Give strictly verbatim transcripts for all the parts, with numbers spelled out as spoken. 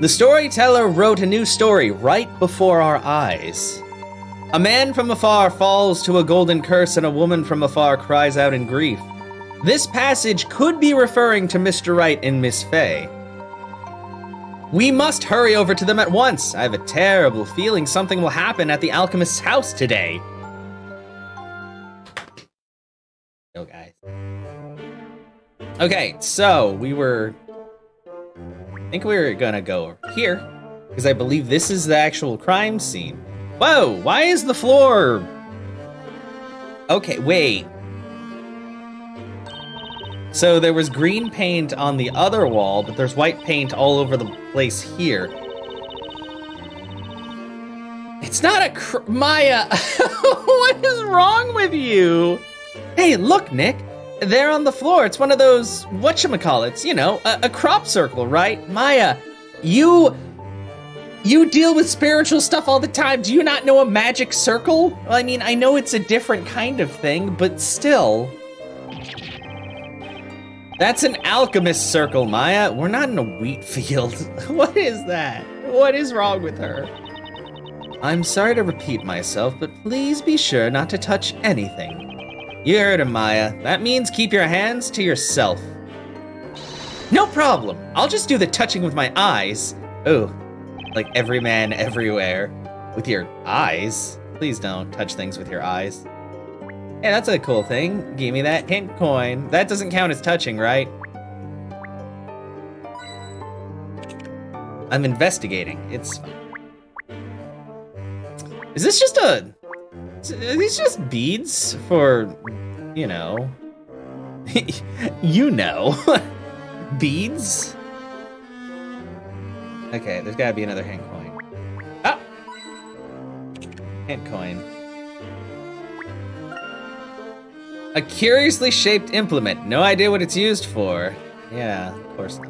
The storyteller wrote a new story right before our eyes. A man from afar falls to a golden curse, and a woman from afar cries out in grief. This passage could be referring to Mister Wright and Miss Fey. We must hurry over to them at once. I have a terrible feeling something will happen at the alchemist's house today. Yo, guys. Okay, so we were... I think we were gonna go here, because I believe this is the actual crime scene. Whoa, why is the floor... Okay, wait. So there was green paint on the other wall, but there's white paint all over the place here. It's not a cr- Maya, what is wrong with you? Hey, look, Nick, they're on the floor. It's one of those whatchamacallits, you know, a, a crop circle, right? Maya, you, you deal with spiritual stuff all the time. Do you not know a magic circle? Well, I mean, I know it's a different kind of thing, but still. That's an alchemist circle, Maya. We're not in a wheat field. What is that? What is wrong with her? I'm sorry to repeat myself, but please be sure not to touch anything. You heard him, Maya. That means keep your hands to yourself. No problem. I'll just do the touching with my eyes. Oh, like every man everywhere. With your eyes. Please don't touch things with your eyes. Hey, that's a cool thing. Give me that hint coin. That doesn't count as touching, right? I'm investigating. It's fine. Is this just a... Are these just beads for... You know... you know. Beads? Okay, there's gotta be another hint coin. Ah! Hint coin. A curiously shaped implement. No idea what it's used for. Yeah, of course not.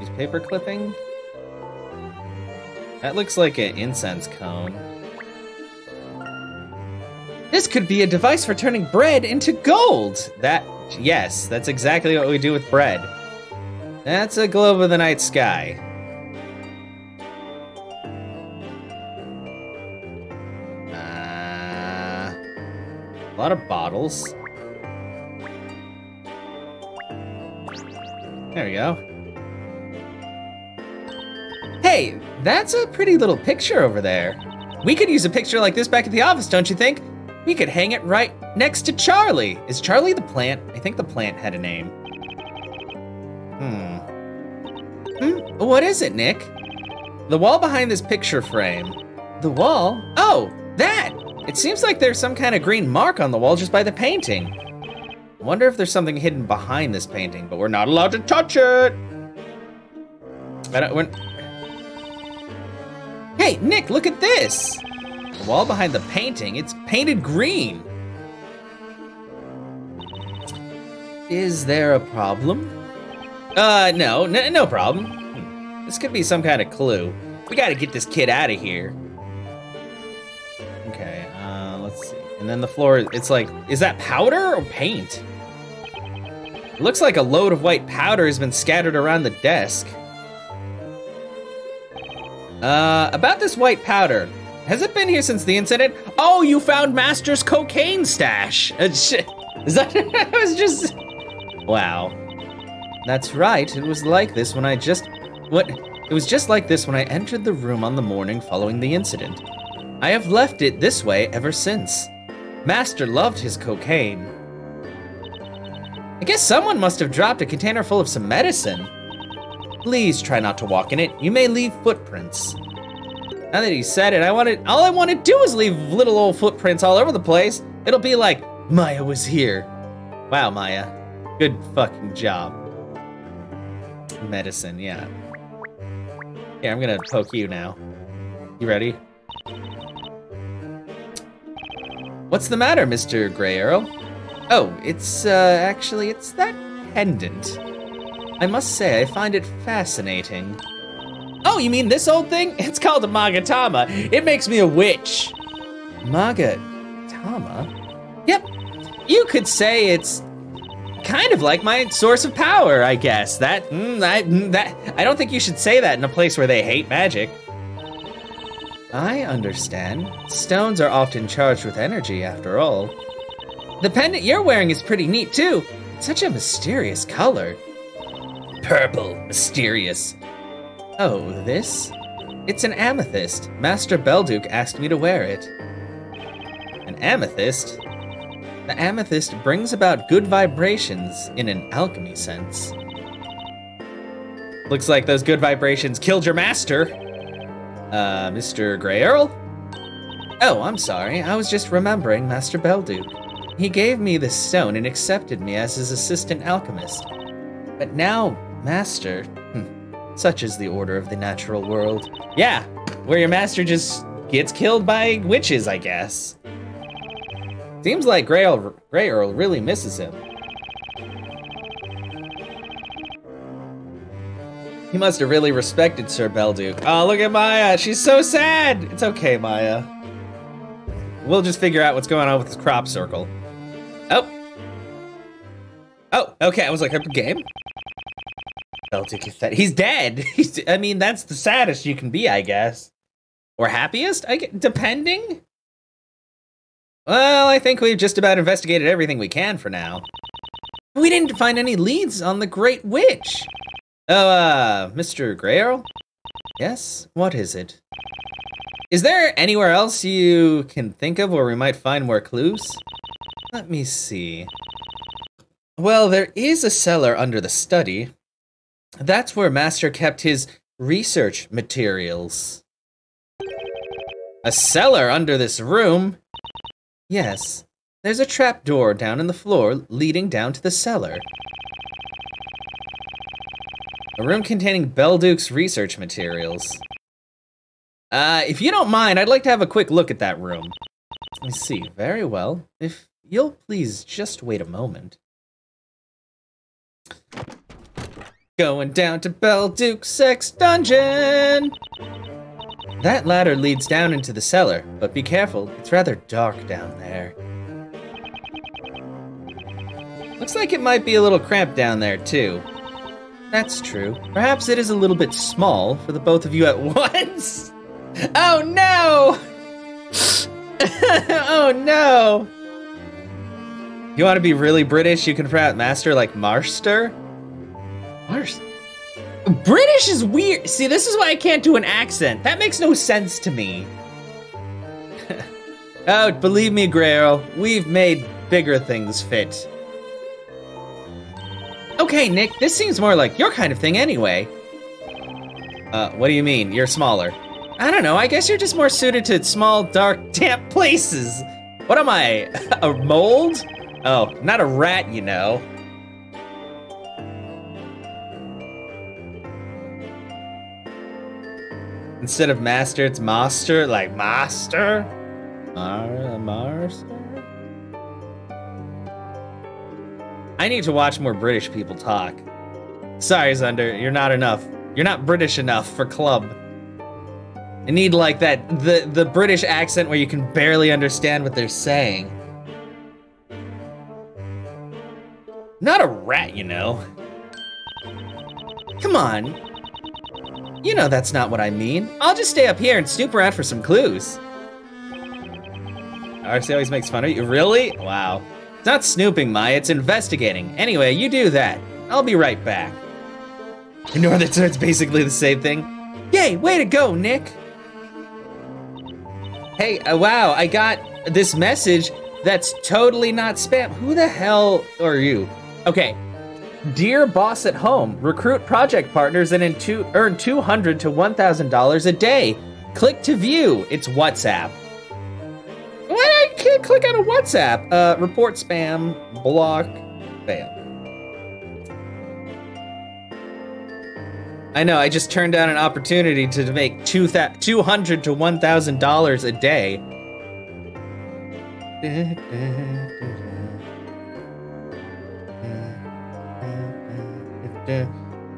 Use paper clipping? That looks like an incense cone. This could be a device for turning bread into gold! That, yes, that's exactly what we do with bread. That's a globe of the night sky. A lot of bottles. There we go. Hey, that's a pretty little picture over there. We could use a picture like this back at the office, don't you think? We could hang it right next to Charlie. Is Charlie the plant? I think the plant had a name. Hmm. Hmm? What is it, Nick? The wall behind this picture frame. The wall? Oh, that! It seems like there's some kind of green mark on the wall just by the painting. I wonder if there's something hidden behind this painting, but we're not allowed to touch it. I don't, we're... Hey, Nick, look at this. The wall behind the painting, it's painted green. Is there a problem? Uh, no, n no problem. Hmm. This could be some kind of clue. We gotta get this kid out of here. Okay, uh, let's see. And then the floor, it's like, is that powder or paint? It looks like a load of white powder has been scattered around the desk. Uh, about this white powder. Has it been here since the incident? Oh, you found Master's cocaine stash. Uh, shit. Is that, I was just, wow. That's right, it was like this when I just, what? It was just like this when I entered the room on the morning following the incident. I have left it this way ever since. Master loved his cocaine. I guess someone must have dropped a container full of some medicine. Please try not to walk in it. You may leave footprints. Now that he said it, I wanted, all I want to do is leave little old footprints all over the place. It'll be like, Maya was here. Wow, Maya. Good fucking job. Medicine, yeah. Yeah, I'm gonna poke you now. You ready? What's the matter, Mister Greyerl? Oh, it's, uh, actually, it's that pendant. I must say, I find it fascinating. Oh, you mean this old thing? It's called a Magatama. It makes me a witch. Magatama? Yep. You could say it's kind of like my source of power, I guess. That, mm, I, mm, that, I don't think you should say that in a place where they hate magic. I understand. Stones are often charged with energy, after all. The pendant you're wearing is pretty neat, too. Such a mysterious color. Purple, mysterious. Oh, this? It's an amethyst. Master Belduke asked me to wear it. An amethyst? The amethyst brings about good vibrations in an alchemy sense. Looks like those good vibrations killed your master. Uh, Mister Greyerl? Oh, I'm sorry. I was just remembering Master Belduke. He gave me this stone and accepted me as his assistant alchemist. But now, Master... Such is the order of the natural world. Yeah, where your master just gets killed by witches, I guess. Seems like Greyerl, Greyerl really misses him. He must have really respected Sir Belduke. Oh, look at Maya. She's so sad. It's okay, Maya. We'll just figure out what's going on with this crop circle. Oh. Oh, okay. I was like, game? Belduke is dead. He's dead. He's, I mean, that's the saddest you can be, I guess. Or happiest, I guess, depending? Well, I think we've just about investigated everything we can for now. We didn't find any leads on the Great Witch. Oh, uh, Mister Greyerl? Yes? What is it? Is there anywhere else you can think of where we might find more clues? Let me see. Well, there is a cellar under the study. That's where Master kept his research materials. A cellar under this room? Yes. There's a trapdoor down in the floor leading down to the cellar. A room containing Belduke's research materials. Uh, if you don't mind, I'd like to have a quick look at that room. Let me see. Very well. If you'll please just wait a moment. Going down to Belduke's sex dungeon! That ladder leads down into the cellar, but be careful. It's rather dark down there. Looks like it might be a little cramped down there, too. That's true. Perhaps it is a little bit small for the both of you at once. Oh no! Oh no! You want to be really British? You can pronounce master like marster. Marster. British is weird. See, this is why I can't do an accent. That makes no sense to me. Oh, believe me, Greyerl, we've made bigger things fit. Okay, Nick, this seems more like your kind of thing anyway. Uh, what do you mean? You're smaller. I don't know, I guess you're just more suited to small, dark, damp places. What am I, a mold? Oh, not a rat, you know. Instead of master, it's master, like master? Mar, marster? I need to watch more British people talk. Sorry, Zunder, you're not enough. You're not British enough for club. I need like that, the, the British accent where you can barely understand what they're saying. Not a rat, you know. Come on. You know that's not what I mean. I'll just stay up here and snoop around for some clues. R C always makes fun of you, really? Wow. It's not snooping, Maya, it's investigating. Anyway, you do that. I'll be right back. Ignore that, so it's basically the same thing. Yay, way to go, Nick! Hey, uh, wow, I got this message that's totally not spam. Who the hell are you? Okay. Dear boss at home, recruit project partners and in two, earn two hundred to one thousand dollars a day. Click to view. It's WhatsApp. Why did I can't click on a WhatsApp? Uh, report spam, block, fail. I know, I just turned down an opportunity to make two th two hundred to one thousand dollars a day.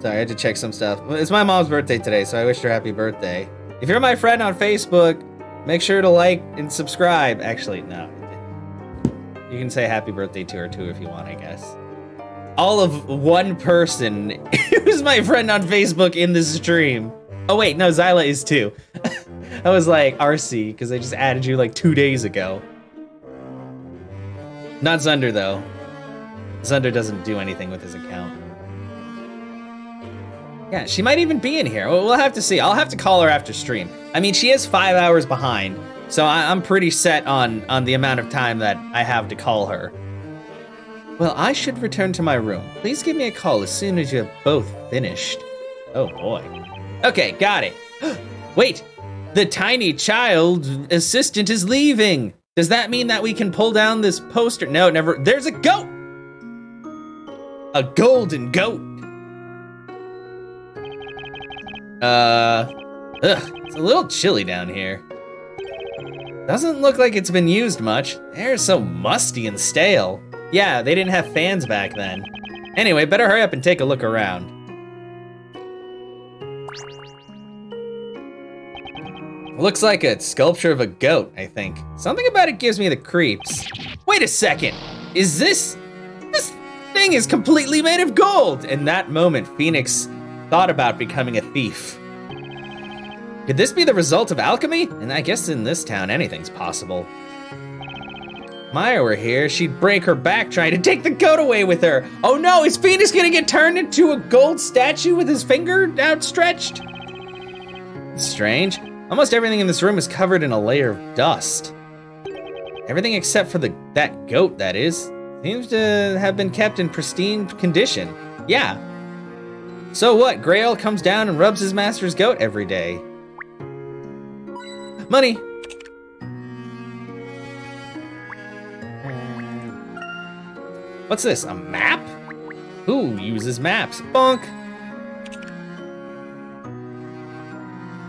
Sorry, I had to check some stuff. It's my mom's birthday today, so I wish her happy birthday. If you're my friend on Facebook, make sure to like and subscribe. Actually, no. You can say happy birthday to her too if you want, I guess. all of one person who's my friend on Facebook in this stream. Oh wait, no, Zyla is too. I was like, R C, because I just added you like two days ago. Not Zunder though. Zunder doesn't do anything with his account. Yeah, she might even be in here. We'll have to see. I'll have to call her after stream. I mean, she is five hours behind, so I I'm pretty set on, on the amount of time that I have to call her. Well, I should return to my room. Please give me a call as soon as you're both finished. Oh boy. Okay, got it. Wait, the tiny child assistant is leaving. Does that mean that we can pull down this poster? No, never. There's a goat. A golden goat. Uh, ugh, it's a little chilly down here. Doesn't look like it's been used much. Air is so musty and stale. Yeah, they didn't have fans back then. Anyway, better hurry up and take a look around. Looks like a sculpture of a goat, I think. Something about it gives me the creeps. Wait a second, is this, this thing is completely made of gold. In that moment, Phoenix thought about becoming a thief. Could this be the result of alchemy? And I guess in this town, anything's possible. If Maya were here, she'd break her back trying to take the goat away with her. Oh no, is Phoenix gonna get turned into a gold statue with his finger outstretched? Strange. Almost everything in this room is covered in a layer of dust. Everything except for the that goat, that is, seems to have been kept in pristine condition. Yeah. So what, Greyerl comes down and rubs his master's goat every day. Money. What's this, a map? Who uses maps? Bonk.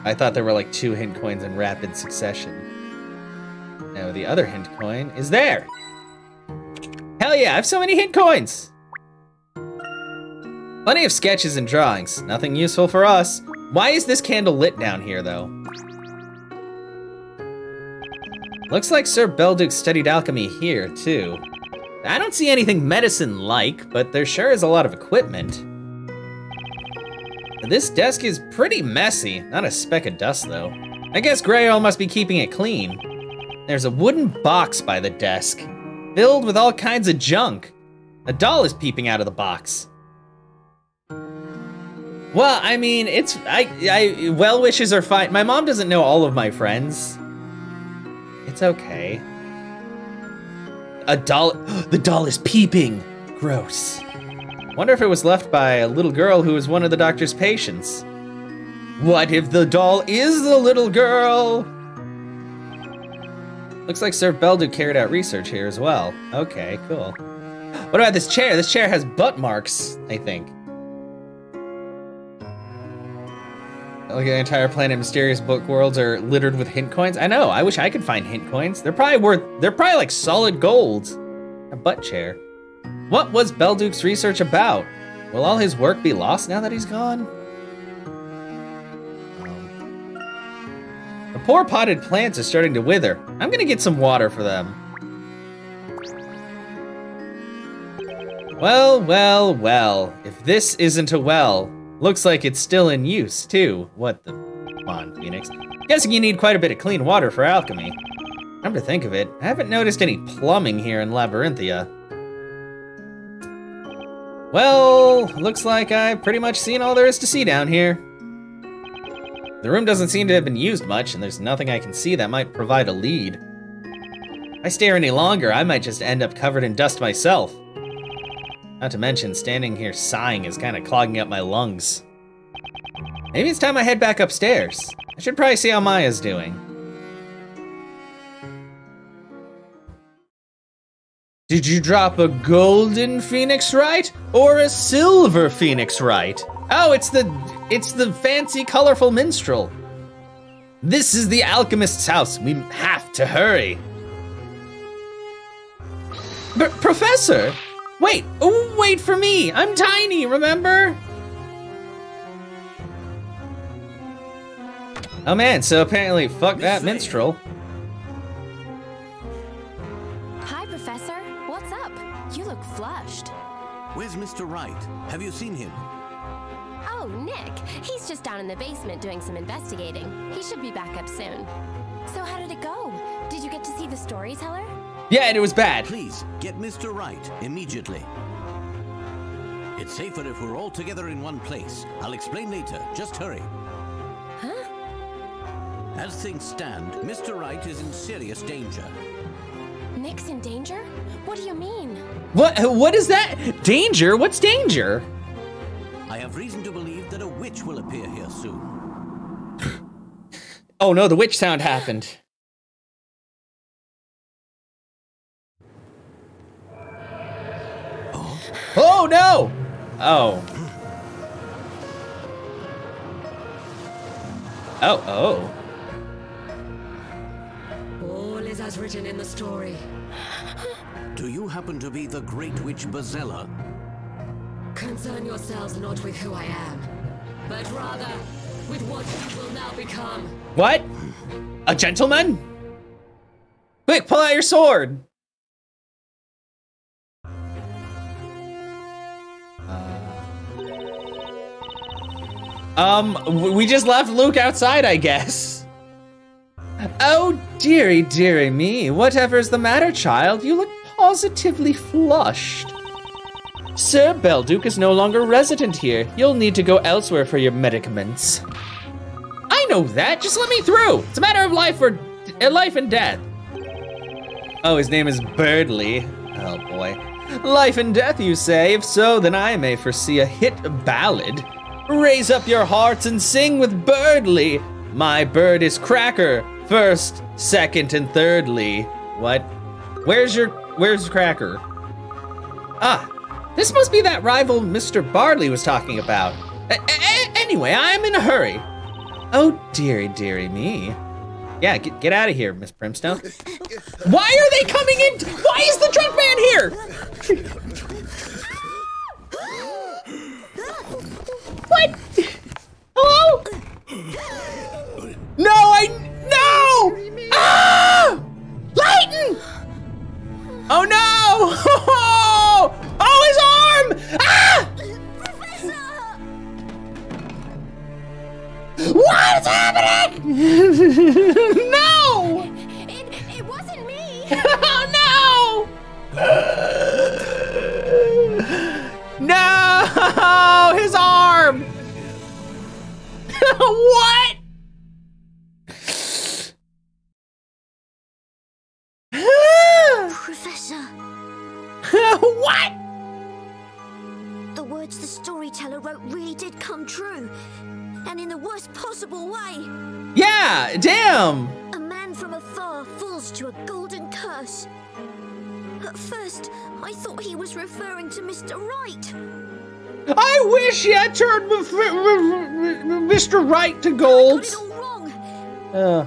I thought there were like two hint coins in rapid succession. No, the other hint coin is there. Hell yeah, I have so many hint coins. Plenty of sketches and drawings, nothing useful for us. Why is this candle lit down here though? Looks like Sir Belduke studied alchemy here too. I don't see anything medicine-like, but there sure is a lot of equipment. This desk is pretty messy. Not a speck of dust though. I guess Greyerl must be keeping it clean. There's a wooden box by the desk, filled with all kinds of junk. A doll is peeping out of the box. Well, I mean, it's, I, I, well wishes are fine. My mom doesn't know all of my friends. It's okay. A doll, the doll is peeping. Gross. Wonder if it was left by a little girl who was one of the doctor's patients. What if the doll is the little girl? Looks like Sir Belduke carried out research here as well. Okay, cool. What about this chair? This chair has butt marks, I think. Like the entire planet, mysterious book worlds are littered with hint coins. I know, I wish I could find hint coins. They're probably worth, they're probably like solid gold. A butt chair. What was Belduke's research about? Will all his work be lost now that he's gone? Um, the poor potted plants are starting to wither. I'm gonna get some water for them. Well, well, well, if this isn't a well, looks like it's still in use too. What the, come on, Phoenix. Guessing you need quite a bit of clean water for alchemy. Come to think of it, I haven't noticed any plumbing here in Labyrinthia. Well, looks like I've pretty much seen all there is to see down here. The room doesn't seem to have been used much, and there's nothing I can see that might provide a lead. If I stay here any longer, I might just end up covered in dust myself. Not to mention, standing here sighing is kind of clogging up my lungs. Maybe it's time I head back upstairs. I should probably see how Maya's doing. Did you drop a golden Phoenix Wright or a silver Phoenix Wright? Oh, it's the it's the fancy colorful minstrel. This is the alchemist's house. We have to hurry. But Professor, wait, oh, wait for me. I'm tiny, remember? Oh man, so apparently fuck that minstrel. Mister Wright. Have you seen him? Oh, Nick. He's just down in the basement doing some investigating. He should be back up soon. So how did it go? Did you get to see the storyteller? Yeah, and it was bad. Please, get Mister Wright immediately. It's safer if we're all together in one place. I'll explain later. Just hurry. Huh? As things stand, Mister Wright is in serious danger. Nick's in danger? What do you mean? What? What is that? Danger? What's danger? I have reason to believe that a witch will appear here soon. Oh no, the witch sound happened. Oh, oh no! Oh. Oh, oh. All is as written in the story. Do you happen to be the great witch Bazella? Concern yourselves not with who I am, but rather with what you will now become. What? A gentleman? Quick, pull out your sword. Um, we just left Luke outside, I guess. Oh, dearie, dearie me. Whatever's the matter, child? You look positively flushed. Sir Belduke is no longer resident here. You'll need to go elsewhere for your medicaments. I know that. Just let me through. It's a matter of life or uh, life and death. Oh, his name is Birdly. Oh, boy. Life and death, you say? If so, then I may foresee a hit ballad. Raise up your hearts and sing with Birdly. My bird is Cracker. First, second, and thirdly. What? Where's your... Where's Cracker? Ah. This must be that rival Mister Bartley was talking about. A a anyway, I'm in a hurry. Oh, dearie, dearie me. Yeah, get, get out of here, Miss Primstone. Why are they coming in? Why is the drunk man here? What? Hello? No, I, no! Ah! Layton! Oh, no! Oh, his arm! Ah! Professor! What is happening? No! It, it wasn't me. Oh, no! No! His arm! What? Professor. What? The words the storyteller wrote really did come true, and in the worst possible way. Yeah, damn! A man from afar falls to a golden curse. At first, I thought he was referring to Mister Wright. I wish he had turned Mister Wright to gold. I got it all wrong. Uh.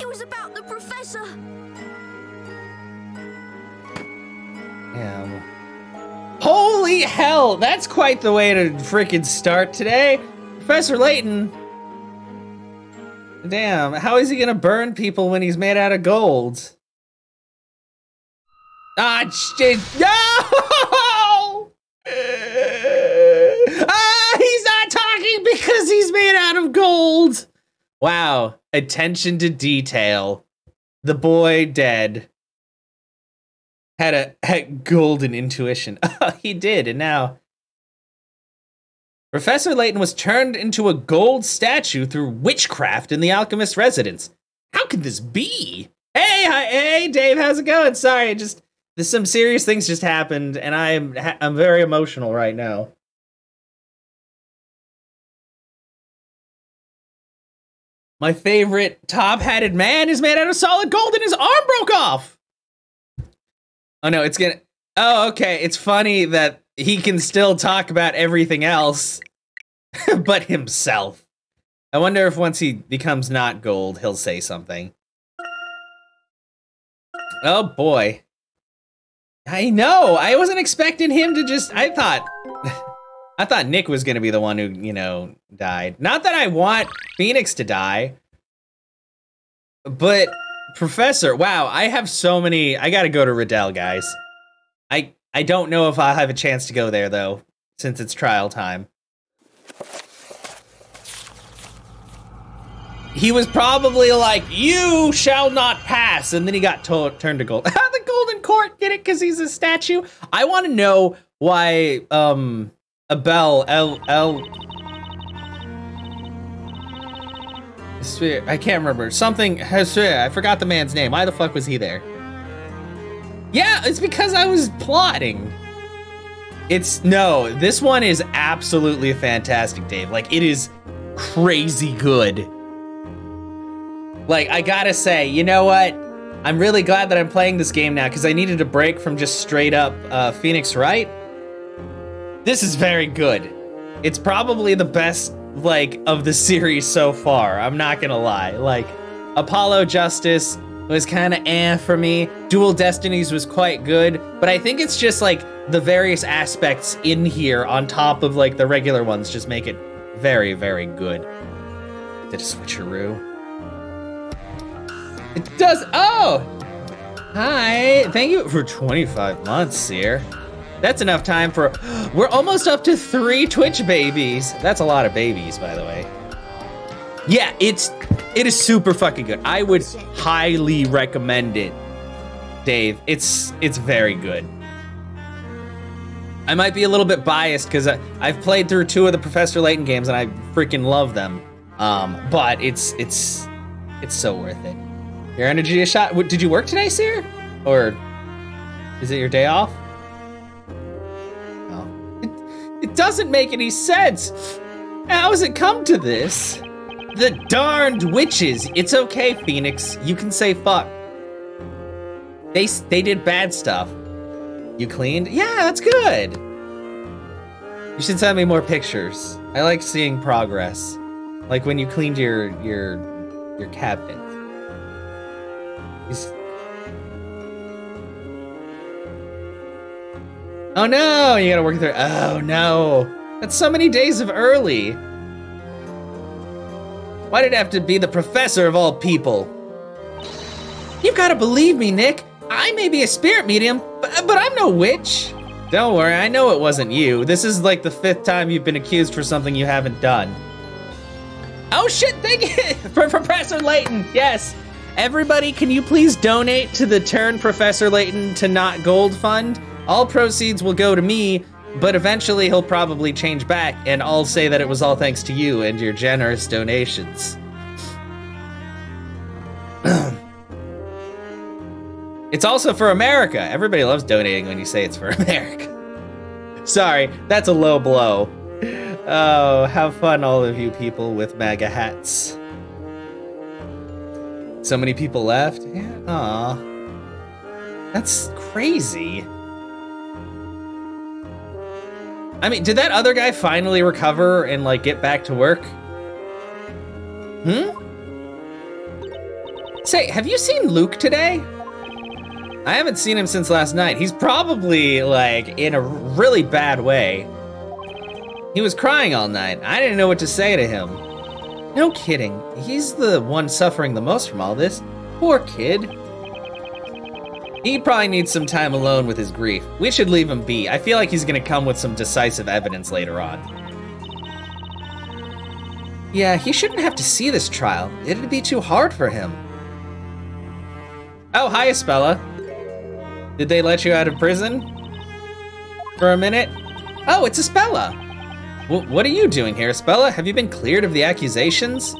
It was about the professor. Damn. Holy hell, that's quite the way to frickin' start today. Professor Layton. Damn, how is he gonna burn people when he's made out of gold? Ah, shit. No! Ah, he's not talking because he's made out of gold. Wow, attention to detail. The boy dead. Had a had golden intuition. He did, and now Professor Layton was turned into a gold statue through witchcraft in the alchemist's residence. How could this be? Hey, hi, hey, Dave, how's it going? Sorry, just there's some serious things just happened, and I'm I'm very emotional right now. My favorite top-hatted man is made out of solid gold, and his arm broke off. Oh no, it's gonna, oh, okay. It's funny that he can still talk about everything else but himself. I wonder if once he becomes not gold, he'll say something. Oh boy. I know, I wasn't expecting him to just, I thought, I thought Nick was gonna be the one who, you know, died. Not that I want Phoenix to die, but Professor, wow, I have so many. I gotta go to Riddell, guys. I I don't know if I'll have a chance to go there, though, since it's trial time. He was probably like, you shall not pass. And then he got turned to gold. The golden court did it because he's a statue. I want to know why um, Abel, El, El, I can't remember. Something, I forgot the man's name. Why the fuck was he there? Yeah, it's because I was plotting. It's, no, this one is absolutely fantastic, Dave. Like, it is crazy good. Like, I gotta say, you know what? I'm really glad that I'm playing this game now because I needed a break from just straight up uh, Phoenix Wright. This is very good. It's probably the best, like, of the series so far. I'm not gonna lie. Like, Apollo Justice was kind of eh for me. Dual Destinies was quite good, but I think it's just like the various aspects in here on top of like the regular ones just make it very, very good. Did a switcheroo. It does, oh! Hi, thank you for twenty-five months, Seer. That's enough time for, we're almost up to three Twitch babies. That's a lot of babies, by the way. Yeah, it's, it is super fucking good. I would highly recommend it, Dave. It's, it's very good. I might be a little bit biased because I've played through two of the Professor Layton games and I freaking love them. Um, but it's, it's, it's so worth it. Your energy is shot. What, did you work today, Seer? Or is it your day off? No. It, it doesn't make any sense. How has it come to this? The darned witches. It's okay, Phoenix. You can say fuck. They they did bad stuff. You cleaned? Yeah, that's good. You should send me more pictures. I like seeing progress. Like when you cleaned your your your cabinet. He's... Oh no, you gotta work through. Oh no, that's so many days of early. Why did it have to be the professor of all people? You've got to believe me, Nick. I may be a spirit medium, but, but I'm no witch. Don't worry, I know it wasn't you. This is like the fifth time you've been accused for something you haven't done. Oh shit, thank you for Professor Layton, yes. Everybody, can you please donate to the Turn Professor Layton to Not Gold Fund? All proceeds will go to me, but eventually he'll probably change back and I'll say that it was all thanks to you and your generous donations. It's also for America. Everybody loves donating when you say it's for America. Sorry, that's a low blow. Oh, have fun, all of you people with MAGA hats. So many people left? Yeah, aw. That's crazy. I mean, did that other guy finally recover and like get back to work? Hmm? Say, have you seen Luke today? I haven't seen him since last night. He's probably like in a really bad way. He was crying all night. I didn't know what to say to him. No kidding. He's the one suffering the most from all this. Poor kid. He probably needs some time alone with his grief. We should leave him be. I feel like he's gonna come with some decisive evidence later on. Yeah, he shouldn't have to see this trial. It'd be too hard for him. Oh, hi, Espella. Did they let you out of prison? For a minute? Oh, it's Espella. W- what are you doing here, Espella? Have you been cleared of the accusations?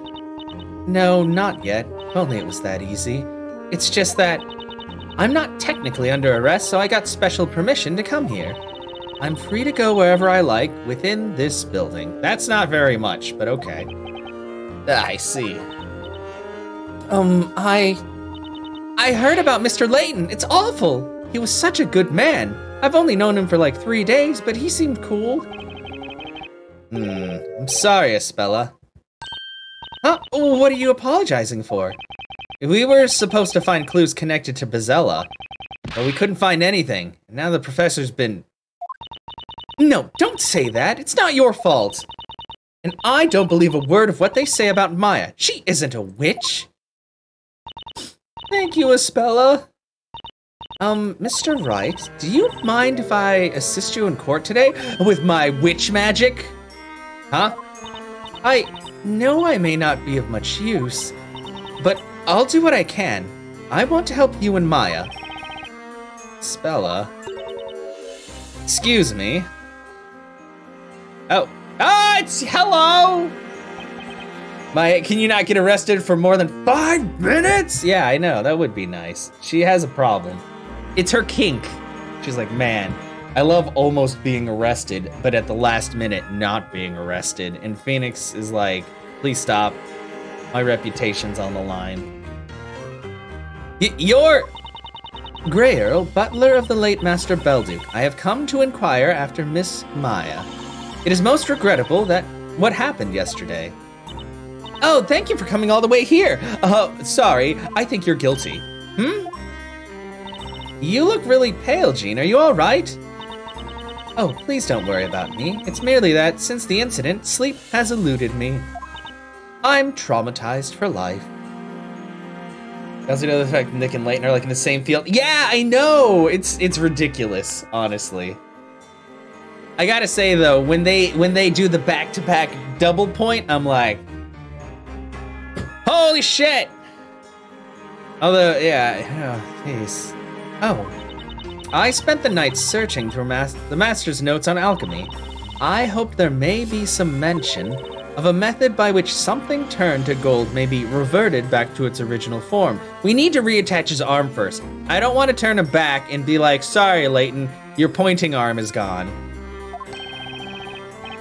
No, not yet. If only it was that easy. It's just that... I'm not technically under arrest, so I got special permission to come here. I'm free to go wherever I like within this building. That's not very much, but okay. I see. Um, I... I heard about Mister Layton. It's awful. He was such a good man. I've only known him for like three days, but he seemed cool. Hmm, I'm sorry, Espella. Huh? What are you apologizing for? We were supposed to find clues connected to Bazella, but we couldn't find anything. Now the professor's been... No, don't say that. It's not your fault. And I don't believe a word of what they say about Maya. She isn't a witch. Thank you, Espella. Um, Mister Wright, do you mind if I assist you in court today with my witch magic? Huh? I know I may not be of much use, but I'll do what I can. I want to help you and Maya. Spella. Excuse me. Oh. Ah, it's hello! Maya, can you not get arrested for more than five minutes? Yeah, I know, that would be nice. She has a problem. It's her kink. She's like, man, I love almost being arrested, but at the last minute, not being arrested. And Phoenix is like, please stop. My reputation's on the line. Y you're Greyerl, butler of the late Master Belduke. I have come to inquire after Miss Maya. It is most regrettable that what happened yesterday. Oh, thank you for coming all the way here. Uh, sorry, I think you're guilty. Hmm? You look really pale, Jean. Are you all right? Oh, please don't worry about me. It's merely that, since the incident, sleep has eluded me. I'm traumatized for life. I also know the fact that Nick and Layton are like in the same field. Yeah, I know! It's it's ridiculous, honestly. I gotta say though, when they when they do the back-to-back double point, I'm like, holy shit! Although, yeah, oh, jeez. Oh, I spent the night searching through mas the master's notes on alchemy. I hope there may be some mention of a method by which something turned to gold may be reverted back to its original form. We need to reattach his arm first. I don't want to turn him back and be like, sorry, Layton, your pointing arm is gone.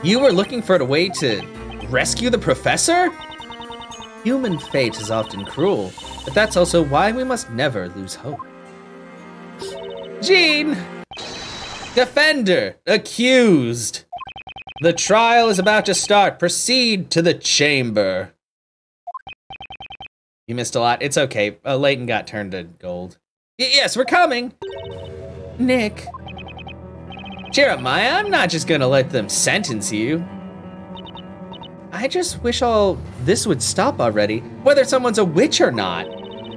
You were looking for a way to rescue the professor? Human fate is often cruel, but that's also why we must never lose hope. Jean! Defender! Accused! The trial is about to start. Proceed to the chamber. You missed a lot. It's okay. Uh, Layton got turned to gold. Y- yes, we're coming! Nick. Cheer up, Maya. I'm not just gonna let them sentence you. I just wish all this would stop already, whether someone's a witch or not.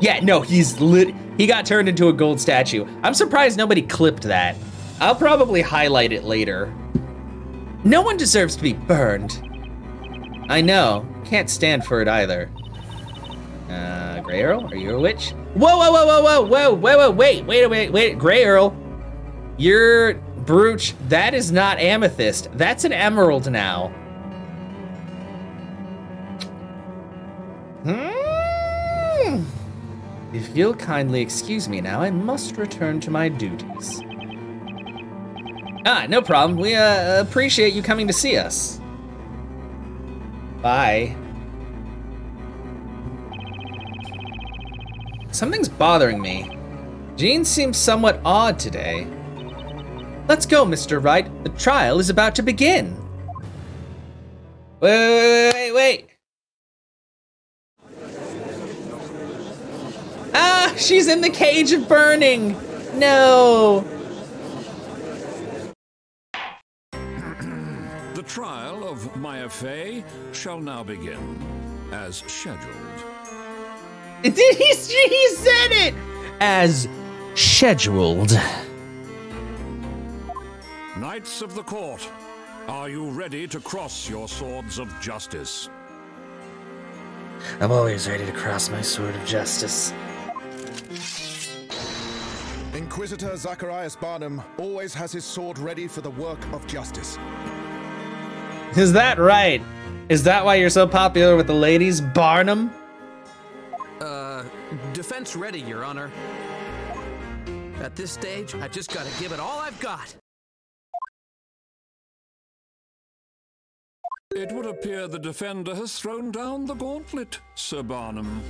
Yeah, no, he's lit. He got turned into a gold statue. I'm surprised nobody clipped that. I'll probably highlight it later. No one deserves to be burned. I know, can't stand for it either. Uh, Greyerl, are you a witch? Whoa, whoa, whoa, whoa, whoa, whoa, whoa, whoa, wait, wait, wait, wait, Greyerl. You're, Brooch, that is not amethyst. That's an emerald now. Hmm. If you'll kindly excuse me now, I must return to my duties. Ah, no problem. We uh, appreciate you coming to see us. Bye. Something's bothering me. Jean seems somewhat odd today. Let's go, Mister Wright. The trial is about to begin. Wait, wait, wait, wait, wait. Ah, she's in the cage of burning. No. The trial of Maya Fey shall now begin, as scheduled. Did he? He said it as scheduled. Knights of the court, are you ready to cross your swords of justice? I'm always ready to cross my sword of justice. Inquisitor Zacharias Barnum always has his sword ready for the work of justice. Is that right? Is that why you're so popular with the ladies, Barnum? Uh, defense ready, Your Honor. At this stage, I've just got to give it all I've got. It would appear the defender has thrown down the gauntlet, Sir Barnum.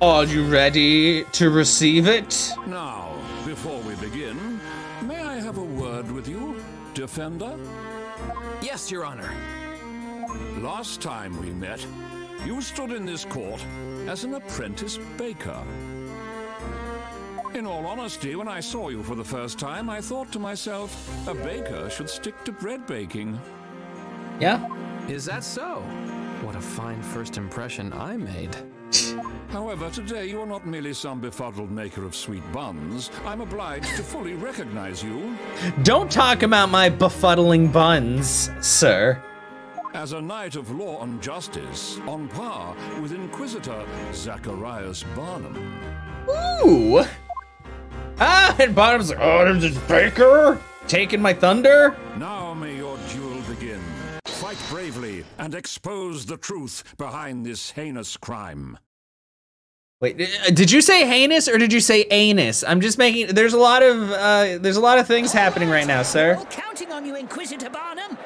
Are you ready to receive it? Now, before we begin, may I have a word with you, Defender? Yes, Your Honor. Last time we met, you stood in this court as an apprentice baker. In all honesty, when I saw you for the first time, I thought to myself, a baker should stick to bread baking. Yeah? Is that so? What a fine first impression I made. However, today you are not merely some befuddled maker of sweet buns. I'm obliged to fully recognize you. Don't talk about my befuddling buns, sir. As a knight of law and justice, on par with Inquisitor Zacharias Barnum. Ooh! Ah, and Barnum's like, oh, there's this baker taking my thunder. Now may your duel begin. Fight bravely and expose the truth behind this heinous crime. Wait, did you say heinous or did you say anus? I'm just making. There's a lot of uh, there's a lot of things happening right now, sir. We're all counting on you, Inquisitor Barnum.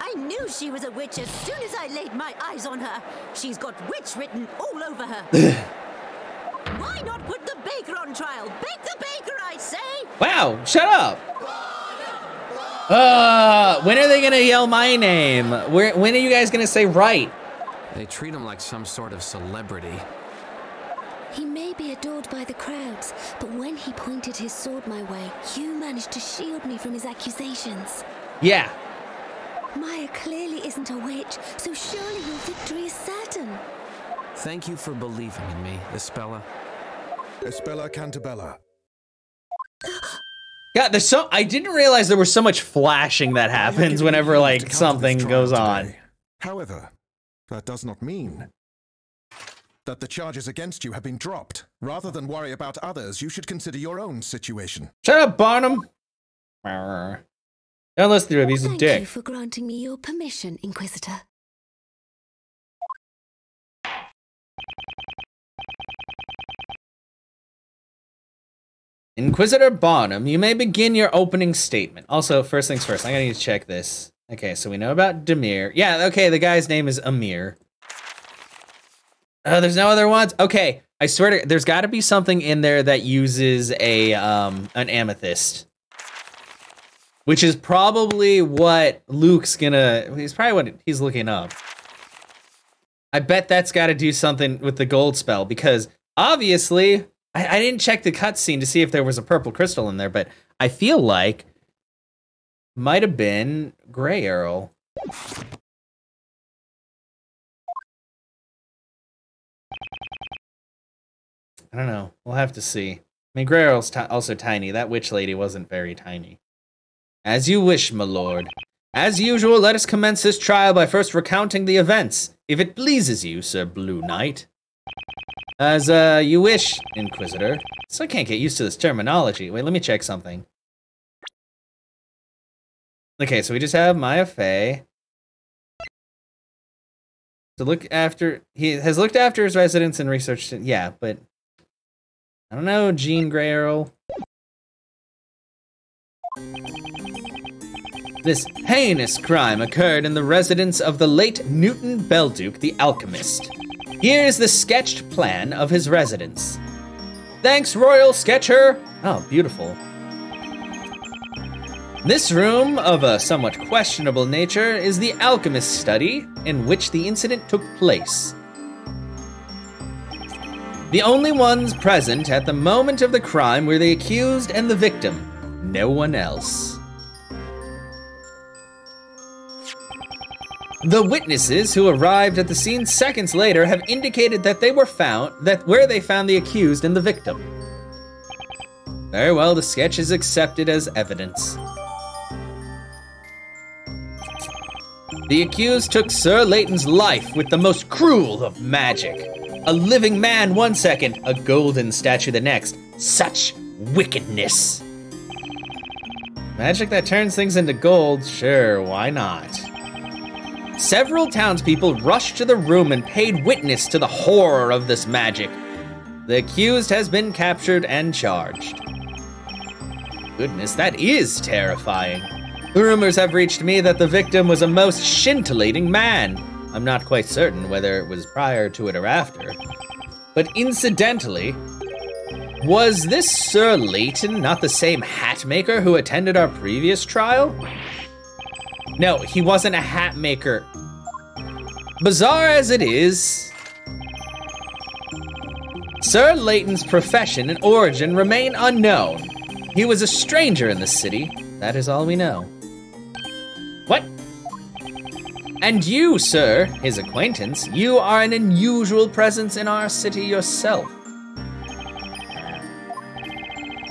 I knew she was a witch as soon as I laid my eyes on her. She's got witch written all over her. Why not put the baker on trial? Bake the baker, I say. Wow! Shut up. Uh, when are they gonna yell my name? Where, when are you guys gonna say right? They treat him like some sort of celebrity. He may be adored by the crowds, but when he pointed his sword my way, you managed to shield me from his accusations. Yeah. Maya clearly isn't a witch, so surely your victory is certain. Thank you for believing in me, Espella. Espella Cantabella. God, there's so- I didn't realize there was so much flashing that happens whenever, like, something goes on. However, that does not mean that the charges against you have been dropped. Rather than worry about others, you should consider your own situation. Shut up, Barnum! Unless the he's a dick. Thank you for granting me your permission, Inquisitor. Inquisitor Barnum, you may begin your opening statement. Also, first things first, I'm gonna need to check this. Okay, so we know about Demir. Yeah, okay, the guy's name is Emeer. Oh, there's no other ones? Okay, I swear to, there's gotta be something in there that uses a, um, an amethyst. Which is probably what Luke's gonna, he's probably what he's looking up. I bet that's gotta do something with the gold spell, because obviously, I, I didn't check the cutscene to see if there was a purple crystal in there, but I feel like might have been Greyerl. I don't know. We'll have to see. I mean, Greyerl's also tiny. That witch lady wasn't very tiny. As you wish, my lord. As usual, let us commence this trial by first recounting the events, if it pleases you, Sir Blue Knight. As uh, you wish, Inquisitor. So I can't get used to this terminology. Wait, let me check something. Okay, so we just have Maya Fey. To look after, he has looked after his residents and researched it. Yeah, but I don't know, Jean Greyerl. This heinous crime occurred in the residence of the late Newton Belduke, the alchemist. Here is the sketched plan of his residence. Thanks, Royal Sketcher. Oh, beautiful. This room, of a somewhat questionable nature, is the alchemist's study in which the incident took place. The only ones present at the moment of the crime were the accused and the victim, no one else. The witnesses who arrived at the scene seconds later have indicated that they were found, that where they found the accused and the victim. Very well, the sketch is accepted as evidence. The accused took Sir Layton's life with the most cruel of magic. A living man one second, a golden statue the next. Such wickedness. Magic that turns things into gold, sure, why not? Several townspeople rushed to the room and paid witness to the horror of this magic. The accused has been captured and charged. Goodness, that is terrifying. Rumors have reached me that the victim was a most scintillating man. I'm not quite certain whether it was prior to it or after. But incidentally, was this Sir Layton not the same hat maker who attended our previous trial? No, he wasn't a hat maker. Bizarre as it is, Sir Layton's profession and origin remain unknown. He was a stranger in the city. That is all we know. What? And you, sir, his acquaintance, you are an unusual presence in our city yourself.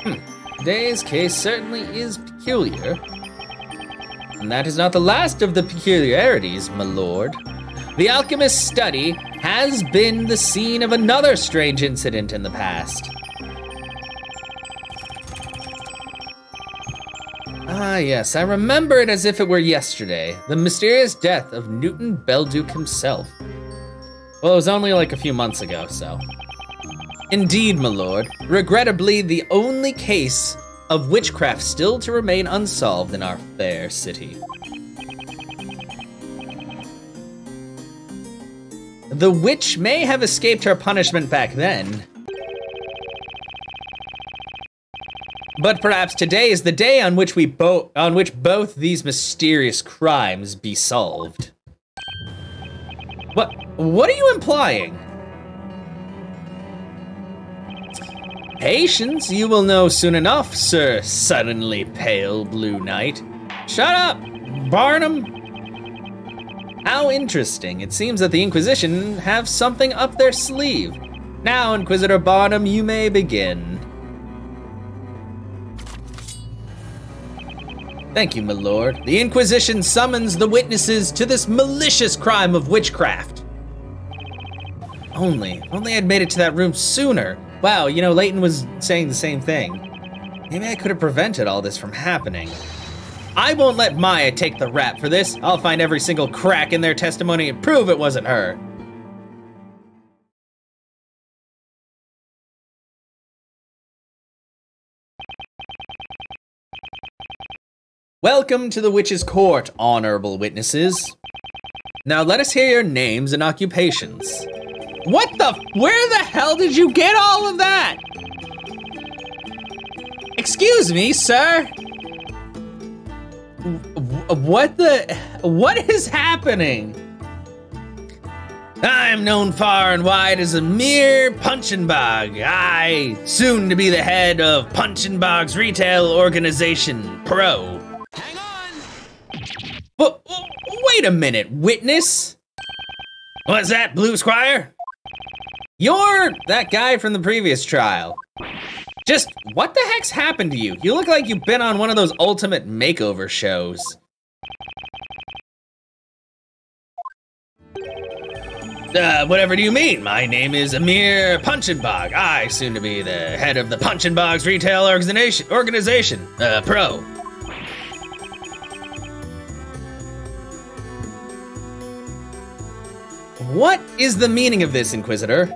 Hmm. Today's case certainly is peculiar. And that is not the last of the peculiarities, my lord. The alchemist's study has been the scene of another strange incident in the past. Ah yes, I remember it as if it were yesterday. The mysterious death of Newton Belduke himself. Well, it was only like a few months ago, so. Indeed, my lord. Regrettably, the only case of witchcraft still to remain unsolved in our fair city. The witch may have escaped her punishment back then, but perhaps today is the day on which we bo- on which both these mysterious crimes be solved. What? What are you implying? Patience, you will know soon enough, sir, suddenly pale blue knight. Shut up, Barnum! How interesting. It seems that the Inquisition have something up their sleeve. Now, Inquisitor Barnum, you may begin. Thank you, my lord. The Inquisition summons the witnesses to this malicious crime of witchcraft. Only, only I'd made it to that room sooner. Wow, you know, Layton was saying the same thing. Maybe I could have prevented all this from happening. I won't let Maya take the rap for this. I'll find every single crack in their testimony and prove it wasn't her. Welcome to the Witch's Court, honorable witnesses. Now let us hear your names and occupations. What the f- where the hell did you get all of that? Excuse me, sir. What the, what is happening? I am known far and wide as Emeer Punchinbog. I, soon to be the head of Punchinbog's retail organization, Pro. Hang on! But, wait a minute, witness? What's that, Blue Squire? You're that guy from the previous trial. Just, what the heck's happened to you? You look like you've been on one of those ultimate makeover shows. Uh, whatever do you mean? My name is Emeer Punchinbog. I, soon to be the head of the Punchinbog's retail organization, organization uh, Pro. What is the meaning of this, Inquisitor?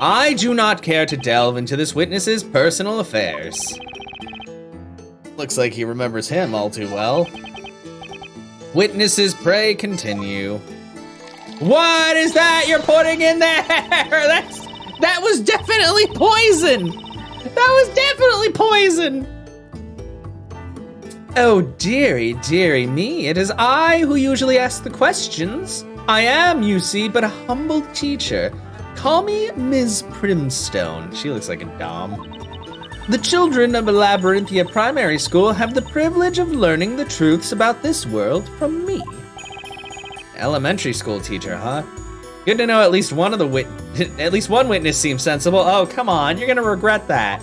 I do not care to delve into this witness's personal affairs. Looks like he remembers him all too well. Witnesses, pray continue. What is that you're putting in there? That's, that was definitely poison. That was definitely poison. Oh, dearie, dearie me. It is I who usually ask the questions. I am, you see, but a humble teacher. Call me Miss Primstone. She looks like a dom. The children of a Labyrinthia primary school have the privilege of learning the truths about this world from me. Elementary school teacher, huh? Good to know at least one of the wit- at least one witness seems sensible. Oh, come on, you're gonna regret that.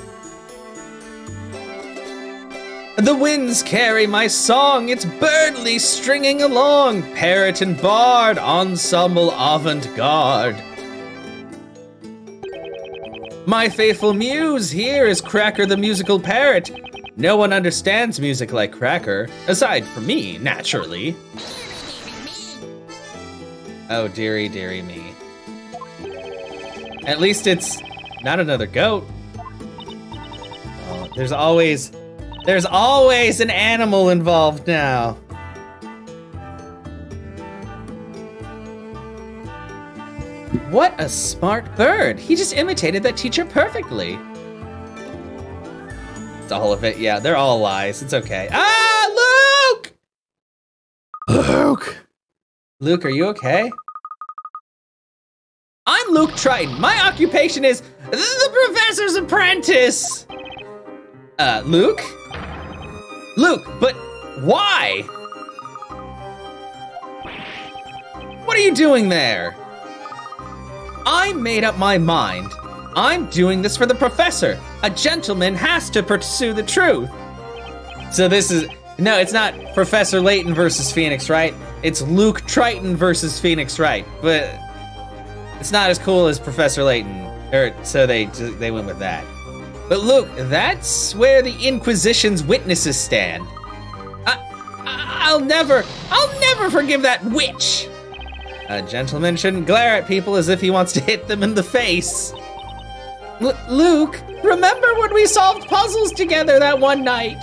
The winds carry my song. It's Birdly stringing along. Parrot and bard, ensemble avant-garde. My faithful muse here is Cracker the musical parrot. No one understands music like Cracker, aside from me, naturally. Oh, dearie, dearie me. At least it's not another goat. Oh, there's always, there's always an animal involved now. What a smart bird. He just imitated that teacher perfectly. It's all of it. Yeah, they're all lies. It's okay. Ah, Luke! Luke! Luke, are you okay? I'm Luke Triton. My occupation is the professor's apprentice. Uh, Luke? Luke, but why? What are you doing there? I made up my mind. I'm doing this for the professor. A gentleman has to pursue the truth. So this is, no, it's not Professor Layton versus Phoenix Wright. It's Luke Triton versus Phoenix Wright. But it's not as cool as Professor Layton. Or, so they they went with that. But Luke, that's where the Inquisition's witnesses stand. I, I, I'll never, I'll never forgive that witch. A gentleman shouldn't glare at people as if he wants to hit them in the face. L- Luke, remember when we solved puzzles together that one night?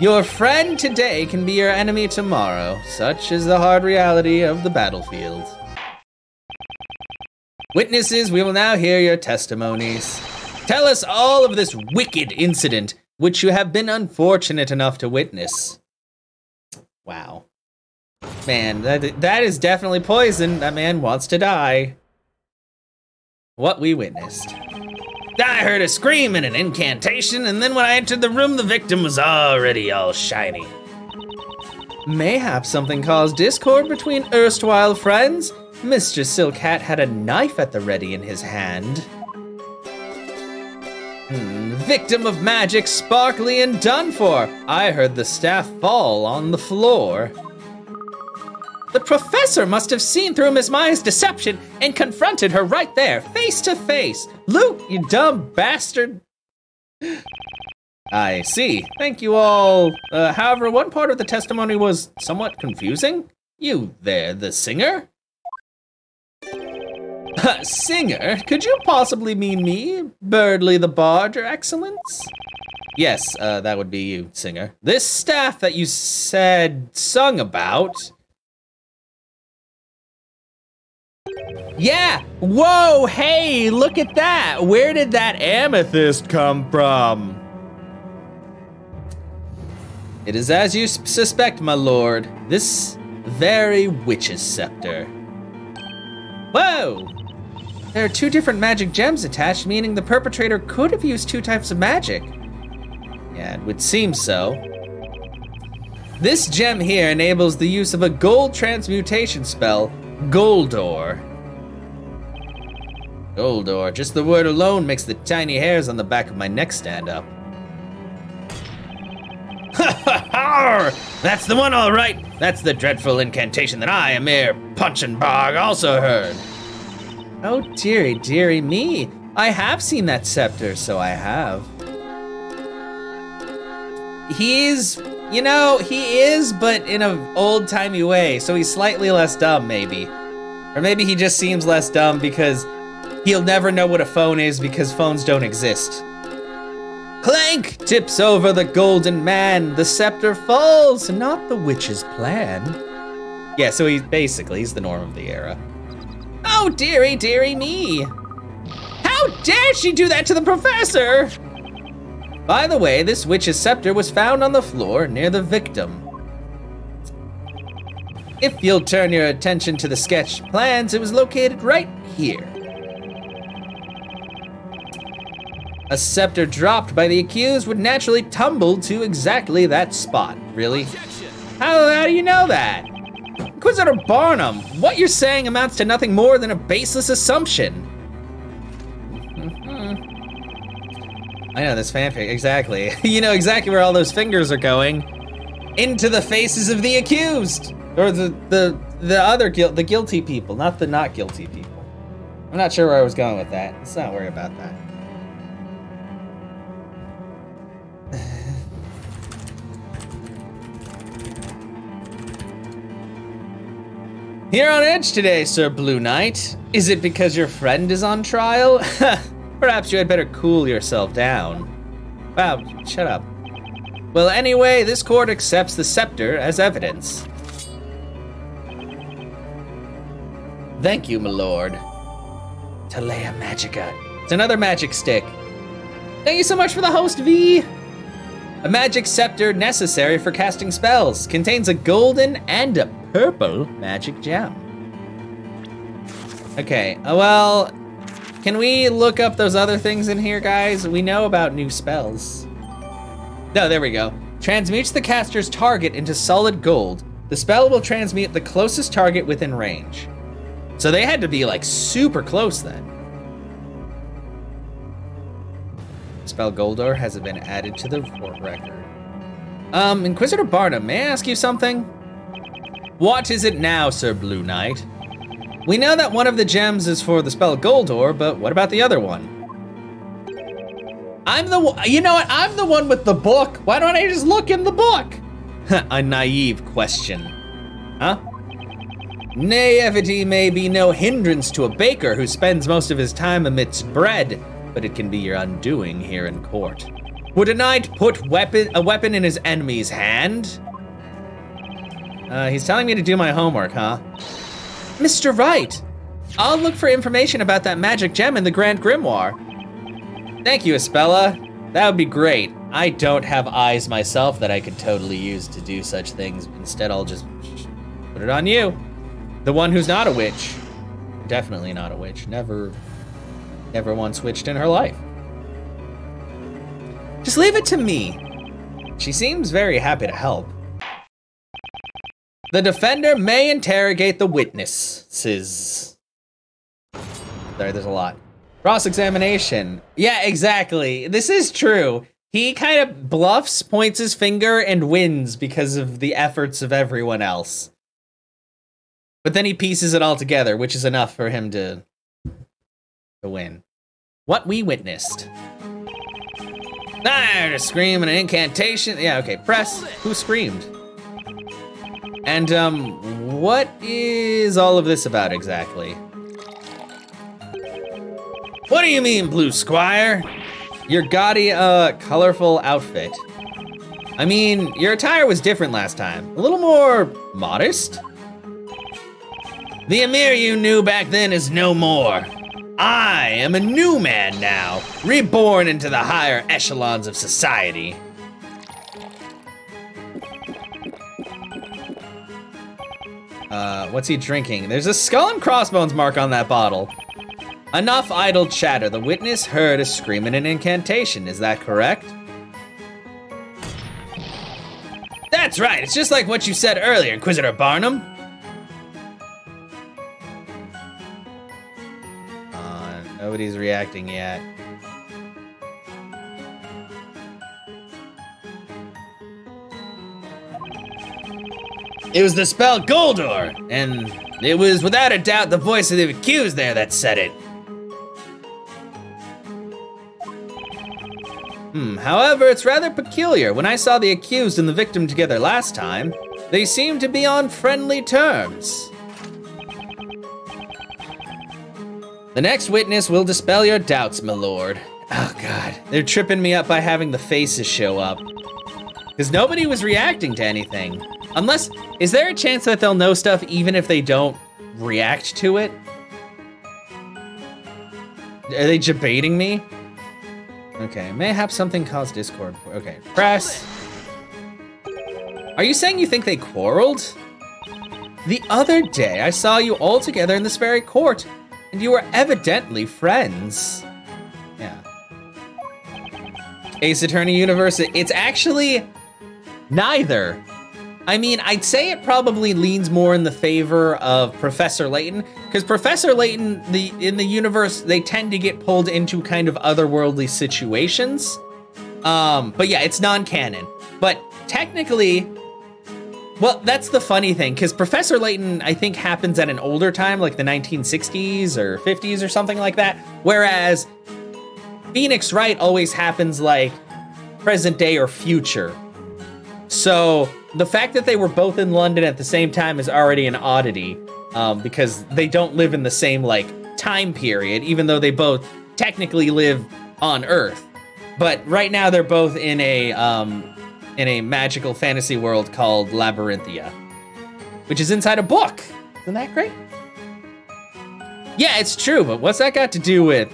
Your friend today can be your enemy tomorrow. Such is the hard reality of the battlefield. Witnesses, we will now hear your testimonies. Tell us all of this wicked incident, which you have been unfortunate enough to witness. Wow. Man, that, that is definitely poison. That man wants to die. What we witnessed. I heard a scream and an incantation, and then when I entered the room, the victim was already all shiny. Mayhap something caused discord between erstwhile friends. Mister Silk Hat had a knife at the ready in his hand. Hmm, victim of magic, sparkly and done for. I heard the staff fall on the floor. The professor must have seen through Miss Maya's deception and confronted her right there, face to face. Luke, you dumb bastard. I see. Thank you all. Uh, however, one part of the testimony was somewhat confusing. You there, the singer? Singer? Could you possibly mean me, Birdly the Bard, Your Excellence? Yes, uh, that would be you, singer. This staff that you said sung about... Yeah! Whoa, hey, look at that! Where did that amethyst come from? It is as you suspect, my lord. This very witch's scepter. Whoa! There are two different magic gems attached, meaning the perpetrator could have used two types of magic. Yeah, it would seem so. This gem here enables the use of a gold transmutation spell, Goldor. Goldor, just the word alone makes the tiny hairs on the back of my neck stand up. Ha ha ha! That's the one, all right. That's the dreadful incantation that I, Emeer Punchinbog, also heard. Oh dearie, dearie me. I have seen that scepter, so I have. He's, you know, he is, but in an old-timey way, so he's slightly less dumb, maybe. Or maybe he just seems less dumb because he'll never know what a phone is because phones don't exist. Clank tips over the golden man. The scepter falls, not the witch's plan. Yeah, so he's basically, he's the norm of the era. Oh, dearie, dearie me. How dare she do that to the professor? By the way, this witch's scepter was found on the floor near the victim. If you'll turn your attention to the sketch plans, it was located right here. A scepter dropped by the accused would naturally tumble to exactly that spot. Really? How, how do you know that? Inquisitor Barnum, what you're saying amounts to nothing more than a baseless assumption. Mm-hmm. I know this fanfic, exactly. You know exactly where all those fingers are going. Into the faces of the accused. Or the, the, the other, guil- the guilty people, not the not guilty people. I'm not sure where I was going with that. Let's not worry about that. You're on edge today, Sir Blue Knight. Is it because your friend is on trial? Perhaps you had better cool yourself down. Wow, shut up. Well, anyway, this court accepts the scepter as evidence. Thank you, my lord. Talea Magica. It's another magic stick. Thank you so much for the host, V. A magic scepter necessary for casting spells. Contains a golden and a purple magic gem. Okay, well, can we look up those other things in here, guys? We know about new spells. No, there we go. Transmutes the caster's target into solid gold. The spell will transmute the closest target within range. So they had to be like super close then. Spell Goldor has been added to the record. Um, Inquisitor Barnum, may I ask you something? What is it now, Sir Blue Knight? We know that one of the gems is for the spell Goldor, but what about the other one? I'm the one, you know what? I'm the one with the book. Why don't I just look in the book? A naive question, huh? Naivety may be no hindrance to a baker who spends most of his time amidst bread, but it can be your undoing here in court. Would a knight put weapon, a weapon in his enemy's hand? Uh, he's telling me to do my homework, huh? Mister Wright, I'll look for information about that magic gem in the Grand Grimoire. Thank you, Espella. That would be great. I don't have eyes myself that I could totally use to do such things. Instead, I'll just put it on you. The one who's not a witch. Definitely not a witch. Never, never once witched in her life. Just leave it to me. She seems very happy to help. The defender may interrogate the witnesses. Sorry, there's a lot. Cross-examination. Yeah, exactly. This is true. He kind of bluffs, points his finger, and wins because of the efforts of everyone else. But then he pieces it all together, which is enough for him to, to win. What we witnessed. Ah, a scream and an incantation. Yeah, okay, press. Who screamed? And, um, what is all of this about exactly? What do you mean, Blue Squire? Your gaudy, uh, colorful outfit. I mean, your attire was different last time. A little more modest. The Emeer you knew back then is no more. I am a new man now, reborn into the higher echelons of society. Uh, what's he drinking? There's a skull and crossbones mark on that bottle. Enough idle chatter. The witness heard a scream and an incantation. Is that correct? That's right. It's just like what you said earlier, Inquisitor Barnum. Uh, nobody's reacting yet. It was the spell Goldor, and it was without a doubt the voice of the accused there that said it. Hmm, however, it's rather peculiar. When I saw the accused and the victim together last time, they seemed to be on friendly terms. The next witness will dispel your doubts, my lord. Oh God, they're tripping me up by having the faces show up. Because nobody was reacting to anything. Unless, is there a chance that they'll know stuff even if they don't react to it? Are they debating me? Okay, mayhap something caused discord. Okay, press. Are you saying you think they quarreled? The other day, I saw you all together in this very court, and you were evidently friends. Yeah. Ace Attorney University, it's actually neither. I mean, I'd say it probably leans more in the favor of Professor Layton, because Professor Layton, the in the universe, they tend to get pulled into kind of otherworldly situations. Um, but yeah, it's non-canon. But technically, well, that's the funny thing, because Professor Layton, I think, happens at an older time, like the nineteen sixties or fifties or something like that. Whereas Phoenix Wright always happens like present day or future. So the fact that they were both in London at the same time is already an oddity, um, because they don't live in the same like time period, even though they both technically live on Earth. But right now they're both in a um, in a magical fantasy world called Labyrinthia, which is inside a book. Isn't that great? Yeah, it's true. But what's that got to do with?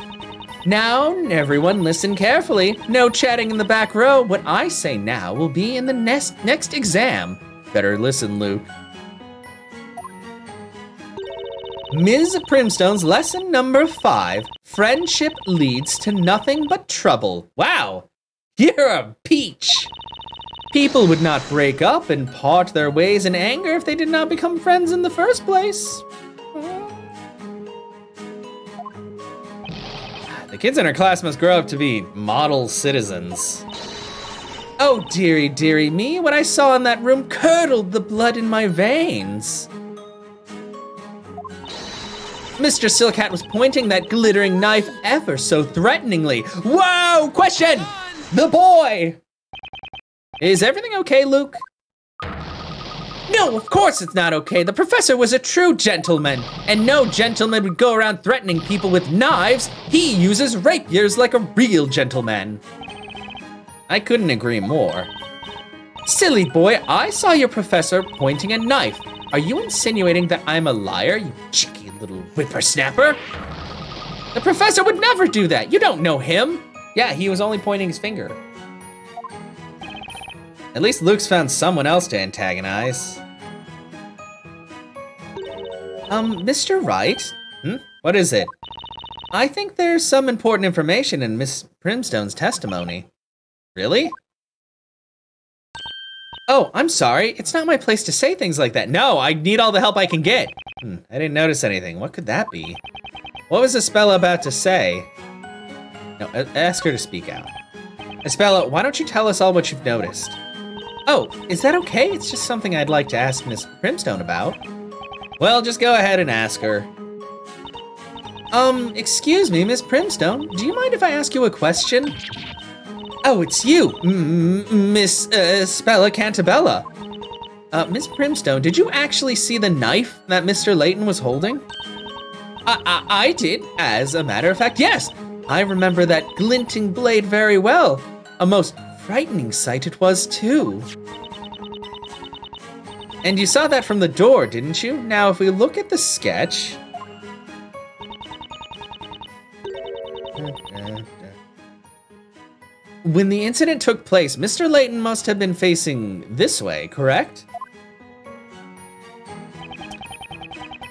Now, everyone listen carefully. No chatting in the back row. What I say now will be in the next, next exam. Better listen, Luke. Miz Primstone's lesson number five, friendship leads to nothing but trouble. Wow, you're a peach. People would not break up and part their ways in anger if they did not become friends in the first place. The kids in her class must grow up to be model citizens. Oh dearie, dearie me, what I saw in that room curdled the blood in my veins. Mister Silkhat was pointing that glittering knife ever so threateningly. Whoa, question! The boy! Is everything okay, Luke? No, of course it's not okay. The professor was a true gentleman, and no gentleman would go around threatening people with knives. He uses rapiers like a real gentleman. I couldn't agree more. Silly boy, I saw your professor pointing a knife. Are you insinuating that I'm a liar, you cheeky little whippersnapper? The professor would never do that. You don't know him. Yeah, he was only pointing his finger. At least Luke's found someone else to antagonize. Um, Mister Wright? Hmm? What is it? I think there's some important information in Miss Primstone's testimony. Really? Oh, I'm sorry. It's not my place to say things like that. No, I need all the help I can get. Hmm, I didn't notice anything. What could that be? What was Espella about to say? No, ask her to speak out. Espella, why don't you tell us all what you've noticed? Oh, is that okay? It's just something I'd like to ask Miss Primstone about. Well, just go ahead and ask her. Um, excuse me, Miss Primstone, do you mind if I ask you a question? Oh, it's you, Miss uh, Espella Cantabella. Uh, Miss Primstone, did you actually see the knife that Mister Layton was holding? I, I, I did, as a matter of fact, yes. I remember that glinting blade very well. A most frightening sight it was, too. And you saw that from the door, didn't you? Now, if we look at the sketch... When the incident took place, Mister Layton must have been facing this way, correct?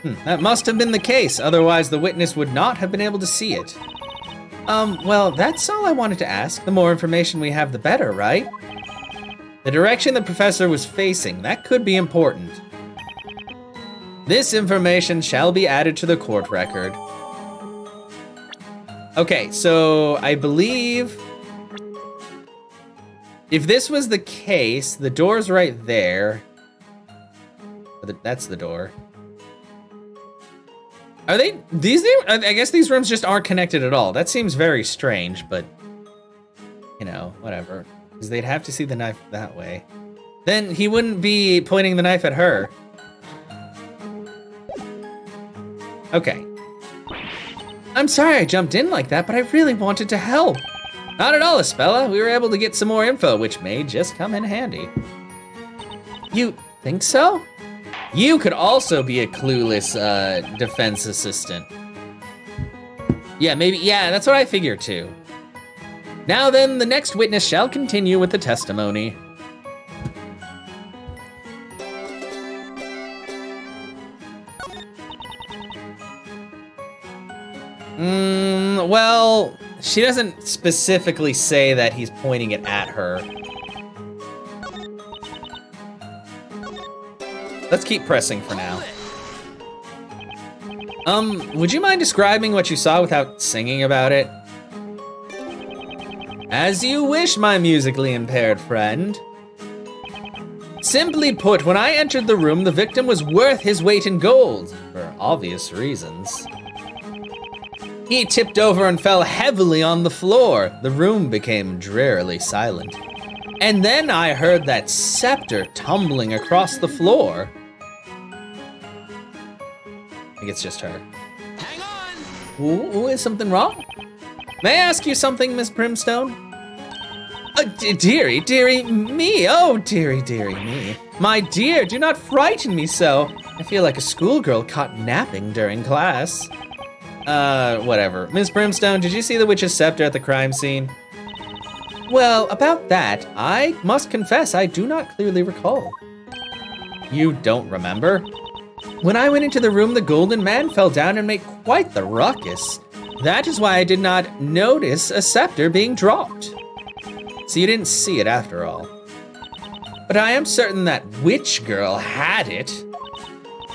Hmm, that must have been the case, otherwise the witness would not have been able to see it. Um, well, that's all I wanted to ask. The more information we have, the better, right? The direction the professor was facing, that could be important. This information shall be added to the court record. Okay, so I believe... If this was the case, the door's right there. That's the door. Are they, these, I guess these rooms just aren't connected at all. That seems very strange, but, you know, whatever. Because they'd have to see the knife that way. Then he wouldn't be pointing the knife at her. Okay. I'm sorry I jumped in like that, but I really wanted to help. Not at all, Espella. We were able to get some more info, which may just come in handy. You think so? You could also be a clueless uh, defense assistant. Yeah, maybe, yeah, that's what I figure too. Now then, the next witness shall continue with the testimony. Mm, well, she doesn't specifically say that he's pointing it at her. Let's keep pressing for now. Um, would you mind describing what you saw without singing about it? As you wish, my musically impaired friend. Simply put, when I entered the room, the victim was worth his weight in gold, for obvious reasons. He tipped over and fell heavily on the floor. The room became drearily silent. And then I heard that scepter tumbling across the floor. I think it's just her. Hang on! Ooh, ooh, is something wrong? May I ask you something, Miss Primstone? Uh, de dearie, dearie me, oh dearie, dearie me. My dear, do not frighten me so. I feel like a schoolgirl caught napping during class. Uh, whatever. Miss Primstone, did you see the witch's scepter at the crime scene? Well, about that, I must confess I do not clearly recall. You don't remember? When I went into the room, the golden man fell down and made quite the ruckus. That is why I did not notice a scepter being dropped. So you didn't see it after all. but I am certain that witch girl had it.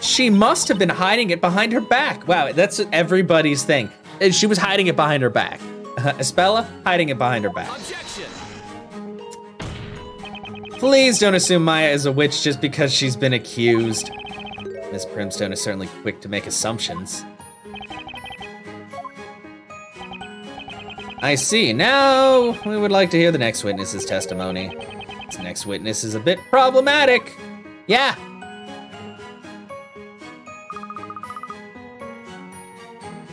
She must have been hiding it behind her back. Wow, that's everybody's thing. She was hiding it behind her back. Uh, Espella, hiding it behind her back. Objection. Please don't assume Maya is a witch just because she's been accused. Miss Primstone is certainly quick to make assumptions. I see. Now, we would like to hear the next witness's testimony. This next witness is a bit problematic. Yeah.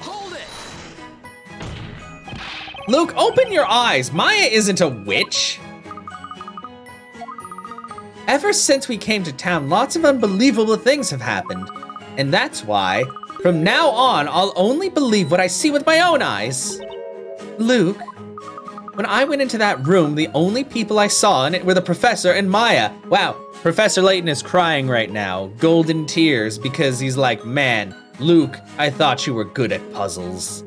Hold it. Luke, open your eyes. Maya isn't a witch. Ever since we came to town, lots of unbelievable things have happened. And that's why, from now on, I'll only believe what I see with my own eyes. Luke, when I went into that room, the only people I saw in it were the professor and Maya. Wow, Professor Layton is crying right now, golden tears, because he's like, man, Luke, I thought you were good at puzzles.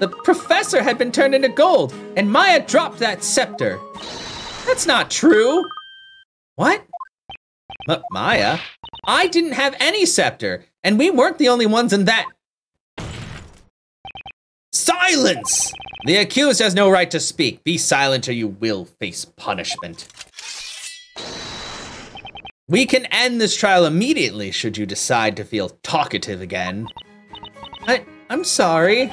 The professor had been turned into gold, and Maya dropped that scepter. That's not true. What? M- Maya? I didn't have any scepter, and we weren't the only ones in that. Silence! The accused has no right to speak. Be silent or you will face punishment. We can end this trial immediately should you decide to feel talkative again. I- I'm sorry.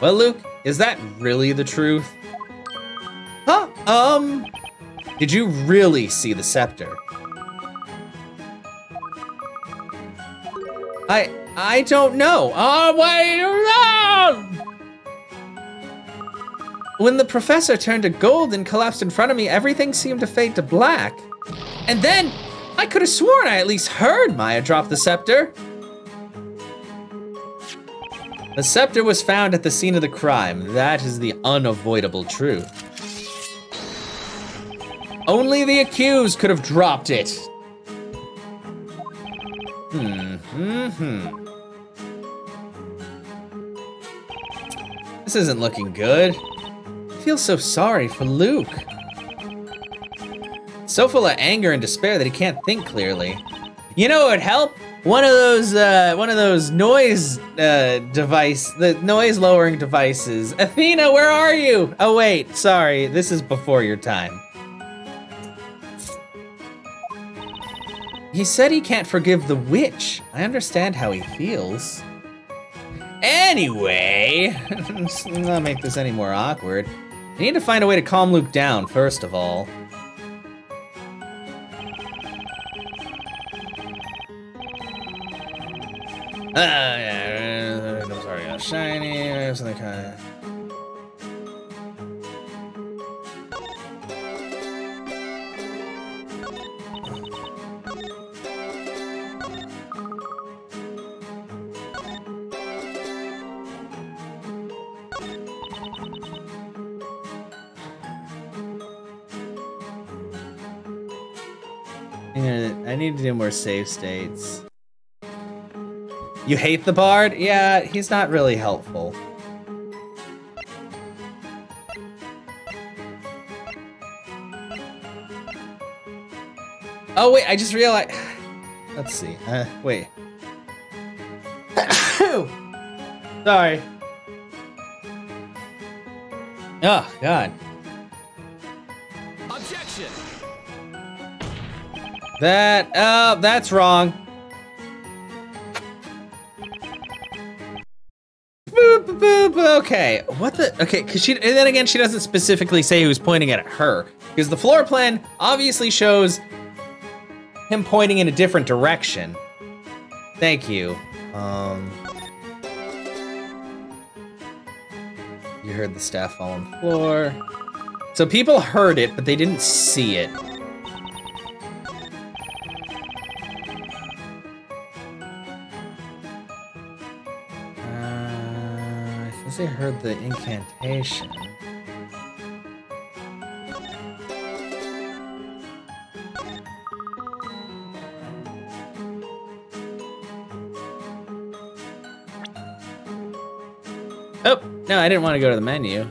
Well, Luke, is that really the truth? Huh? Um... Did you really see the scepter? I, I don't know. Oh, wait, no! When the professor turned to gold and collapsed in front of me, everything seemed to fade to black. And then I could have sworn I at least heard Maya drop the scepter. The scepter was found at the scene of the crime. That is the unavoidable truth. Only the accused could have dropped it. Hmm, hmm, hmm. This isn't looking good. I feel so sorry for Luke. So full of anger and despair that he can't think clearly. You know what would help? One of those, uh, one of those noise, uh, device, the noise-lowering devices. Athena, where are you? Oh, wait, sorry, this is before your time. He said he can't forgive the witch. I understand how he feels. Anyway, let's not make this any more awkward. I need to find a way to calm Luke down, first of all. Uh, yeah, I'm sorry, I'm shiny, or something kind of... I need to do more save states. You hate the bard? Yeah, he's not really helpful. Oh wait, I just realized. Let's see. Uh, wait. Sorry. Oh God. Objection. That, uh, that's wrong. Boop, boop, boop, okay, what the, okay, cause she, and then again, she doesn't specifically say who's pointing at her, because the floor plan obviously shows him pointing in a different direction. Thank you. Um, you heard the staff fall on the floor. So people heard it, but they didn't see it. I heard the incantation. Oh, no, I didn't want to go to the menu.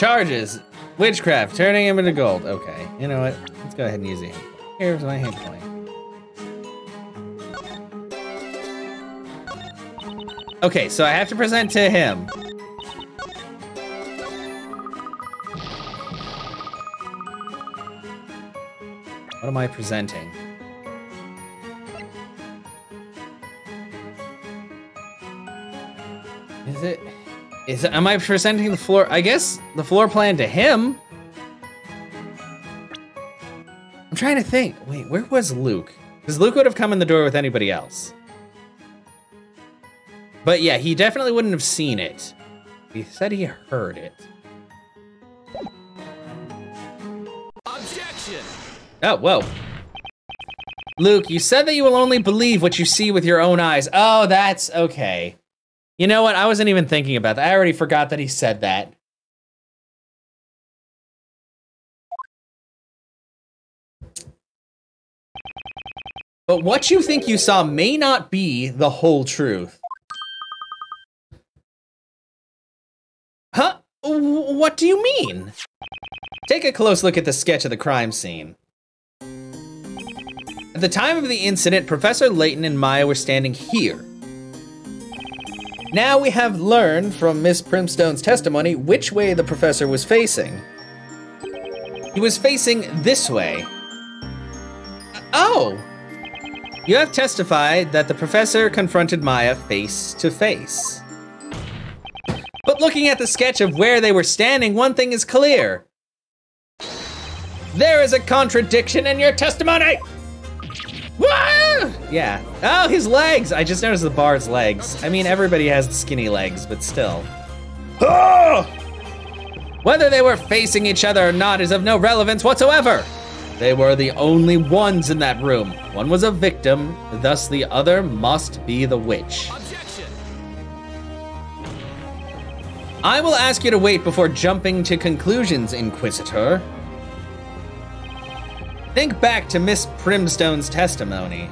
Charges! Witchcraft, turning him into gold. Okay, you know what? Let's go ahead and use it. Here's my hand point. Okay, so I have to present to him. What am I presenting? Is it, is it, am I presenting the floor? I guess the floor plan to him. I'm trying to think, wait, where was Luke? Because Luke would have come in the door with anybody else. But yeah, he definitely wouldn't have seen it. He said he heard it. Objection. Oh, whoa. Luke, you said that you will only believe what you see with your own eyes. Oh, that's okay. You know what? I wasn't even thinking about that. I already forgot that he said that. But what you think you saw may not be the whole truth. Huh? What do you mean? Take a close look at the sketch of the crime scene. At the time of the incident, Professor Layton and Maya were standing here. Now we have learned from Miss Primstone's testimony which way the professor was facing. He was facing this way. Oh! You have testified that the professor confronted Maya face to face. But looking at the sketch of where they were standing, one thing is clear. There is a contradiction in your testimony! Whoa! Yeah. Oh, his legs! I just noticed the bard's legs. I mean, everybody has skinny legs, but still. Oh! Whether they were facing each other or not is of no relevance whatsoever. They were the only ones in that room. One was a victim, thus the other must be the witch. Objection. I will ask you to wait before jumping to conclusions, Inquisitor. Think back to Miss Primstone's testimony.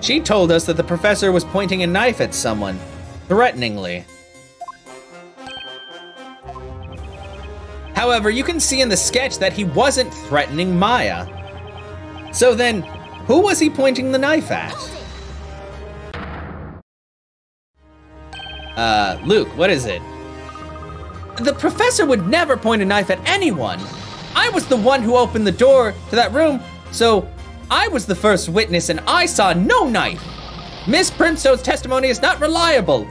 She told us that the professor was pointing a knife at someone, threateningly. However, you can see in the sketch that he wasn't threatening Maya. So then, who was he pointing the knife at? Uh, Luke, what is it? The professor would never point a knife at anyone! I was the one who opened the door to that room, so I was the first witness and I saw no knife. Miss Primstone's testimony is not reliable.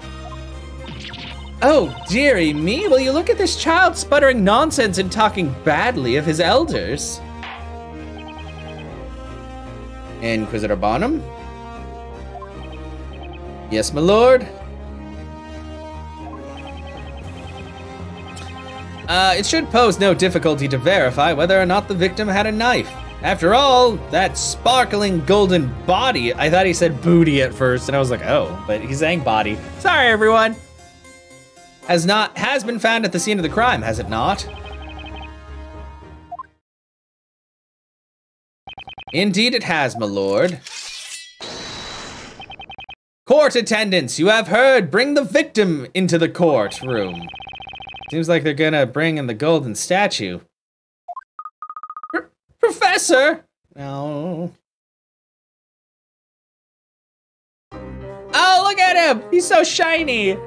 Oh, dearie me, will you look at this child sputtering nonsense and talking badly of his elders? Inquisitor Barnum? Yes, my lord? Uh, it should pose no difficulty to verify whether or not the victim had a knife. After all, that sparkling golden body, I thought he said booty at first, and I was like, oh, but he's saying body. Sorry, everyone. Has not, has been found at the scene of the crime, has it not? Indeed it has, my lord. Court attendants, you have heard, bring the victim into the courtroom. Seems like they're gonna bring in the golden statue. Pr- Professor! No. Oh, look at him! He's so shiny!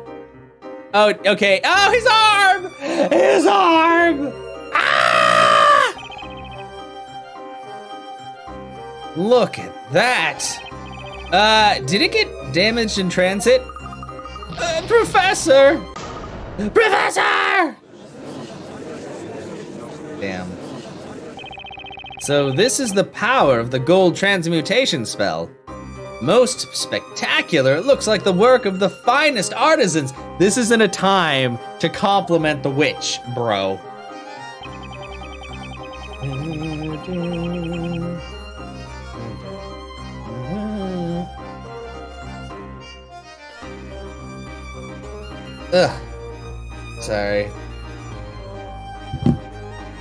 Oh, okay. Oh, his arm! His arm! Ah! Look at that! Uh, did it get damaged in transit? Uh, Professor! Professor! Damn. So this is the power of the gold transmutation spell. Most spectacular, it looks like the work of the finest artisans. This isn't a time to compliment the witch, bro. Ugh. Sorry.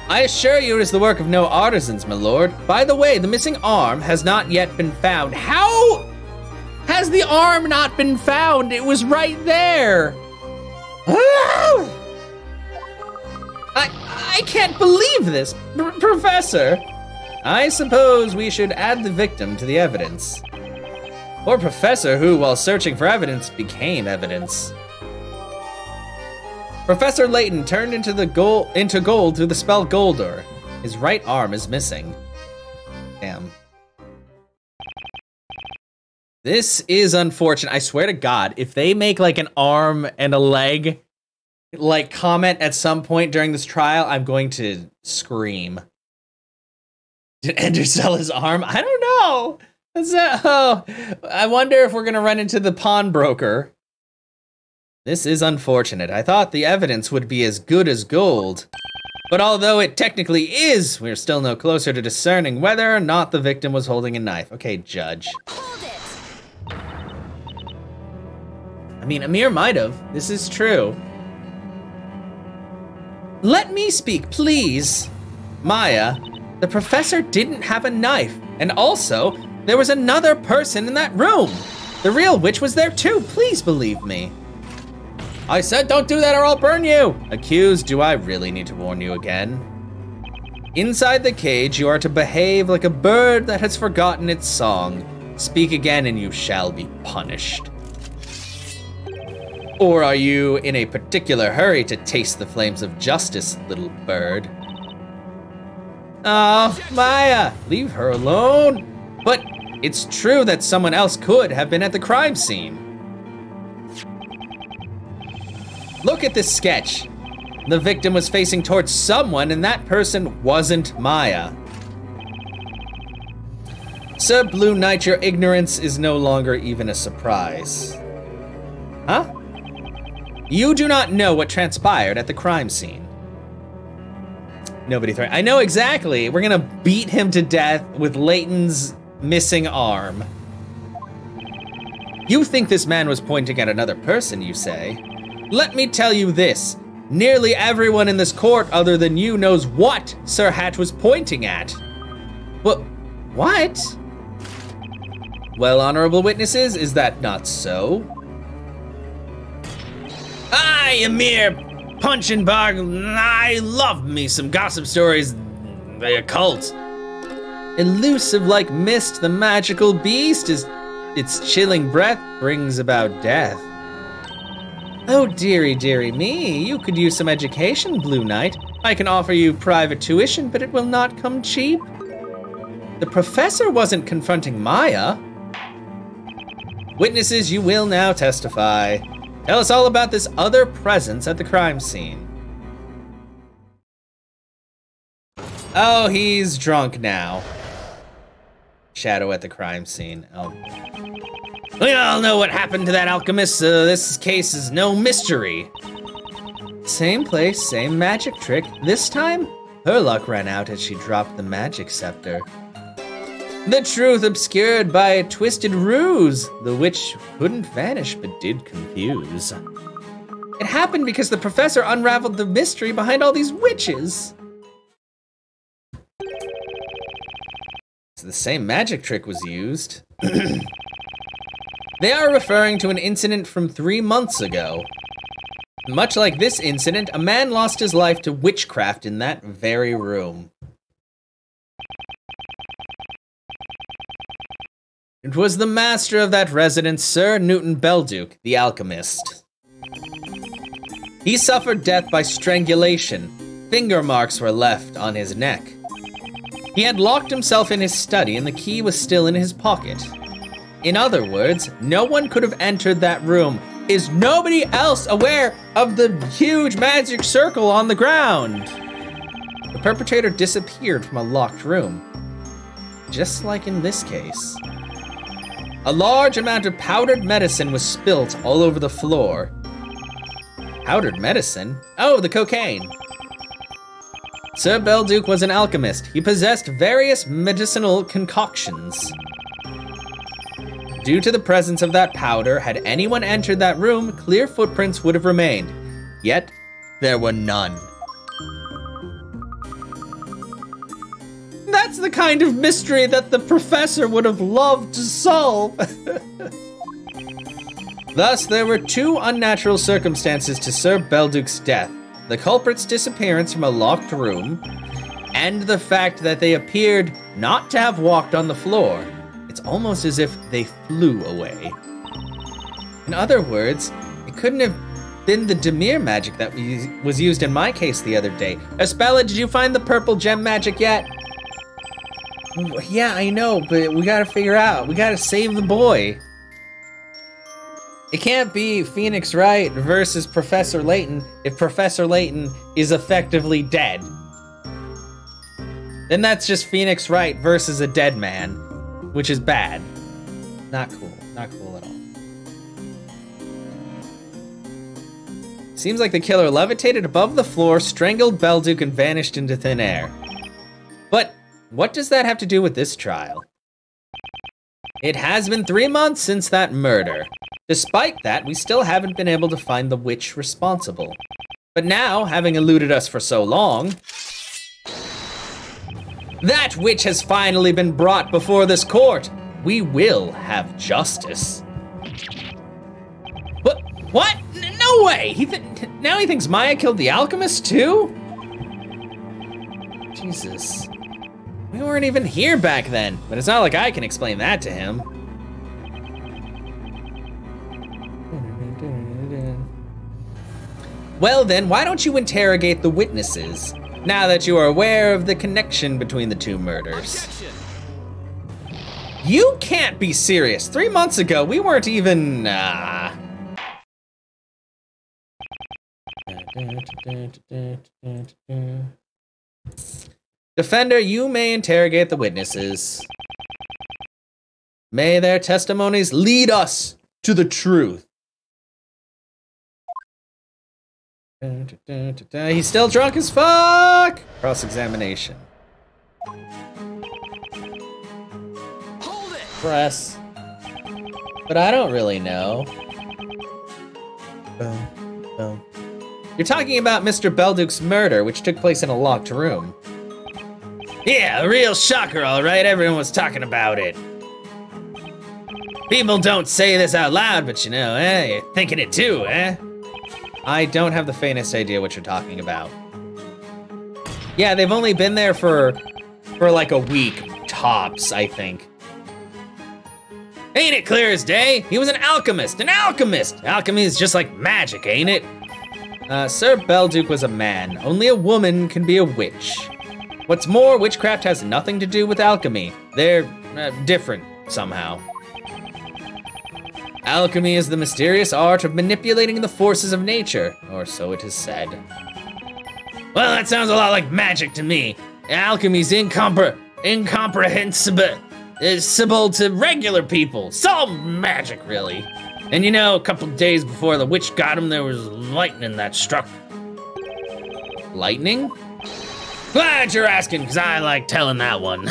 I assure you it is the work of no artisans, my lord. By the way, the missing arm has not yet been found. How has the arm not been found? It was right there. I, I can't believe this, Professor. I suppose we should add the victim to the evidence. Or Professor who, while searching for evidence, became evidence. Professor Layton turned into the gold into gold through the spell Goldor. His right arm is missing. Damn. This is unfortunate. I swear to God, if they make like an arm and a leg like comment at some point during this trial, I'm going to scream. Did Ender sell his arm? I don't know. So, oh, I wonder if we're going to run into the pawnbroker. This is unfortunate. I thought the evidence would be as good as gold. But although it technically is, we're still no closer to discerning whether or not the victim was holding a knife. Okay, Judge. Hold it. I mean, Emeer might have. This is true. Let me speak, please. Maya, the professor didn't have a knife. And also, there was another person in that room. The real witch was there too, please believe me. I said don't do that or I'll burn you. Accused, do I really need to warn you again? Inside the cage, you are to behave like a bird that has forgotten its song. Speak again and you shall be punished. Or are you in a particular hurry to taste the flames of justice, little bird? Oh, Maya, leave her alone. But it's true that someone else could have been at the crime scene. Look at this sketch. The victim was facing towards someone and that person wasn't Maya. Sir Blue Knight, your ignorance is no longer even a surprise. Huh? You do not know what transpired at the crime scene. Nobody threatened. I know exactly. We're gonna beat him to death with Layton's missing arm. You think this man was pointing at another person, you say? Let me tell you this. Nearly everyone in this court other than you knows what Sir Hatch was pointing at. Well, what? Well, honorable witnesses, is that not so? I, Emeer Punchinbog, I love me some gossip stories, the occult. Elusive like mist, the magical beast is its chilling breath brings about death. Oh dearie, dearie me, you could use some education, Blue Knight. I can offer you private tuition, but it will not come cheap. The professor wasn't confronting Maya. Witnesses, you will now testify. Tell us all about this other presence at the crime scene. Oh, he's drunk now. Shadow at the crime scene. Oh. We all know what happened to that alchemist, so this case is no mystery. Same place, same magic trick. This time, her luck ran out as she dropped the magic scepter. The truth obscured by a twisted ruse, the witch couldn't vanish but did confuse. It happened because the professor unraveled the mystery behind all these witches. The same magic trick was used. They are referring to an incident from three months ago. Much like this incident, a man lost his life to witchcraft in that very room. It was the master of that residence, Sir Newton Belduke, the alchemist. He suffered death by strangulation. Finger marks were left on his neck. He had locked himself in his study and the key was still in his pocket. In other words, no one could have entered that room. Is nobody else aware of the huge magic circle on the ground? The perpetrator disappeared from a locked room, just like in this case. A large amount of powdered medicine was spilt all over the floor. Powdered medicine? Oh, the cocaine. Sir Belduke was an alchemist. He possessed various medicinal concoctions. Due to the presence of that powder, had anyone entered that room, clear footprints would have remained. Yet, there were none. That's the kind of mystery that the professor would have loved to solve. Thus, there were two unnatural circumstances to Sir Belduke's death. the culprit's disappearance from a locked room, and the fact that they appeared not to have walked on the floor. It's almost as if they flew away. In other words, it couldn't have been the Demir magic that we, was used in my case the other day. Espella, did you find the purple gem magic yet? Yeah, I know, but we gotta figure out. We gotta save the boy. It can't be Phoenix Wright versus Professor Layton if Professor Layton is effectively dead. Then that's just Phoenix Wright versus a dead man, which is bad. Not cool. Not cool at all. Seems like the killer levitated above the floor, strangled Belduke, and vanished into thin air. But what does that have to do with this trial? It has been three months since that murder. Despite that, we still haven't been able to find the witch responsible. But now, having eluded us for so long, that witch has finally been brought before this court. We will have justice. What? What? No way! He th now he thinks Maya killed the alchemist too? Jesus. We weren't even here back then, but it's not like I can explain that to him. Well then, why don't you interrogate the witnesses, now that you are aware of the connection between the two murders? Objection. You can't be serious. Three months ago, we weren't even, uh... Defender, you may interrogate the witnesses. May their testimonies lead us to the truth. He's still drunk as fuck! Cross-examination. Hold it! Press. But I don't really know. Boom. Boom. You're talking about Mister Belduke's murder, which took place in a locked room. Yeah, a real shocker, all right. Everyone was talking about it. People don't say this out loud, but you know, eh? You're thinking it too, eh? I don't have the faintest idea what you're talking about. Yeah, they've only been there for, for like a week, tops, I think. Ain't it clear as day? He was an alchemist, an alchemist! Alchemy is just like magic, ain't it? Uh, Sir Belduke was a man. Only a woman can be a witch. What's more, witchcraft has nothing to do with alchemy. They're uh, different, somehow. Alchemy is the mysterious art of manipulating the forces of nature, or so it is said. Well, that sounds a lot like magic to me. Alchemy's incompre- incomprehensible uh, to regular people. It's all magic, really. And you know, a couple days before the witch got him, there was lightning that struck. Lightning? Glad you're asking, because I like telling that one.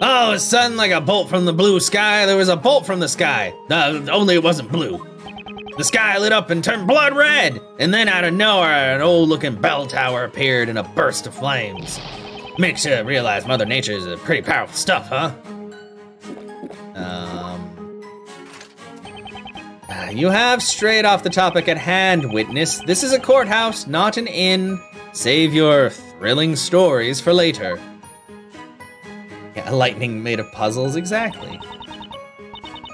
Oh, sudden like a bolt from the blue sky. There was a bolt from the sky. Uh, only it wasn't blue. The sky lit up and turned blood red. And then out of nowhere, an old-looking bell tower appeared in a burst of flames. Makes you realize Mother Nature is a pretty powerful stuff, huh? Um, you have strayed off the topic at hand, witness. This is a courthouse, not an inn. Save your thrilling stories for later. Yeah, lightning made of puzzles, exactly.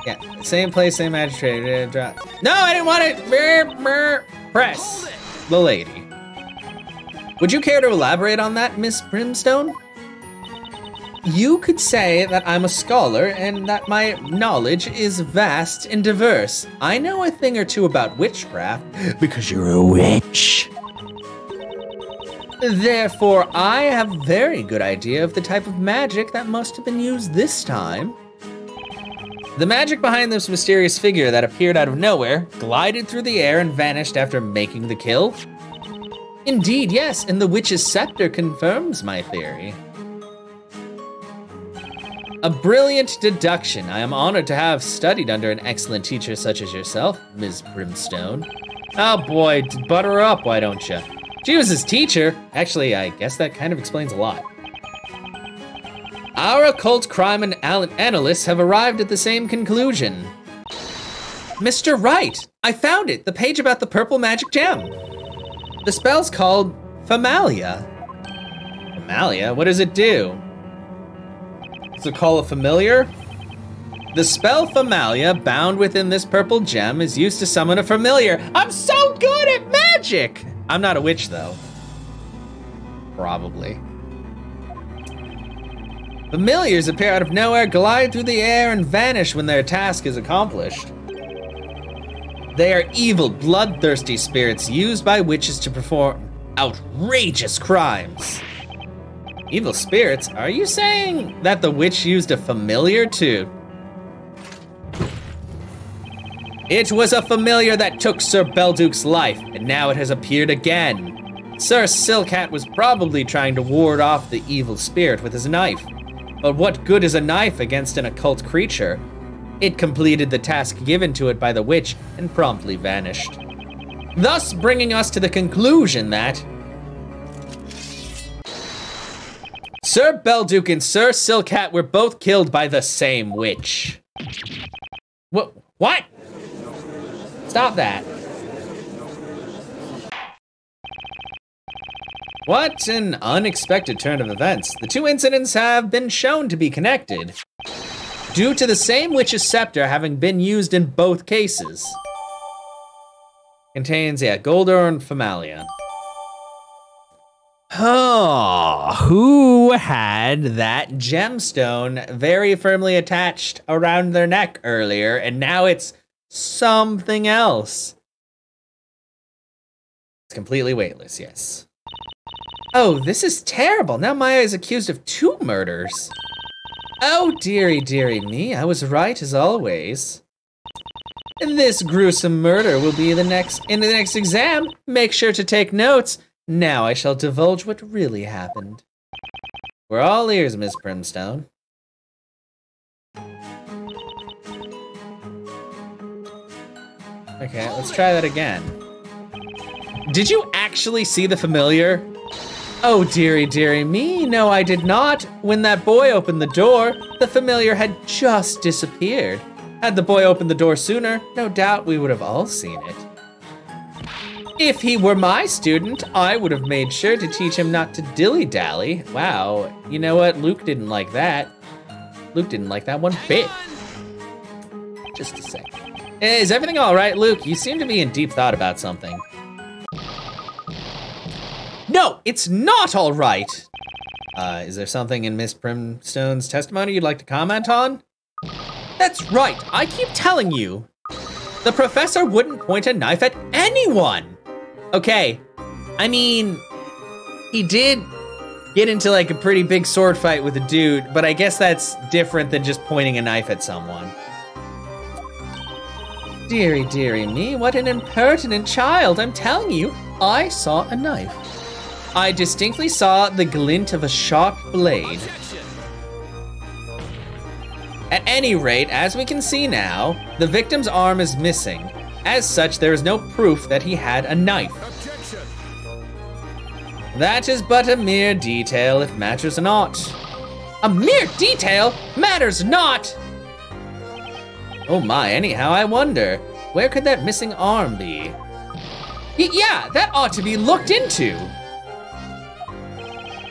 Yeah, same place, same magistrate. No, I didn't want it. Press the lady. Would you care to elaborate on that, Miss Primstone? You could say that I'm a scholar and that my knowledge is vast and diverse. I know a thing or two about witchcraft because you're a witch. Therefore, I have a very good idea of the type of magic that must have been used this time. The magic behind this mysterious figure that appeared out of nowhere, glided through the air, and vanished after making the kill? Indeed, yes, and the witch's scepter confirms my theory. A brilliant deduction. I am honored to have studied under an excellent teacher such as yourself, Miz Primstone. Oh boy, butter her up, why don't you? She was his teacher. Actually, I guess that kind of explains a lot. Our occult crime and analysts have arrived at the same conclusion. Mister Wright! I found it! The page about the purple magic gem! The spell's called Familia. Familia? What does it do? Does it call a familiar? The spell Familia, bound within this purple gem, is used to summon a familiar. I'm so good at magic! I'm not a witch, though. Probably. Familiars appear out of nowhere, glide through the air, and vanish when their task is accomplished. They are evil, bloodthirsty spirits used by witches to perform outrageous crimes. Evil spirits? Are you saying that the witch used a familiar to... It was a familiar that took Sir Belduke's life, and now it has appeared again. Sir Silkhat was probably trying to ward off the evil spirit with his knife. But what good is a knife against an occult creature? It completed the task given to it by the witch and promptly vanished. Thus bringing us to the conclusion that Sir Belduke and Sir Silkhat were both killed by the same witch. What? What? Stop that. What an unexpected turn of events. The two incidents have been shown to be connected, due to the same witch's scepter having been used in both cases. Contains, yeah, Goldor and Familia. Oh, who had that gemstone very firmly attached around their neck earlier, and now it's something else? It's completely weightless, yes. Oh, this is terrible. Now Maya is accused of two murders. Oh, dearie, dearie me, I was right as always. This gruesome murder will be the next in the next exam. Make sure to take notes. Now I shall divulge what really happened. We're all ears, Miss Primstone. Okay, let's try that again. Did you actually see the familiar? Oh, dearie, dearie me, no, I did not. When that boy opened the door, the familiar had just disappeared. Had the boy opened the door sooner, no doubt we would have all seen it. If he were my student, I would have made sure to teach him not to dilly-dally. Wow, you know what? Luke didn't like that. Luke didn't like that one bit. Just a sec. Is everything all right, Luke? You seem to be in deep thought about something. No, it's not all right. Uh, is there something in Miss Primstone's testimony you'd like to comment on? That's right, I keep telling you. The professor wouldn't point a knife at anyone. Okay, I mean, he did get into like a pretty big sword fight with a dude, but I guess that's different than just pointing a knife at someone. Dearie, dearie me, what an impertinent child. I'm telling you, I saw a knife. I distinctly saw the glint of a sharp blade. At any rate, as we can see now, the victim's arm is missing. As such, there is no proof that he had a knife. Objection. That is but a mere detail, it matters not. A mere detail? Matters not! Oh my, anyhow, I wonder, where could that missing arm be? Y- yeah, that ought to be looked into.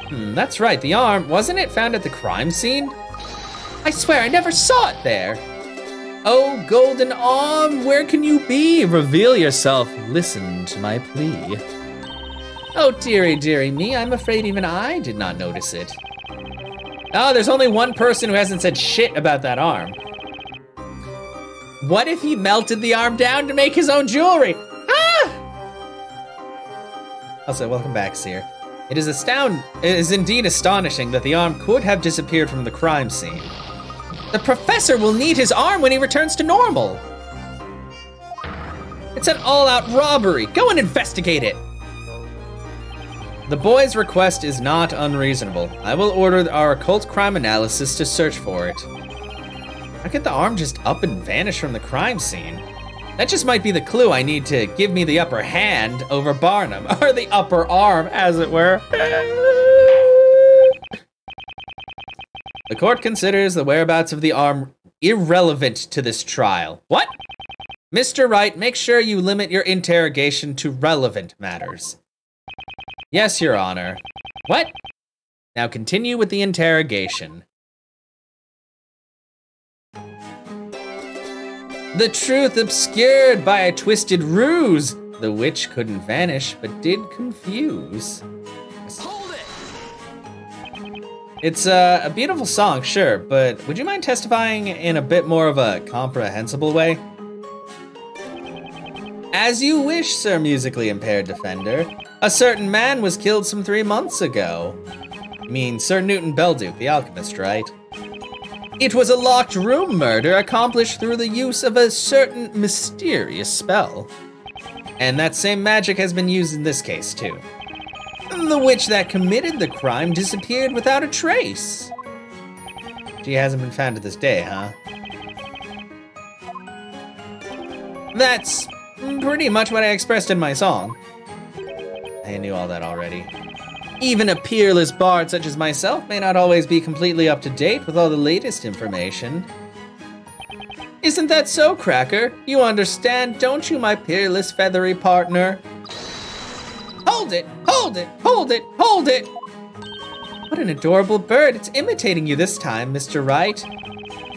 Hmm, that's right, the arm, wasn't it found at the crime scene? I swear I never saw it there. Oh, golden arm, where can you be? Reveal yourself, listen to my plea. Oh, dearie, dearie me, I'm afraid even I did not notice it. Oh, there's only one person who hasn't said shit about that arm. What if he melted the arm down to make his own jewelry? Ah! Also, welcome back, Seer. It is astound- it is indeed astonishing that the arm could have disappeared from the crime scene. The professor will need his arm when he returns to normal. It's an all-out robbery. Go and investigate it. The boy's request is not unreasonable. I will order our occult crime analysis to search for it. How could the arm just up and vanish from the crime scene? That just might be the clue I need to give me the upper hand over Barnum, or the upper arm, as it were. The court considers the whereabouts of the arm irrelevant to this trial. What? Mister Wright, make sure you limit your interrogation to relevant matters. Yes, Your Honor. What? Now continue with the interrogation. The truth obscured by a twisted ruse. The witch couldn't vanish, but did confuse. Hold it! It's uh, a beautiful song, sure, but would you mind testifying in a bit more of a comprehensible way? As you wish, Sir Musically Impaired Defender. A certain man was killed some three months ago. I mean, Sir Newton Belduke, the alchemist, right? It was a locked room murder accomplished through the use of a certain mysterious spell. And that same magic has been used in this case, too. The witch that committed the crime disappeared without a trace. She hasn't been found to this day, huh? That's pretty much what I expressed in my song. I knew all that already. Even a peerless bard such as myself may not always be completely up to date with all the latest information. Isn't that so, Cracker? You understand, don't you, my peerless feathery partner? Hold it, hold it, hold it, hold it! What an adorable bird. It's imitating you this time, Mister Wright.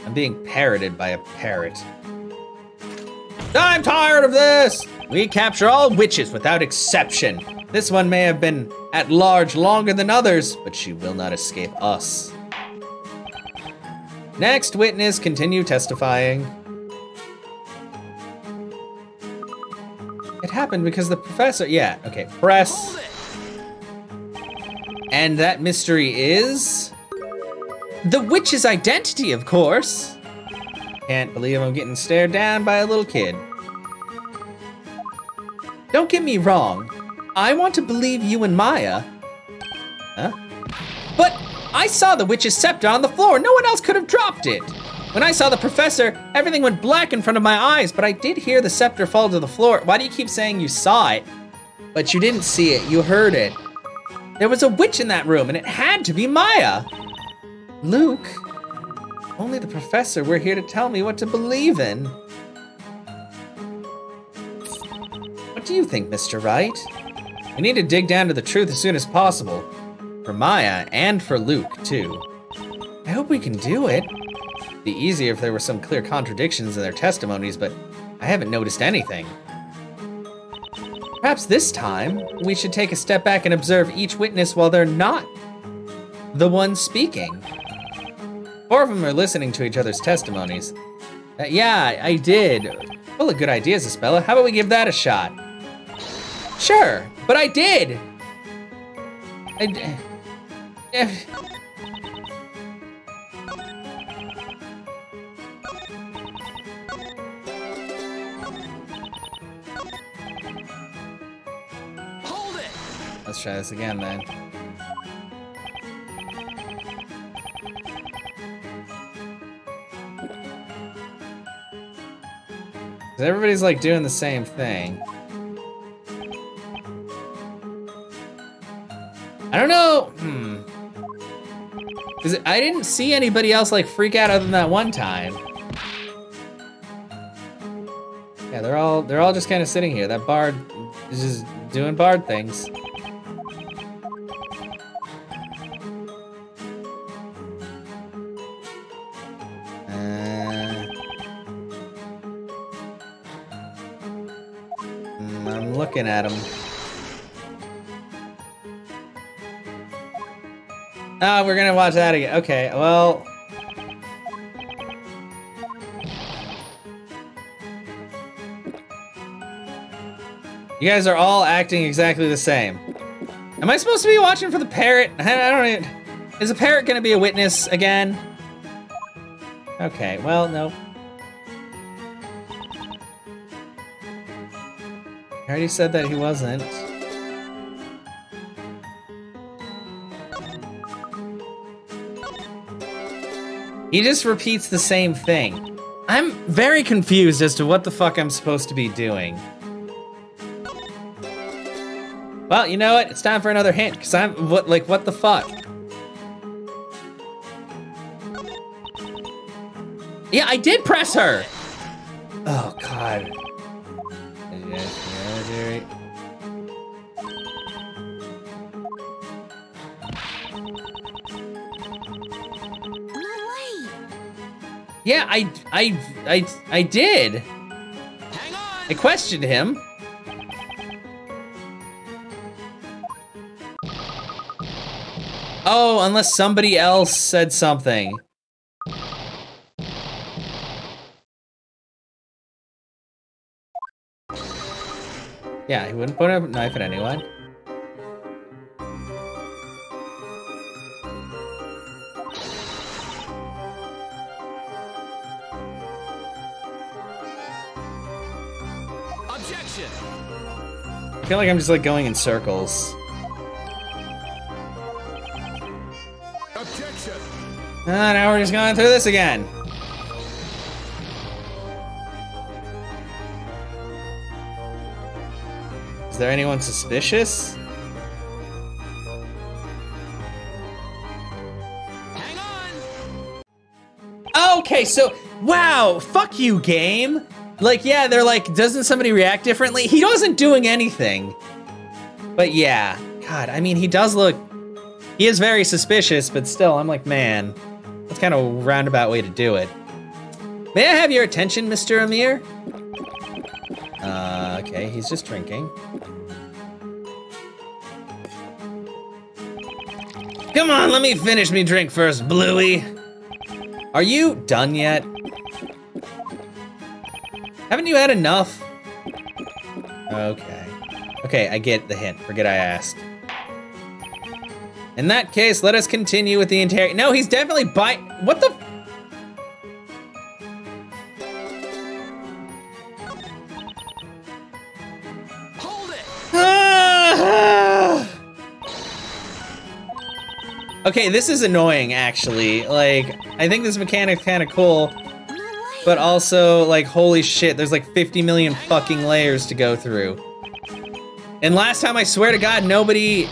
I'm being parroted by a parrot. I'm tired of this! We capture all witches without exception. This one may have been at large longer than others, but she will not escape us. Next witness, continue testifying. It happened because the professor, yeah, okay, press. And that mystery is? The witch's identity, of course. Can't believe I'm getting stared down by a little kid. Don't get me wrong. I want to believe you and Maya. Huh? But I saw the witch's scepter on the floor. No one else could have dropped it. When I saw the professor, everything went black in front of my eyes, but I did hear the scepter fall to the floor. Why do you keep saying you saw it? But you didn't see it, you heard it. There was a witch in that room, and it had to be Maya. Luke, only the professor were here to tell me what to believe in. What do you think, Mister Wright? We need to dig down to the truth as soon as possible. For Maya, and for Luke, too. I hope we can do it. It'd be easier if there were some clear contradictions in their testimonies, but I haven't noticed anything. Perhaps this time, we should take a step back and observe each witness while they're not the one speaking. Four of them are listening to each other's testimonies. Uh, yeah, I did. Full of good ideas, Espella. How about we give that a shot? Sure, but I did! I d Hold it! Let's try this again, man. Because everybody's like doing the same thing. I don't know, hmm. Cause it, I didn't see anybody else like freak out other than that one time. Yeah, they're all they're all just kind of sitting here. That bard is just doing bard things. Uh, I'm looking at him. Oh, we're gonna watch that again. Okay, well. You guys are all acting exactly the same. Am I supposed to be watching for the parrot? I don't even. Is the parrot gonna be a witness again? Okay, well, no. I already said that he wasn't. He just repeats the same thing. I'm very confused as to what the fuck I'm supposed to be doing. Well, you know what? It's time for another hint, cause I'm what, like, what the fuck? Yeah, I did press her. Oh, God. Yeah, I, I, I, I did. Hang on. I questioned him. Oh, unless somebody else said something. Yeah, he wouldn't put a knife at anyone. I feel like I'm just like going in circles. Objection. Ah, now we're just going through this again. Is there anyone suspicious? Hang on. Okay, so wow, fuck you, game. Like, yeah, they're like, doesn't somebody react differently? He wasn't doing anything. But yeah, God, I mean, he does look, he is very suspicious, but still, I'm like, man, that's kind of a roundabout way to do it. May I have your attention, Mister Emeer? Uh, okay, he's just drinking. Come on, let me finish me drink first, Bluey. Are you done yet? Haven't you had enough? Okay. Okay, I get the hint. Forget I asked. In that case, let us continue with the interior. No, he's definitely bi- What the? Hold it. Ah! Okay, this is annoying, actually. Like, I think this mechanic's kind of cool. But also, like, holy shit, there's like fifty million fucking layers to go through. And last time, I swear to God, nobody...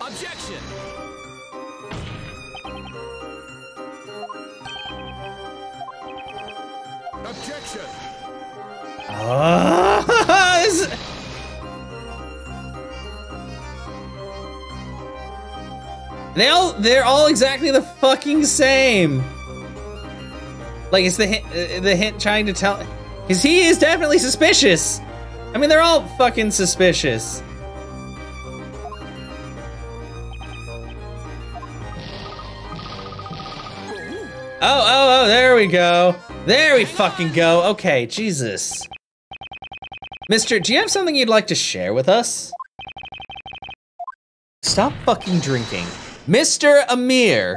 Objection! Objection! Oh, this... They all, they're all exactly the fucking same. Like, it's the hint, the hint trying to tell, because he is definitely suspicious. I mean, they're all fucking suspicious. Oh, oh, oh, there we go. There we fucking go. Okay, Jesus. Mister, do you have something you'd like to share with us? Stop fucking drinking. Mister Emeer.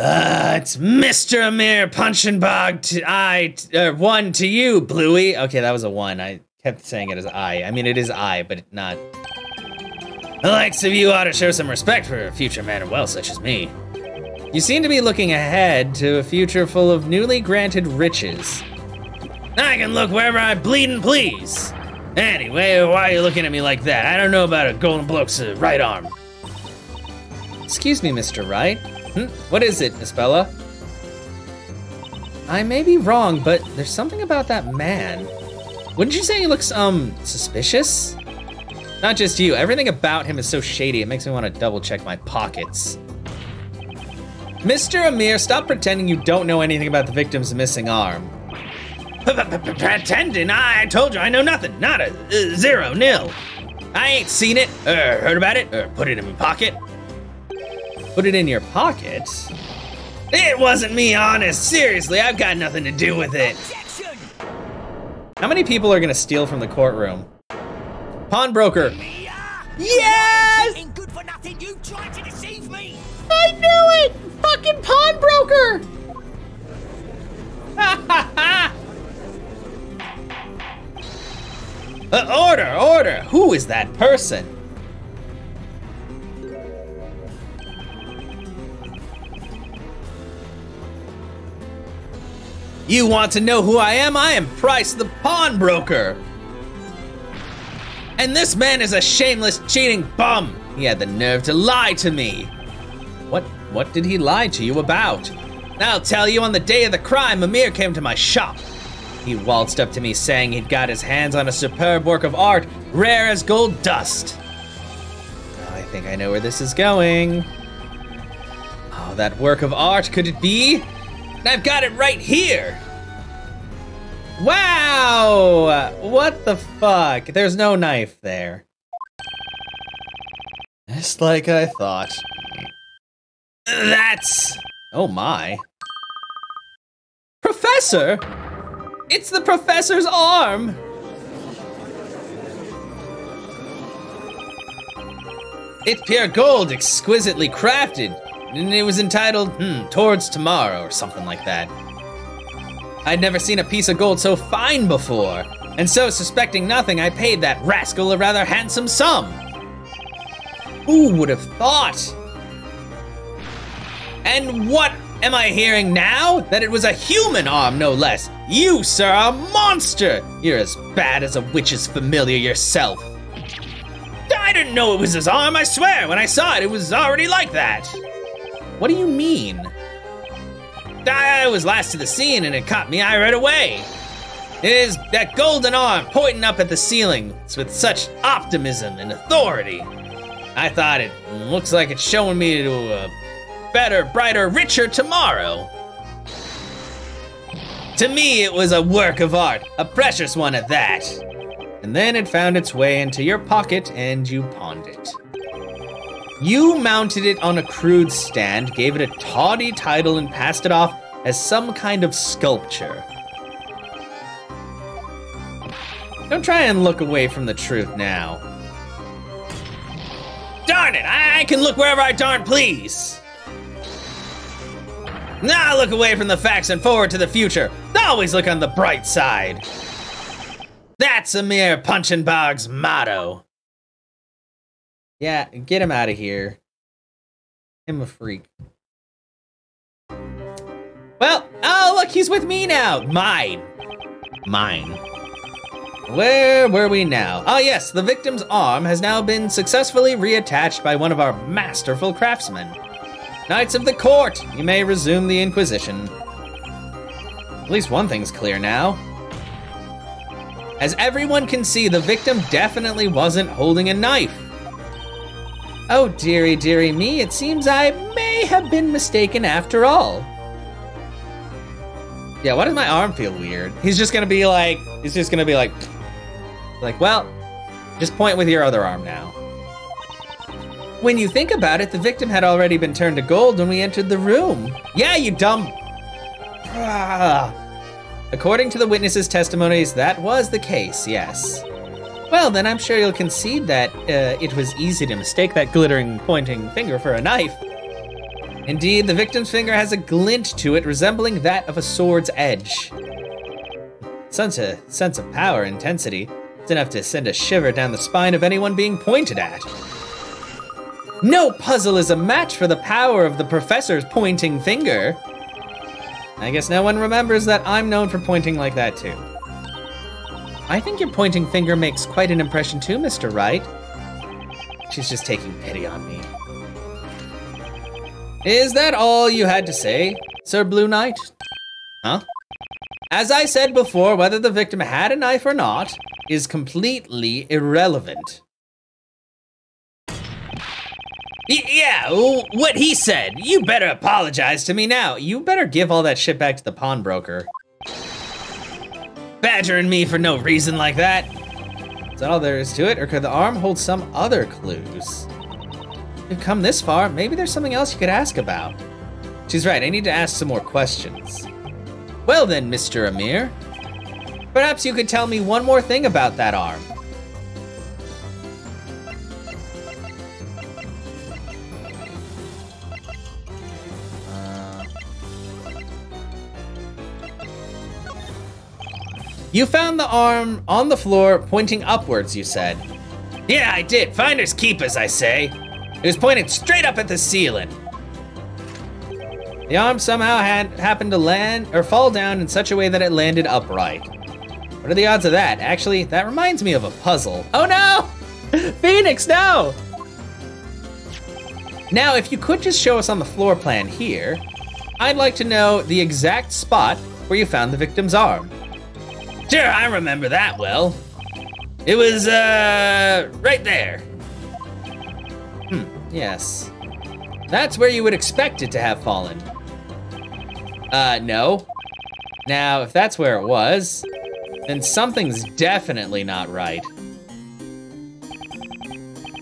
Uh, it's Mister Emeer Punchinbog to I, uh, one to you, Bluey. Okay, that was a one. I kept saying it as I. I mean, it is I, but not. The likes of you ought to show some respect for a future man of wealth such as me. You seem to be looking ahead to a future full of newly granted riches. I can look wherever I bleed and please. Anyway, why are you looking at me like that? I don't know about a golden bloke's uh, right arm. Excuse me, Mister Wright. Hm? What is it, Espella? I may be wrong, but there's something about that man. Wouldn't you say he looks, um, suspicious? Not just you, everything about him is so shady, it makes me want to double check my pockets. Mister Emeer, stop pretending you don't know anything about the victim's missing arm. Pretending? I told you I know nothing. Not a uh, zero, nil. I ain't seen it, or heard about it, or put it in my pocket. Put it in your pocket? It wasn't me, honest. Seriously, I've got nothing to do with it. Objection. How many people are gonna steal from the courtroom? Pawnbroker. Yes! Ain't good for nothing. You tried to deceive me. I knew it! Fucking pawnbroker! Ha ha ha! Uh, order, order! Who is that person? You want to know who I am? I am Price the pawnbroker. And this man is a shameless, cheating bum. He had the nerve to lie to me. What, what did he lie to you about? I'll tell you, on the day of the crime, Emeer came to my shop. He waltzed up to me saying he'd got his hands on a superb work of art, rare as gold dust. Oh, I think I know where this is going. Oh, that work of art, could it be? And I've got it right here. Wow! What the fuck? There's no knife there. Just like I thought. That's... Oh my. Professor? It's the professor's arm! It's pure gold, exquisitely crafted, and it was entitled, hmm, Towards Tomorrow or something like that. I'd never seen a piece of gold so fine before, and so, suspecting nothing, I paid that rascal a rather handsome sum. Who would have thought? And what am I hearing now? That it was a human arm, no less. You, sir, are a monster! You're as bad as a witch's familiar yourself. I didn't know it was his arm, I swear! When I saw it, it was already like that! What do you mean? I was last to the scene and it caught my eye right away. It is that golden arm pointing up at the ceiling with such optimism and authority. I thought it looks like it's showing me to a better, brighter, richer tomorrow. To me, it was a work of art, a precious one at that. And then it found its way into your pocket and you pawned it. You mounted it on a crude stand, gave it a tawdry title, and passed it off as some kind of sculpture. Don't try and look away from the truth now. Darn it, I, I can look wherever I darn please. Now look away from the facts and forward to the future. Always look on the bright side. That's Emeer Punchinbog's motto. Yeah, get him out of here. I'm a freak. Well, oh look, he's with me now. Mine. Mine. Where were we now? Ah, yes, the victim's arm has now been successfully reattached by one of our masterful craftsmen. Knights of the court, you may resume the inquisition. At least one thing's clear now. As everyone can see, the victim definitely wasn't holding a knife. Oh dearie, dearie me, it seems I may have been mistaken after all. Yeah, why does my arm feel weird? He's just gonna be like, he's just gonna be like, like, well, just point with your other arm now. When you think about it, the victim had already been turned to gold when we entered the room. Yeah, you dumb. Ah. According to the witnesses' testimonies, that was the case, yes. Well, then I'm sure you'll concede that uh, it was easy to mistake that glittering, pointing finger for a knife. Indeed, the victim's finger has a glint to it resembling that of a sword's edge. Such a sense of power, intensity. It's enough to send a shiver down the spine of anyone being pointed at. No puzzle is a match for the power of the professor's pointing finger. I guess no one remembers that I'm known for pointing like that too. I think your pointing finger makes quite an impression too, Mister Wright. She's just taking pity on me. Is that all you had to say, Sir Blue Knight? Huh? As I said before, whether the victim had a knife or not is completely irrelevant. Y- yeah, what he said. You better apologize to me now. You better give all that shit back to the pawnbroker. Badgering me for no reason like that. Is that all there is to it, or could the arm hold some other clues? You've come this far, maybe there's something else you could ask about. She's right, I need to ask some more questions. Well then, Mister Emeer, perhaps you could tell me one more thing about that arm. You found the arm on the floor, pointing upwards, you said. Yeah, I did. Finders keepers, I say. It was pointed straight up at the ceiling. The arm somehow had happened to land or fall down in such a way that it landed upright. What are the odds of that? Actually, that reminds me of a puzzle. Oh no! Phoenix, no! Now, if you could just show us on the floor plan here, I'd like to know the exact spot where you found the victim's arm. Sure, I remember that well. It was, uh, right there. Hmm, yes. That's where you would expect it to have fallen. Uh, no. Now, if that's where it was, then something's definitely not right.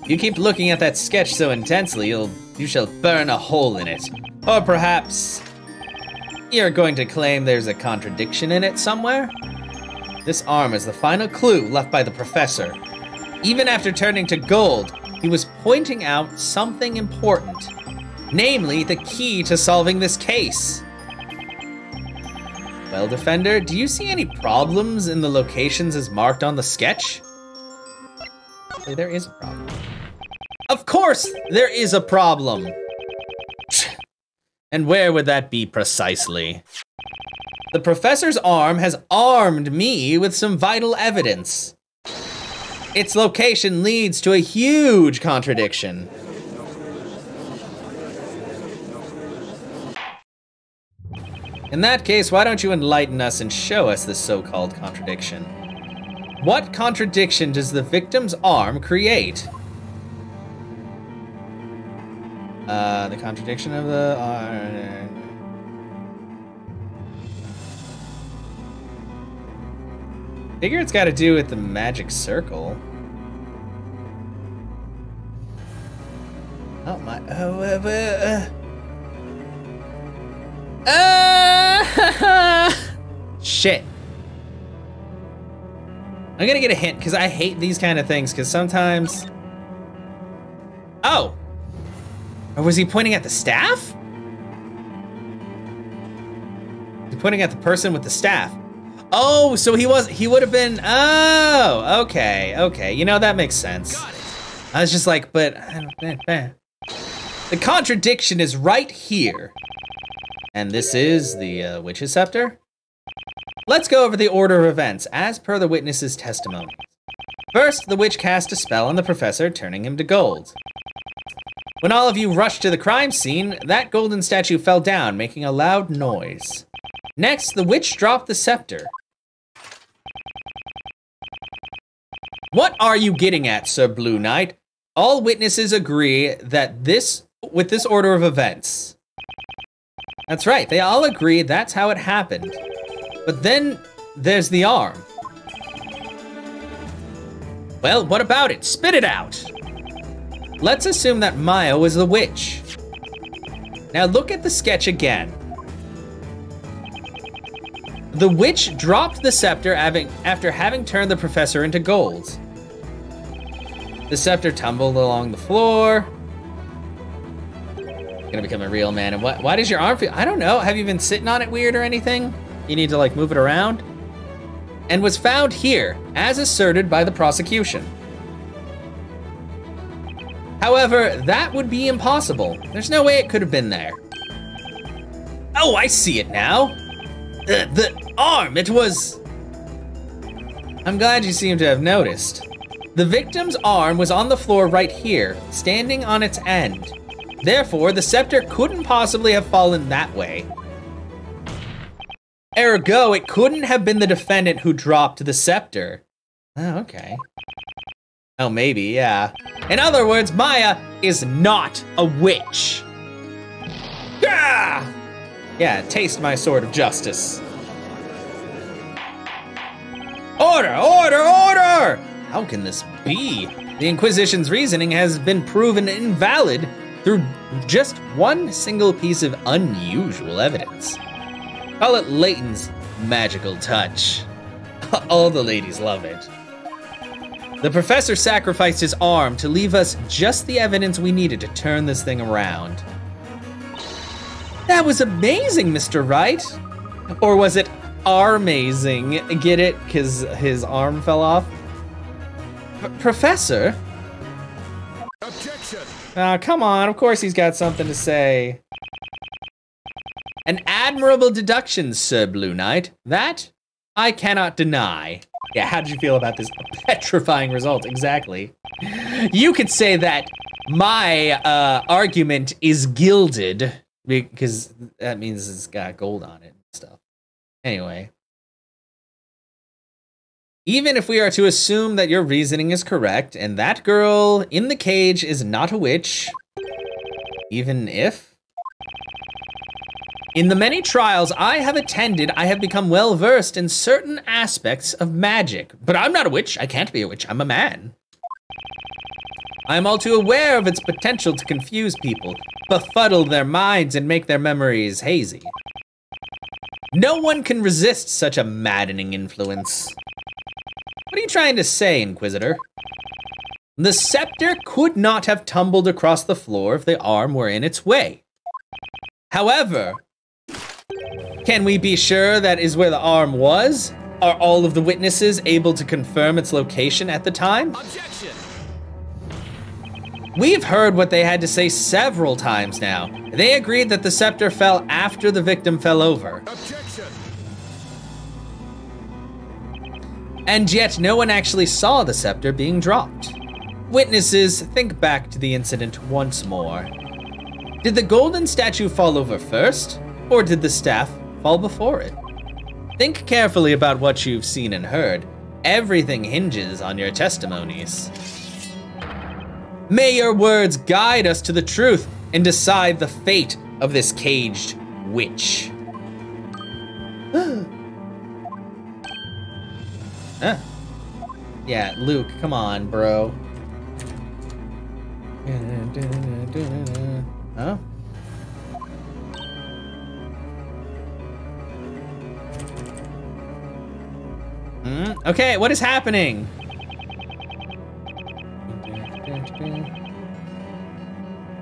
You keep looking at that sketch so intensely, you'll, you shall burn a hole in it. Or perhaps you're going to claim there's a contradiction in it somewhere? This arm is the final clue left by the professor. Even after turning to gold, he was pointing out something important, namely the key to solving this case. Well, Defender, do you see any problems in the locations as marked on the sketch? Actually, there is a problem. Of course there is a problem! And where would that be precisely? The professor's arm has armed me with some vital evidence. Its location leads to a huge contradiction. In that case, why don't you enlighten us and show us this so-called contradiction? What contradiction does the victim's arm create? Uh, the contradiction of the arm... I figure it's got to do with the magic circle. Oh my... Oh, uh, uh. Uh, shit. I'm gonna get a hint because I hate these kind of things because sometimes... Oh! Or was he pointing at the staff? He pointing at the person with the staff. Oh, so he was, he would have been, oh, okay, okay. You know, that makes sense. I was just like, but I don't, eh, eh. The contradiction is right here. And this is the uh, Witch's Scepter. Let's go over the order of events, as per the witness's testimony. First, the witch cast a spell on the professor, turning him to gold. When all of you rushed to the crime scene, that golden statue fell down, making a loud noise. Next, the witch dropped the scepter. What are you getting at, Sir Blue Knight? All witnesses agree that this, with this order of events. That's right, they all agree that's how it happened. But then, there's the arm. Well, what about it? Spit it out! Let's assume that Maya was the witch. Now look at the sketch again. The witch dropped the scepter after having turned the professor into gold. The scepter tumbled along the floor. Gonna become a real man. And what, why does your arm feel? I don't know. Have you been sitting on it weird or anything? You need to like move it around. And was found here, as asserted by the prosecution. However, that would be impossible. There's no way it could have been there. Oh, I see it now. The, the arm, it was... I'm glad you seem to have noticed. The victim's arm was on the floor right here, standing on its end. Therefore, the scepter couldn't possibly have fallen that way. Ergo, it couldn't have been the defendant who dropped the scepter. Oh, okay. Oh, maybe, yeah. In other words, Maya is not a witch. Gah! Yeah, taste my sword of justice. Order, order, order! How can this be? The Inquisition's reasoning has been proven invalid through just one single piece of unusual evidence. Call it Layton's magical touch. All the ladies love it. The professor sacrificed his arm to leave us just the evidence we needed to turn this thing around. That was amazing, Mister Wright. Or was it armazing? Get it? Because his arm fell off? P- Professor? Objection! Ah, oh, come on. Of course he's got something to say. An admirable deduction, Sir Blue Knight. That I cannot deny. Yeah, how did you feel about this petrifying result? Exactly. You could say that my uh, argument is gilded, because that means it's got gold on it and stuff. Anyway. Even if we are to assume that your reasoning is correct, and that girl in the cage is not a witch, even if? In the many trials I have attended, I have become well-versed in certain aspects of magic. But I'm not a witch. I can't be a witch. I'm a man. I am all too aware of its potential to confuse people, befuddle their minds, and make their memories hazy. No one can resist such a maddening influence. What are you trying to say, Inquisitor? The scepter could not have tumbled across the floor if the arm were in its way. However, can we be sure that is where the arm was? Are all of the witnesses able to confirm its location at the time? Objection! We've heard what they had to say several times now. They agreed that the scepter fell after the victim fell over. Objection! And yet no one actually saw the scepter being dropped. Witnesses, think back to the incident once more. Did the golden statue fall over first, or did the staff fall before it? Think carefully about what you've seen and heard. Everything hinges on your testimonies. May your words guide us to the truth and decide the fate of this caged witch. Huh. Yeah, Luke, come on, bro. Huh? Hmm? Okay, what is happening? I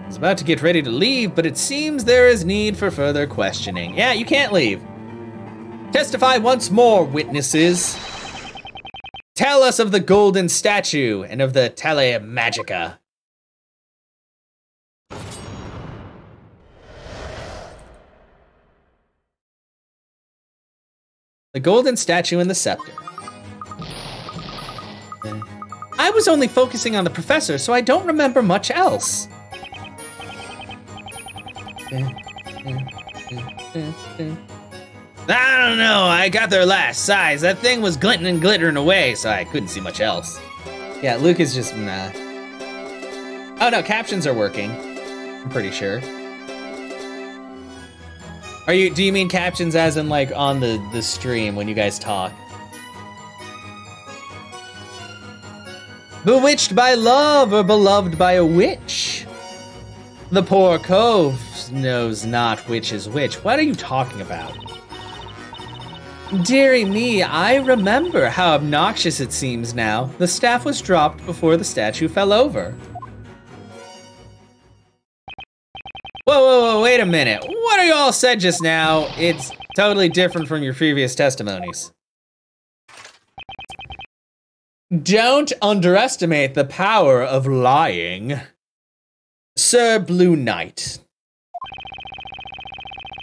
was about to get ready to leave, but it seems there is need for further questioning. Yeah, you can't leave. Testify once more, witnesses. Tell us of the golden statue and of the Talea Magica. The golden statue and the scepter. I was only focusing on the professor, so I don't remember much else. I don't know, I got there last. Size, that thing was glinting and glittering away, so I couldn't see much else. Yeah, Luke is just, nah. Oh no, captions are working, I'm pretty sure. Are you, do you mean captions as in like on the, the stream when you guys talk? Bewitched by love or beloved by a witch? The poor cove knows not which is which. What are you talking about? Deary me, I remember how obnoxious it seems now. The staff was dropped before the statue fell over. Whoa, whoa, whoa, wait a minute. What you all said just now, it's totally different from your previous testimonies. Don't underestimate the power of lying. Sir Blue Knight.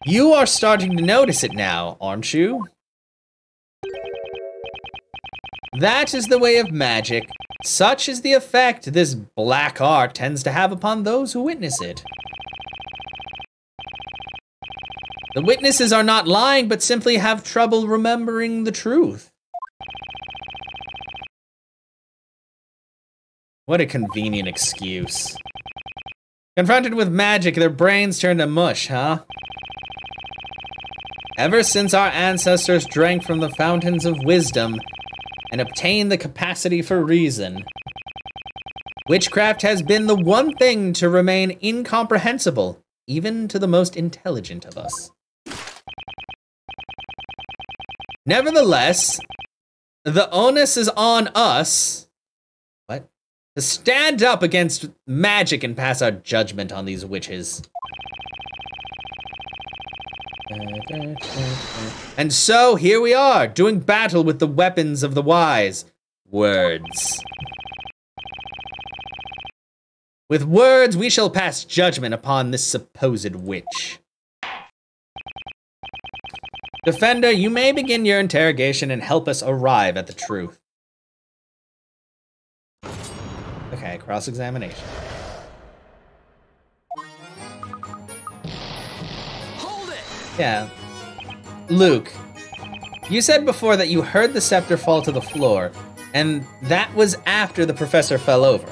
You are starting to notice it now, aren't you? That is the way of magic. Such is the effect this black art tends to have upon those who witness it. The witnesses are not lying, but simply have trouble remembering the truth. What a convenient excuse. Confronted with magic, their brains turn to mush, huh? Ever since our ancestors drank from the fountains of wisdom, and obtain the capacity for reason. Witchcraft has been the one thing to remain incomprehensible, even to the most intelligent of us. Nevertheless, the onus is on us, what? To stand up against magic and pass our judgment on these witches. And so here we are, doing battle with the weapons of the wise. Words. With words we shall pass judgment upon this supposed witch. Defender, you may begin your interrogation and help us arrive at the truth. Okay, cross-examination. Hold it! Yeah. Luke, you said before that you heard the scepter fall to the floor, and that was after the professor fell over.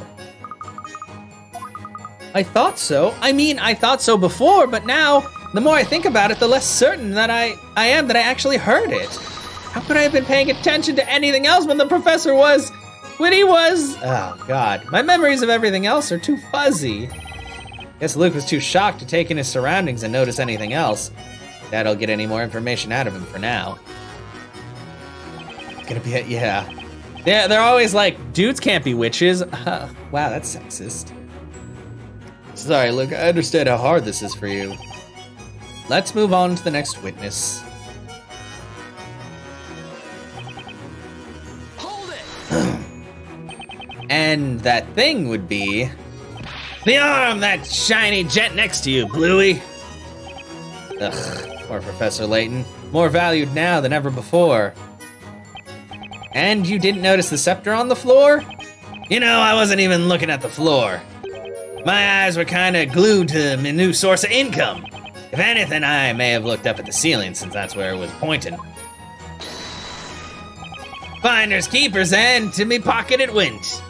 I thought so. I mean, I thought so before, but now, the more I think about it, the less certain that I, I am that I actually heard it. How could I have been paying attention to anything else when the professor was... when he was... Oh, God. My memories of everything else are too fuzzy. Guess Luke was too shocked to take in his surroundings and notice anything else. That'll get any more information out of him for now. It's gonna be a... yeah. Yeah, they're always like, dudes can't be witches. Uh, wow, that's sexist. Sorry, Luke, I understand how hard this is for you. Let's move on to the next witness. Hold it! And that thing would be... the arm, that shiny jet next to you, Bluey! Ugh, poor Professor Layton. More valued now than ever before. And you didn't notice the scepter on the floor? You know, I wasn't even looking at the floor. My eyes were kind of glued to my new source of income. If anything, I may have looked up at the ceiling since that's where it was pointing. Finders keepers, and to me pocket it went.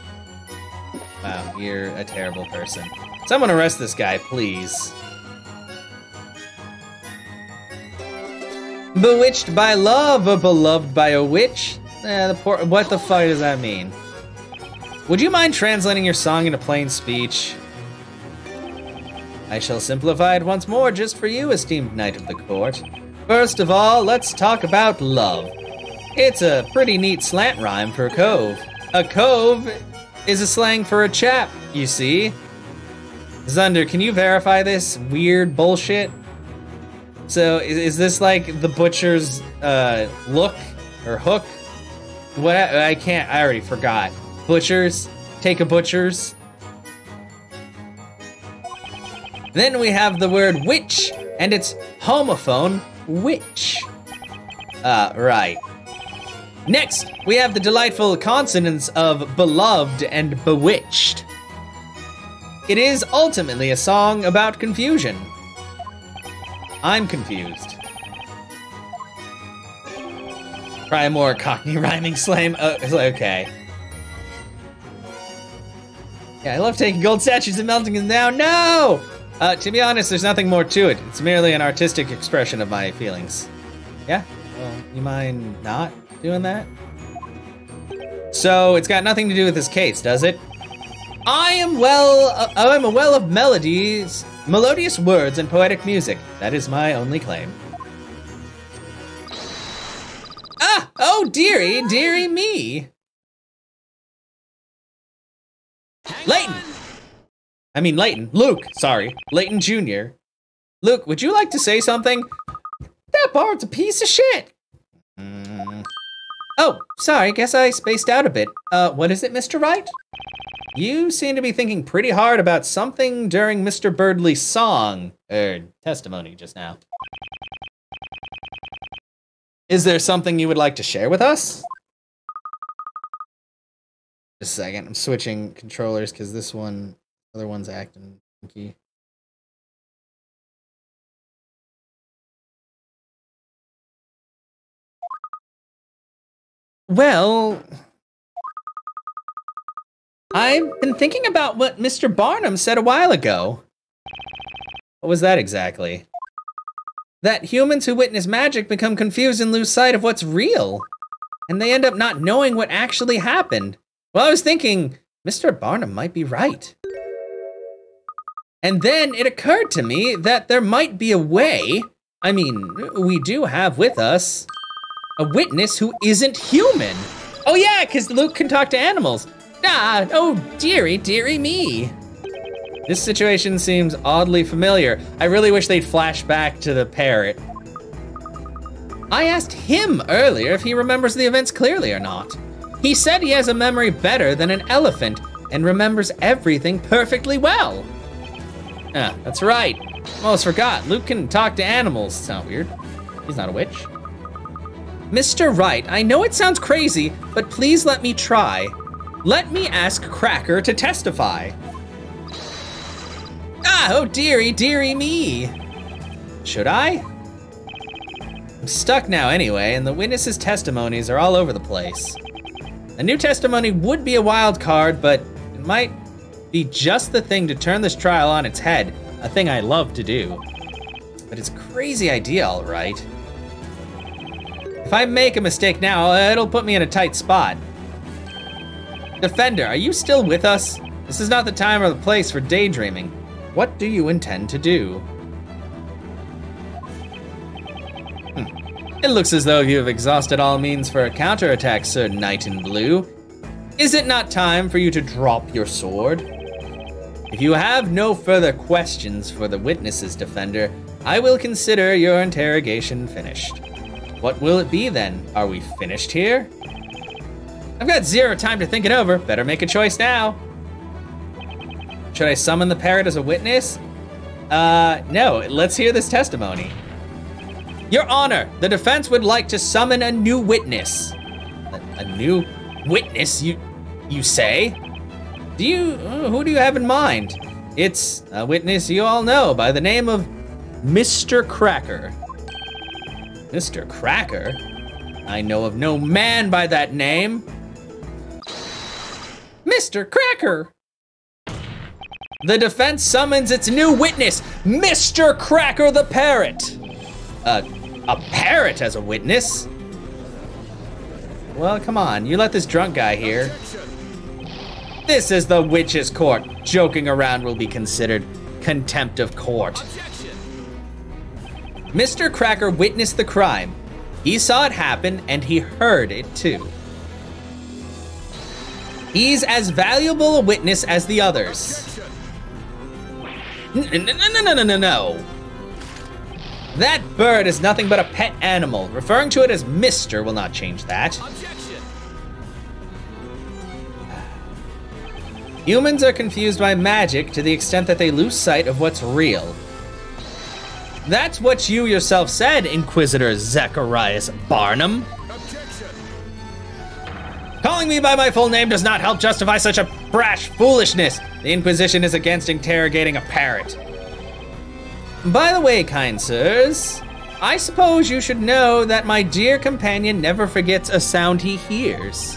Wow, you're a terrible person. Someone arrest this guy, please. Bewitched by love or beloved by a witch? Eh, the poor, what the fuck does that mean? Would you mind translating your song into plain speech? I shall simplify it once more just for you, esteemed knight of the court. First of all, let's talk about love. It's a pretty neat slant rhyme for cove. A cove is a slang for a chap, you see. Zunder, can you verify this weird bullshit? So, is, is this like the butcher's uh, look or hook? What? I can't, I already forgot. Butchers, take a butchers. Then we have the word witch, and it's homophone witch. Uh, right. Next, we have the delightful consonants of beloved and bewitched. It is ultimately a song about confusion. I'm confused. Try more Cockney rhyming slam. Uh, okay. Yeah, I love taking gold statues and melting them down. No! Uh, to be honest, there's nothing more to it. It's merely an artistic expression of my feelings. Yeah? Well, you mind not doing that? So, it's got nothing to do with this case, does it? I am well... Uh, I am a well of melodies, melodious words, and poetic music. That is my only claim. Ah! Oh, dearie, dearie me! Layton! I mean, Layton. Luke, sorry. Layton Junior Luke, would you like to say something? That bard's a piece of shit! Mm. Oh, sorry, guess I spaced out a bit. Uh, what is it, Mister Wright? You seem to be thinking pretty hard about something during Mister Birdly's song, er, testimony just now. Is there something you would like to share with us? Just a second, I'm switching controllers because this one... other one's acting funky. Well, I've been thinking about what Mister Barnum said a while ago. What was that exactly? That humans who witness magic become confused and lose sight of what's real, and they end up not knowing what actually happened. Well, I was thinking, Mister Barnum might be right. And then it occurred to me that there might be a way. I mean, we do have with us a witness who isn't human. Oh yeah, because Luke can talk to animals. Ah, oh dearie, dearie me. This situation seems oddly familiar. I really wish they'd flash back to the parrot. I asked him earlier if he remembers the events clearly or not. He said he has a memory better than an elephant and remembers everything perfectly well. Ah, that's right. Almost forgot. Luke can talk to animals. It's not weird. He's not a witch. Mister Wright, I know it sounds crazy, but please let me try. Let me ask Cracker to testify. Ah, oh dearie, dearie me. Should I? I'm stuck now anyway, and the witnesses' testimonies are all over the place. A new testimony would be a wild card, but it might be just the thing to turn this trial on its head, a thing I love to do. But it's a crazy idea, all right. If I make a mistake now, it'll put me in a tight spot. Defender, are you still with us? This is not the time or the place for daydreaming. What do you intend to do? Hm. It looks as though you have exhausted all means for a counterattack, Sir Knight in Blue. Is it not time for you to drop your sword? If you have no further questions for the witnesses, Defender, I will consider your interrogation finished. What will it be then? Are we finished here? I've got zero time to think it over. Better make a choice now. Should I summon the parrot as a witness? Uh, no, let's hear this testimony. Your Honor, the defense would like to summon a new witness. A, a new witness, you you say? Do you, who do you have in mind? It's a witness you all know by the name of Mister Cracker. Mister Cracker? I know of no man by that name. Mister Cracker! The defense summons its new witness, Mister Cracker the Parrot. Uh, a parrot as a witness? Well, come on, you let this drunk guy here. Objection. This is the witch's court. Joking around will be considered contempt of court. Objection. Mister Cracker witnessed the crime. He saw it happen and he heard it too. He's as valuable a witness as the others. Objection. No, no, no, no, no, no, no. That bird is nothing but a pet animal. Referring to it as Mister will not change that. Objection. Humans are confused by magic to the extent that they lose sight of what's real. That's what you yourself said, Inquisitor Zacharias Barnum. Objection. Calling me by my full name does not help justify such a brash foolishness. The Inquisition is against interrogating a parrot. By the way, kind sirs, I suppose you should know that my dear companion never forgets a sound he hears.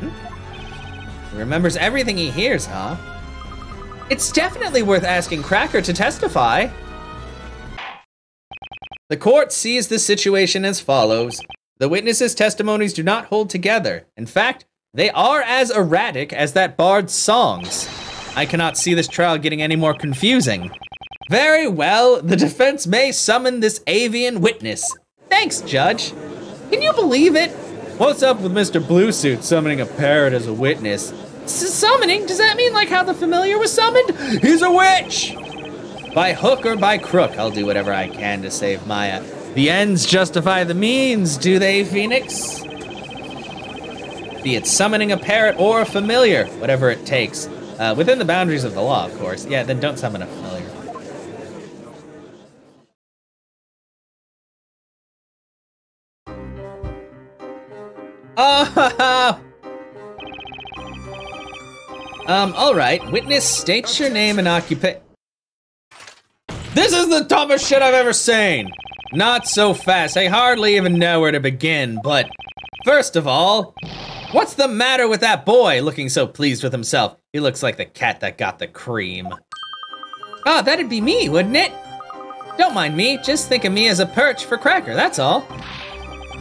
Hmm? He remembers everything he hears, huh? It's definitely worth asking Cracker to testify. The court sees the situation as follows. The witnesses' testimonies do not hold together. In fact, they are as erratic as that bard's songs. I cannot see this trial getting any more confusing. Very well, the defense may summon this avian witness. Thanks, Judge. Can you believe it? What's up with Mister Bluesuit summoning a parrot as a witness? Summoning? Does that mean like how the familiar was summoned? He's a witch! By hook or by crook, I'll do whatever I can to save Maya. The ends justify the means, do they, Phoenix? Be it summoning a parrot or a familiar, whatever it takes. Uh, within the boundaries of the law, of course. Yeah, then don't summon a familiar. Oh, Um, alright. Witness, state your name and occupation. This is the dumbest shit I've ever seen! Not so fast. I hardly even know where to begin, but first of all, what's the matter with that boy looking so pleased with himself? He looks like the cat that got the cream. Oh, that'd be me, wouldn't it? Don't mind me, just think of me as a perch for Cracker, that's all.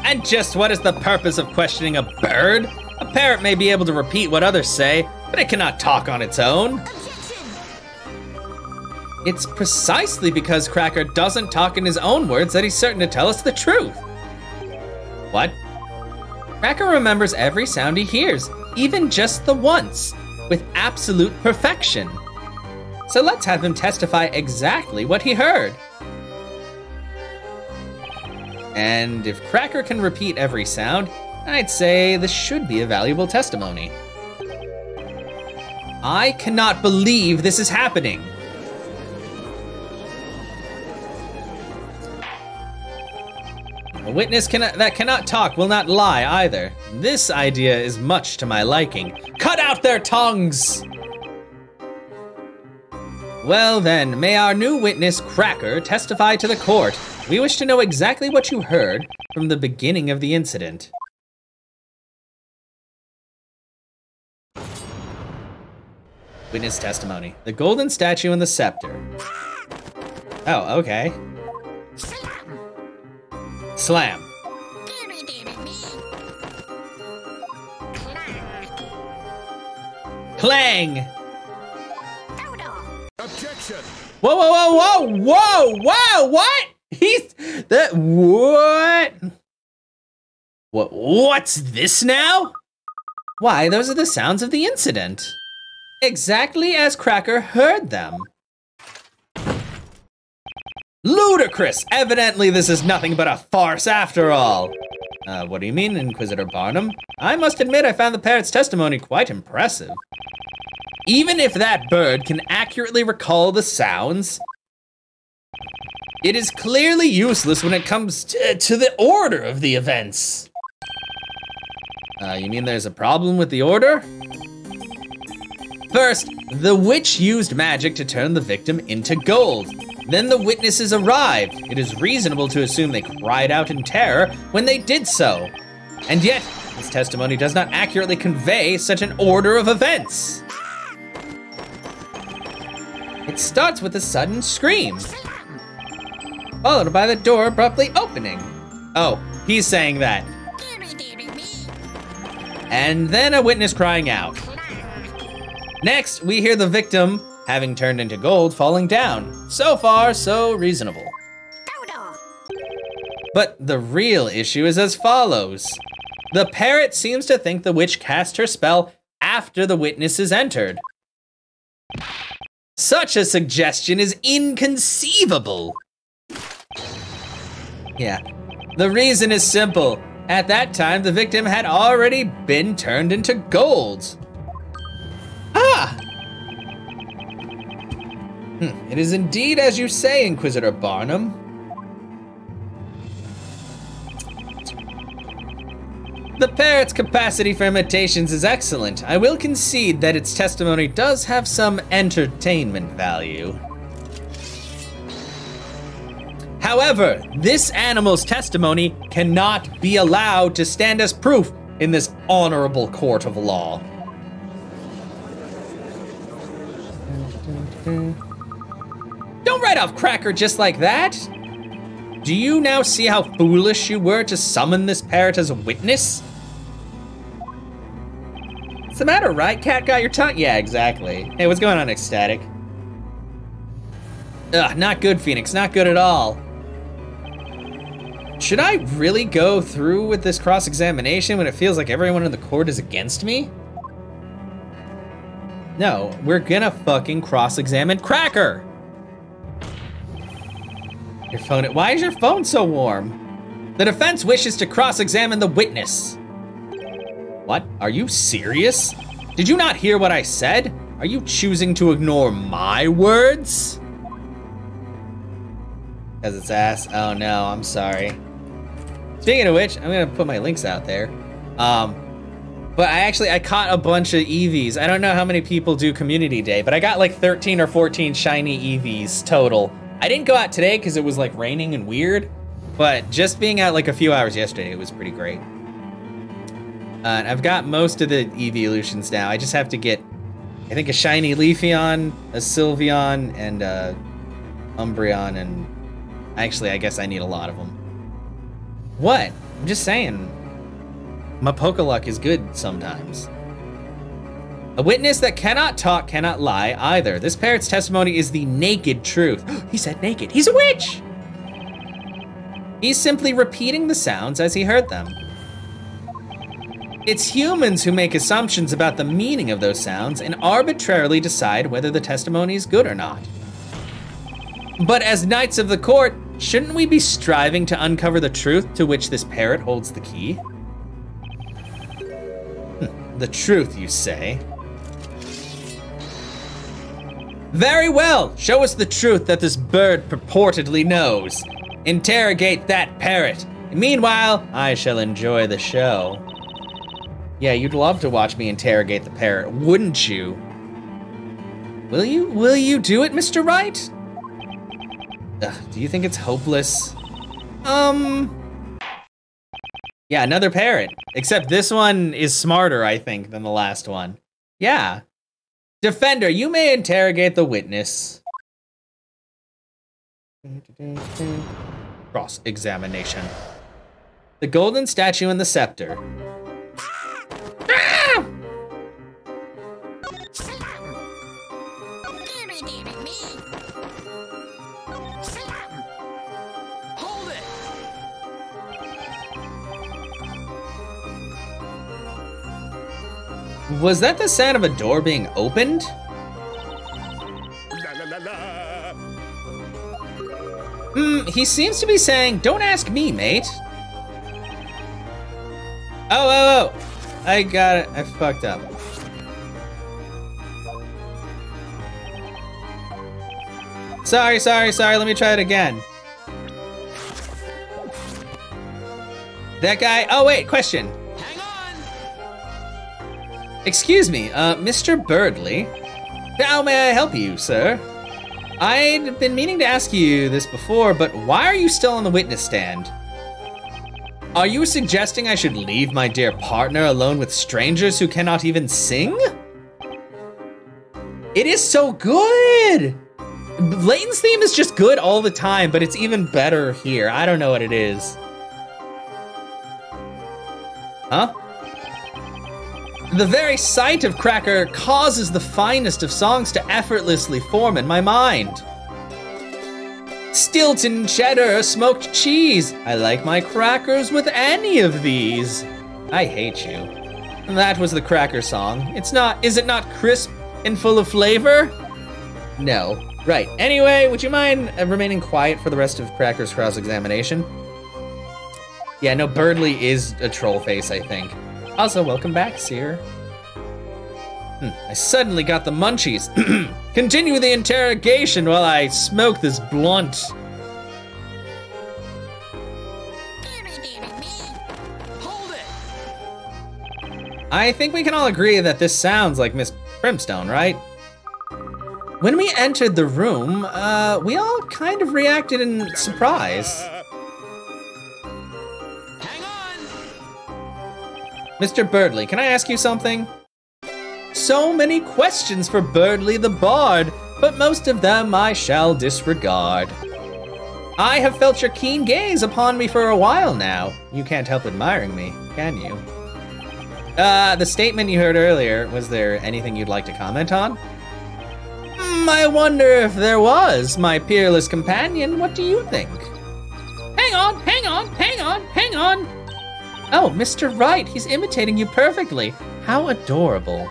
And just what is the purpose of questioning a bird? A parrot may be able to repeat what others say, but it cannot talk on its own. It's precisely because Cracker doesn't talk in his own words that he's certain to tell us the truth. What? Cracker remembers every sound he hears, even just the once, with absolute perfection. So let's have him testify exactly what he heard. And if Cracker can repeat every sound, I'd say this should be a valuable testimony. I cannot believe this is happening. A witness cannot, that cannot talk will not lie either. This idea is much to my liking. Cut out their tongues! Well then, may our new witness, Cracker, testify to the court. We wish to know exactly what you heard from the beginning of the incident. Witness testimony. The golden statue and the scepter. Oh, okay. Slam. Slam. Damn it, damn it, me. Clang. Clang. Objection. Whoa, whoa, whoa, whoa, whoa, whoa, what? He's that, what? What, what's this now? Why, those are the sounds of the incident. Exactly as Cracker heard them. Ludicrous! Evidently this is nothing but a farce after all. Uh, what do you mean, Inquisitor Barnum? I must admit I found the parrot's testimony quite impressive. Even if that bird can accurately recall the sounds, it is clearly useless when it comes to, to the order of the events. Uh, you mean there's a problem with the order? First, the witch used magic to turn the victim into gold. Then the witnesses arrived. It is reasonable to assume they cried out in terror when they did so. And yet, this testimony does not accurately convey such an order of events. It starts with a sudden scream, followed by the door abruptly opening. Oh, he's saying that. And then a witness crying out. Next, we hear the victim, having turned into gold, falling down. So far, so reasonable. But the real issue is as follows. The parrot seems to think the witch cast her spell after the witnesses entered. Such a suggestion is inconceivable. Yeah, the reason is simple. At that time, the victim had already been turned into gold. Ah! Hm, it is indeed as you say, Inquisitor Barnum. The parrot's capacity for imitations is excellent. I will concede that its testimony does have some entertainment value. However, this animal's testimony cannot be allowed to stand as proof in this honorable court of law. Don't write off Cracker just like that. Do you now see how foolish you were to summon this parrot as a witness? What's the matter, right? Cat got your tongue? Yeah, exactly. Hey, what's going on, Ecstatic? Ugh, not good, Phoenix. Not good at all. Should I really go through with this cross-examination when it feels like everyone in the court is against me? No, we're gonna fucking cross-examine Cracker! Your phone, why is your phone so warm? The defense wishes to cross-examine the witness. What? Are you serious? Did you not hear what I said? Are you choosing to ignore my words? Because it's ass. Oh no, I'm sorry. Speaking of which, I'm gonna put my links out there. Um, but I actually, I caught a bunch of E Vs. I don't know how many people do Community Day, but I got like thirteen or fourteen shiny E Vs total. I didn't go out today because it was like raining and weird, but just being out like a few hours yesterday, it was pretty great. Uh, and I've got most of the Eeveelutions now. I just have to get, I think, a shiny Leafeon, a Sylveon, and a Umbreon, and actually, I guess I need a lot of them. What? I'm just saying. My Pokeluck is good sometimes. A witness that cannot talk cannot lie either. This parrot's testimony is the naked truth. He said naked. He's a witch! He's simply repeating the sounds as he heard them. It's humans who make assumptions about the meaning of those sounds and arbitrarily decide whether the testimony is good or not. But as knights of the court, shouldn't we be striving to uncover the truth to which this parrot holds the key? Hm, the truth, you say? Very well, show us the truth that this bird purportedly knows. Interrogate that parrot. Meanwhile, I shall enjoy the show. Yeah, you'd love to watch me interrogate the parrot, wouldn't you? Will you, will you do it, Mister Wright? Ugh, do you think it's hopeless? Um, yeah, another parrot. Except this one is smarter, I think, than the last one. Yeah. Defender, you may interrogate the witness. Cross-examination. The golden statue and the scepter. Ah! Was that the sound of a door being opened? Hmm, he seems to be saying, don't ask me, mate. Oh, oh, oh. I got it. I fucked up. Sorry, sorry, sorry. Let me try it again. That guy. Oh, wait. Question. Excuse me, uh, Mister Birdly. How may I help you, sir? I'd been meaning to ask you this before, but why are you still on the witness stand? Are you suggesting I should leave my dear partner alone with strangers who cannot even sing? It is so good! Layton's theme is just good all the time, but it's even better here. I don't know what it is. Huh? The very sight of Cracker causes the finest of songs to effortlessly form in my mind. Stilton cheddar, smoked cheese. I like my crackers with any of these. I hate you. That was the Cracker song. It's not, is it not crisp and full of flavor? No. Right. Anyway, would you mind remaining quiet for the rest of Cracker's cross-examination? Yeah, no, Birdly is a troll face, I think. Also, welcome back, Seer. Hmm, I suddenly got the munchies. Continue the interrogation while I smoke this blunt. Hold it. I think we can all agree that this sounds like Miss Primstone, right? When we entered the room, uh, we all kind of reacted in surprise. Mister Birdly, can I ask you something? So many questions for Birdly the Bard, but most of them I shall disregard. I have felt your keen gaze upon me for a while now. You can't help admiring me, can you? Uh, the statement you heard earlier, was there anything you'd like to comment on? Mm, I wonder if there was, my peerless companion. What do you think? Hang on, hang on, hang on, hang on. Oh, Mister Wright, he's imitating you perfectly. How adorable.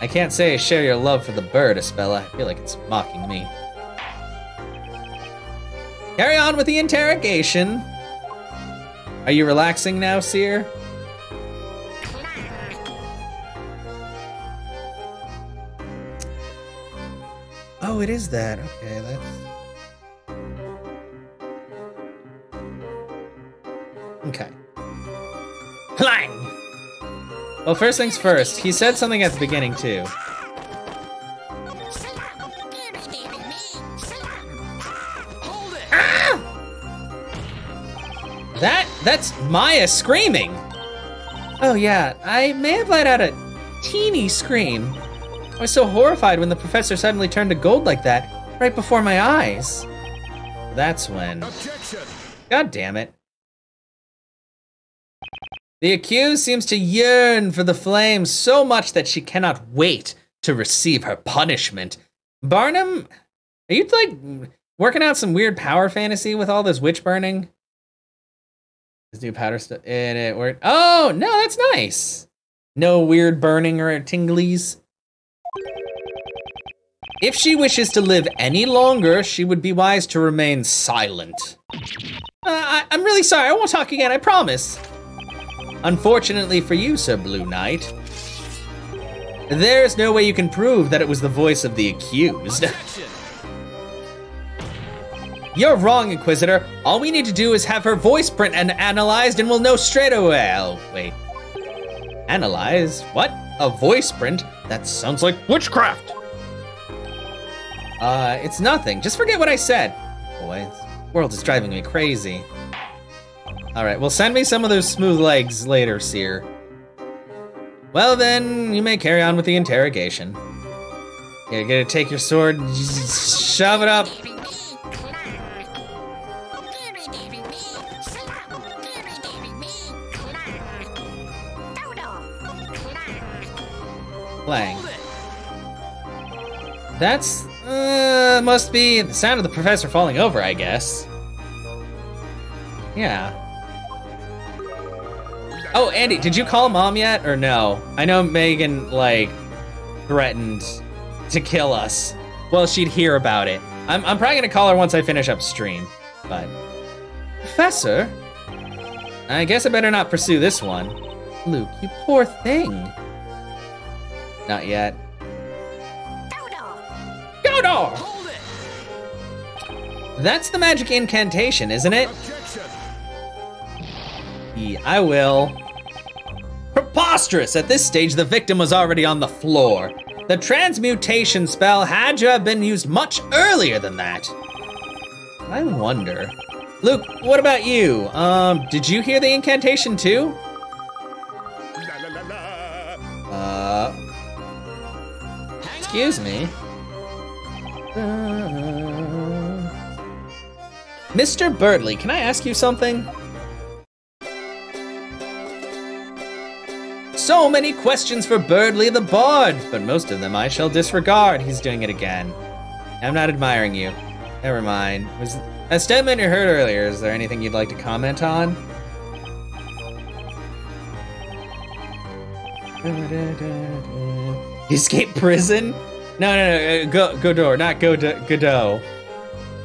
I can't say I share your love for the bird, Espella. I feel like it's mocking me. Carry on with the interrogation. Are you relaxing now, Seer? Oh, it is that. Okay, that's... Okay. Clang! Well, first things first, he said something at the beginning, too. Ah! That, that's Maya screaming! Oh yeah, I may have let out a teeny scream. I was so horrified when the professor suddenly turned to gold like that, right before my eyes. That's when... Objection. God damn it. The accused seems to yearn for the flames so much that she cannot wait to receive her punishment. Barnum, are you like working out some weird power fantasy with all this witch burning? This new powder stuff, it, it worked. Oh, no, that's nice. No weird burning or tinglies. If she wishes to live any longer, she would be wise to remain silent. Uh, I, I'm really sorry, I won't talk again, I promise. Unfortunately for you, Sir Blue Knight, there's no way you can prove that it was the voice of the accused. You're wrong, Inquisitor. All we need to do is have her voice print and analyzed and we'll know straight away. Oh, wait. Analyze? What? A voice print? That sounds like witchcraft. Uh, it's nothing. Just forget what I said. Boy, this world is driving me crazy. All right, well, send me some of those smooth legs later, Seer. Well then, you may carry on with the interrogation. You're gonna take your sword and shove it up. Clang. That's, uh, must be the sound of the professor falling over, I guess. Yeah. Oh, Andy, did you call mom yet, or no? I know Megan, like, threatened to kill us. Well, she'd hear about it. I'm, I'm probably gonna call her once I finish up stream, but. Professor? I guess I better not pursue this one. Luke, you poor thing. Not yet. Godoor! Godoor! Hold it! That's the magic incantation, isn't it? Objection. Yeah, I will. Preposterous! At this stage, the victim was already on the floor. The transmutation spell had to have been used much earlier than that. I wonder. Luke, what about you? Um, did you hear the incantation too? La, la, la, la. Uh, excuse me. Uh, Mister Birdly, can I ask you something? So many questions for Birdly the Bard, but most of them I shall disregard. He's doing it again. I'm not admiring you. Never mind. Was a statement you heard earlier, is there anything you'd like to comment on? Escape prison? No, no, no, go, Godoor, not Godo, Godot.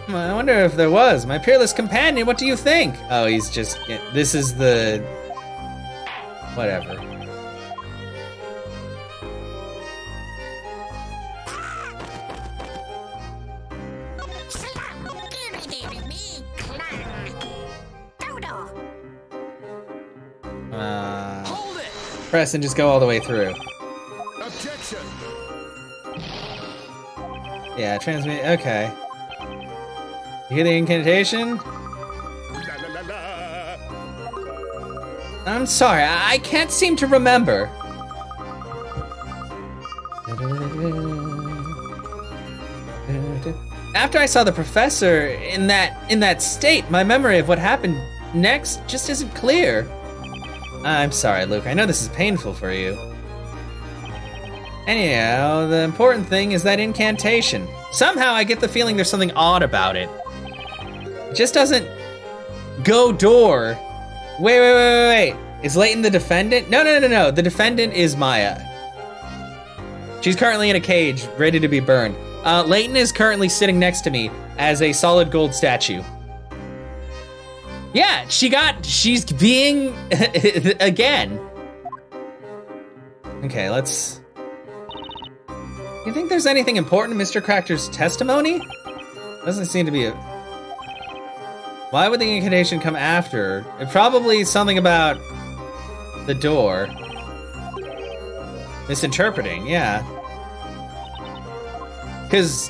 I wonder if there was. My peerless companion, what do you think? Oh, he's just, this is the, whatever. Press and just go all the way through. Objection. Yeah, transmit. Okay. You hear the incantation? La, la, la, la. I'm sorry, I, I can't seem to remember. After I saw the professor in that in that state, my memory of what happened next just isn't clear. I'm sorry, Luke. I know this is painful for you. Anyhow, the important thing is that incantation. Somehow I get the feeling there's something odd about it. It just doesn't go door. Wait, wait, wait, wait, wait. Is Layton the defendant? No, no, no, no, no. The defendant is Maya. She's currently in a cage, ready to be burned. Uh, Layton is currently sitting next to me as a solid gold statue. Yeah, she got, she's being, again. Okay, let's. You think there's anything important in Mister Cracker's testimony? Doesn't seem to be a. Why would the incantation come after? It probably something about the door. Misinterpreting, yeah. Because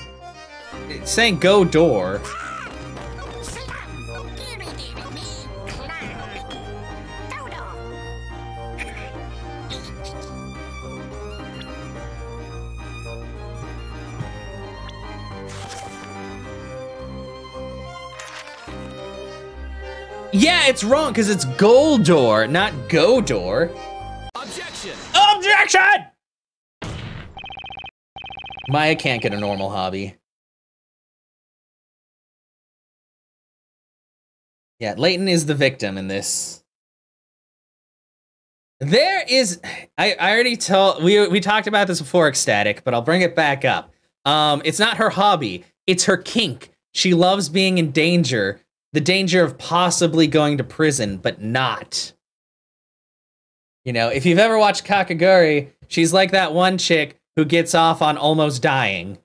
it's saying go door. Yeah, it's wrong because it's Goldor, not Godoor. Objection! Objection! Maya can't get a normal hobby. Yeah, Layton is the victim in this. There is, I, I already told, we, we talked about this before, Ecstatic, but I'll bring it back up. Um, it's not her hobby, it's her kink. She loves being in danger. The danger of possibly going to prison, but not. You know, if you've ever watched Kakaguri, she's like that one chick who gets off on almost dying,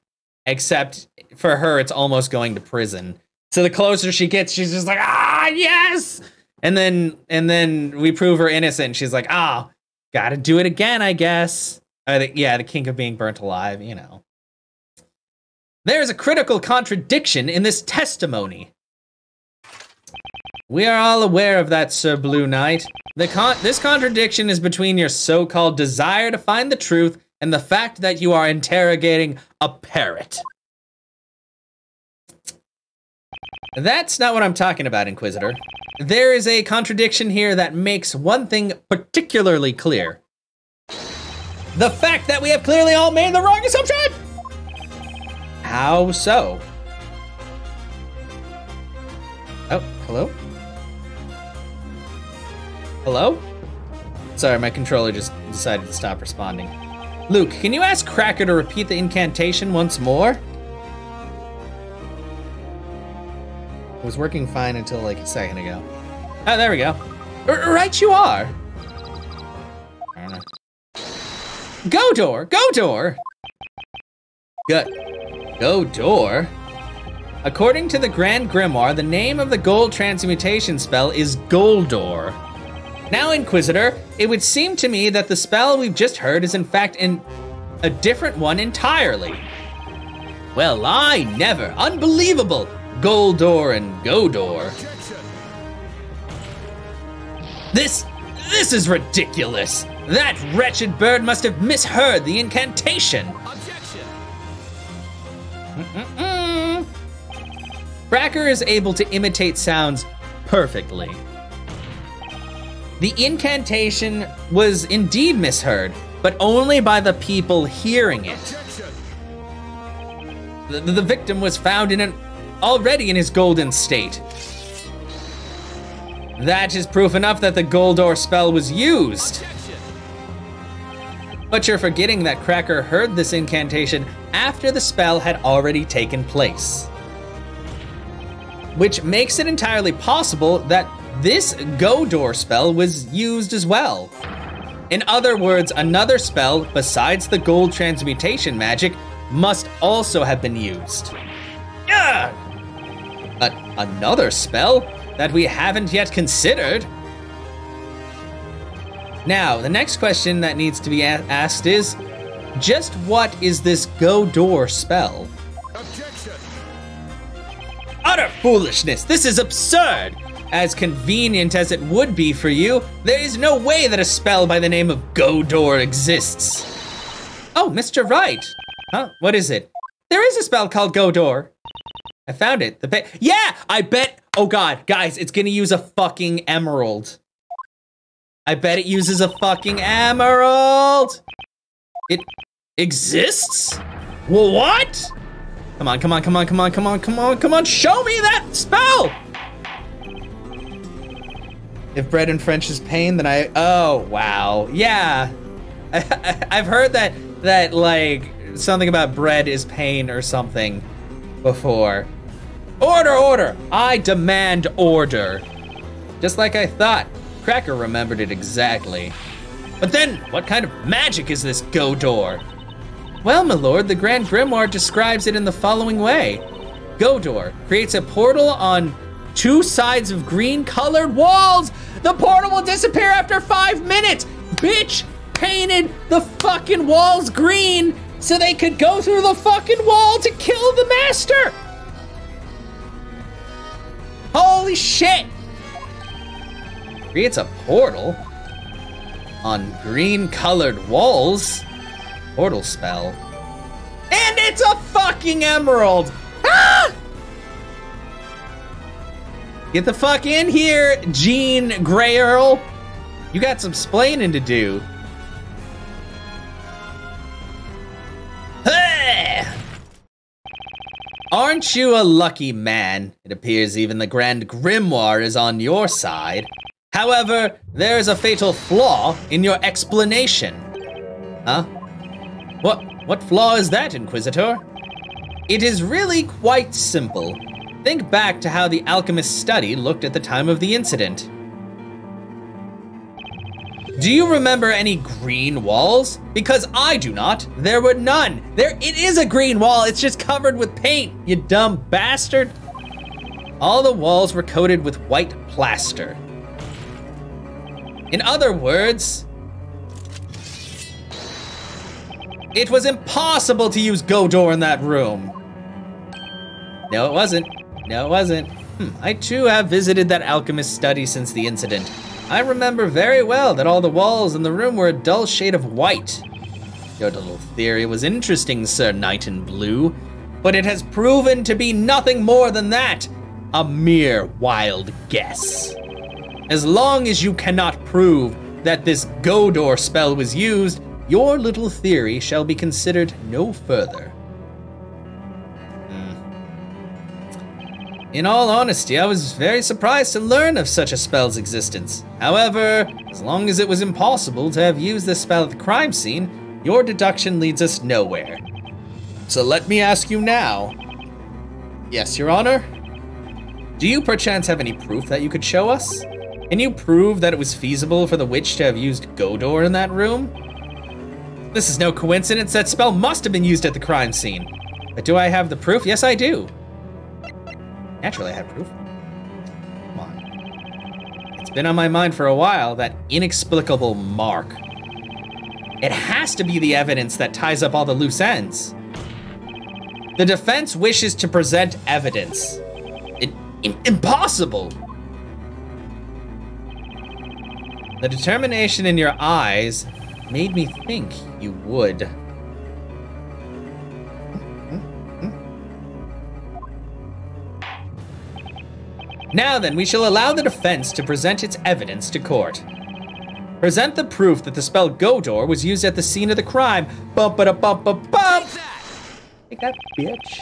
except for her, it's almost going to prison. So the closer she gets, she's just like, ah, yes. And then and then we prove her innocent. She's like, ah, oh, gotta do it again, I guess. Uh, the, yeah, the kink of being burnt alive, you know. There is a critical contradiction in this testimony. We are all aware of that, Sir Blue Knight. The con this contradiction is between your so-called desire to find the truth and the fact that you are interrogating a parrot. That's not what I'm talking about, Inquisitor. There is a contradiction here that makes one thing particularly clear. The fact that we have clearly all made the wrong assumption! How so? Oh, hello? Hello? Sorry, my controller just decided to stop responding. Luke, can you ask Cracker to repeat the incantation once more? It was working fine until like a second ago. Oh, there we go. R right you are! I don't know. Godoor! Godoor! Good. Godoor. According to the Grand Grimoire, the name of the gold transmutation spell is Goldor. Now, Inquisitor, it would seem to me that the spell we've just heard is in fact in a different one entirely. Well, I never. Unbelievable. Goldor and Godoor. This, this is ridiculous. That wretched bird must have misheard the incantation. Mm-mm-mm. Cracker is able to imitate sounds perfectly. The incantation was indeed misheard, but only by the people hearing it. The, the victim was found in an, already in his golden state. That is proof enough that the Goldor spell was used. But you're forgetting that Cracker heard this incantation after the spell had already taken place. Which makes it entirely possible that this Godoor spell was used as well. In other words, another spell besides the gold transmutation magic must also have been used. Yeah! But another spell that we haven't yet considered? Now, the next question that needs to be asked is, just what is this Godoor spell? Objection. Utter foolishness! This is absurd! As convenient as it would be for you, there is no way that a spell by the name of Godoor exists. Oh, Mister Wright! Huh? What is it? There is a spell called Godoor. I found it. The pa- Yeah! I bet- Oh god, guys, it's gonna use a fucking emerald. I bet it uses a fucking emerald! It exists? What? Come on, come on, come on, come on, come on, come on, come on, show me that spell! If bread and French is pain, then I, oh, wow. Yeah, I, I, I've heard that, that like, something about bread is pain or something before. Order, order, I demand order. Just like I thought. Cracker remembered it exactly. But then, what kind of magic is this Godoor? Well, my lord, the Grand Grimoire describes it in the following way. Godoor creates a portal on two sides of green-colored walls. The portal will disappear after five minutes. Bitch painted the fucking walls green so they could go through the fucking wall to kill the master. Holy shit. Creates a portal on green-colored walls. Portal spell. And it's a fucking emerald! Ah! Get the fuck in here, Jean Greyerl. You got some splaining to do. Hey! Aren't you a lucky man? It appears even the Grand Grimoire is on your side. However, there is a fatal flaw in your explanation. Huh? What, what flaw is that, Inquisitor? It is really quite simple. Think back to how the alchemist's study looked at the time of the incident. Do you remember any green walls? Because I do not. There were none. There, it is a green wall. It's just covered with paint, you dumb bastard. All the walls were coated with white plaster. In other words, it was impossible to use Godoor in that room. No, it wasn't. No, it wasn't. Hmm. I too have visited that alchemist's study since the incident. I remember very well that all the walls in the room were a dull shade of white. Your little theory was interesting, Sir Knight in Blue, but it has proven to be nothing more than that, a mere wild guess. As long as you cannot prove that this Godoor spell was used, your little theory shall be considered no further. In all honesty, I was very surprised to learn of such a spell's existence. However, as long as it was impossible to have used this spell at the crime scene, your deduction leads us nowhere. So let me ask you now. Yes, Your Honor? Do you perchance have any proof that you could show us? Can you prove that it was feasible for the witch to have used Godoor in that room? This is no coincidence. That spell must have been used at the crime scene. But do I have the proof? Yes, I do. Naturally, I have proof. Come on. It's been on my mind for a while, that inexplicable mark. It has to be the evidence that ties up all the loose ends. The defense wishes to present evidence. It, it, impossible! The determination in your eyes made me think you would. Now then, we shall allow the defense to present its evidence to court. Present the proof that the spell Godoor was used at the scene of the crime. Bump ba da bump ba bump! Take that, bitch.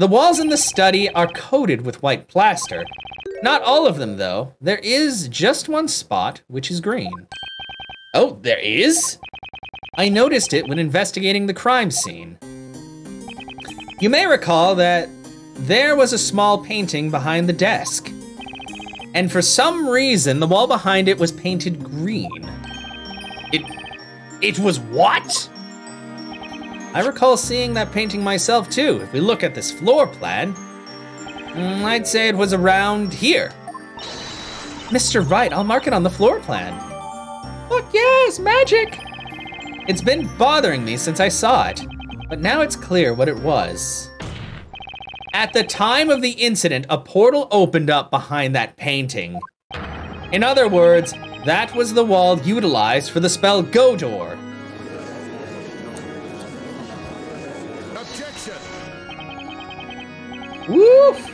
The walls in the study are coated with white plaster. Not all of them, though. There is just one spot, which is green. Oh, there is? I noticed it when investigating the crime scene. You may recall that there was a small painting behind the desk, and for some reason, the wall behind it was painted green. It, it was what? I recall seeing that painting myself too. If we look at this floor plan, I'd say it was around here. Mister Wright, I'll mark it on the floor plan. Look, yes, magic. It's been bothering me since I saw it, but now it's clear what it was. At the time of the incident, a portal opened up behind that painting. In other words, that was the wall utilized for the spell Godoor. Objection! Woof!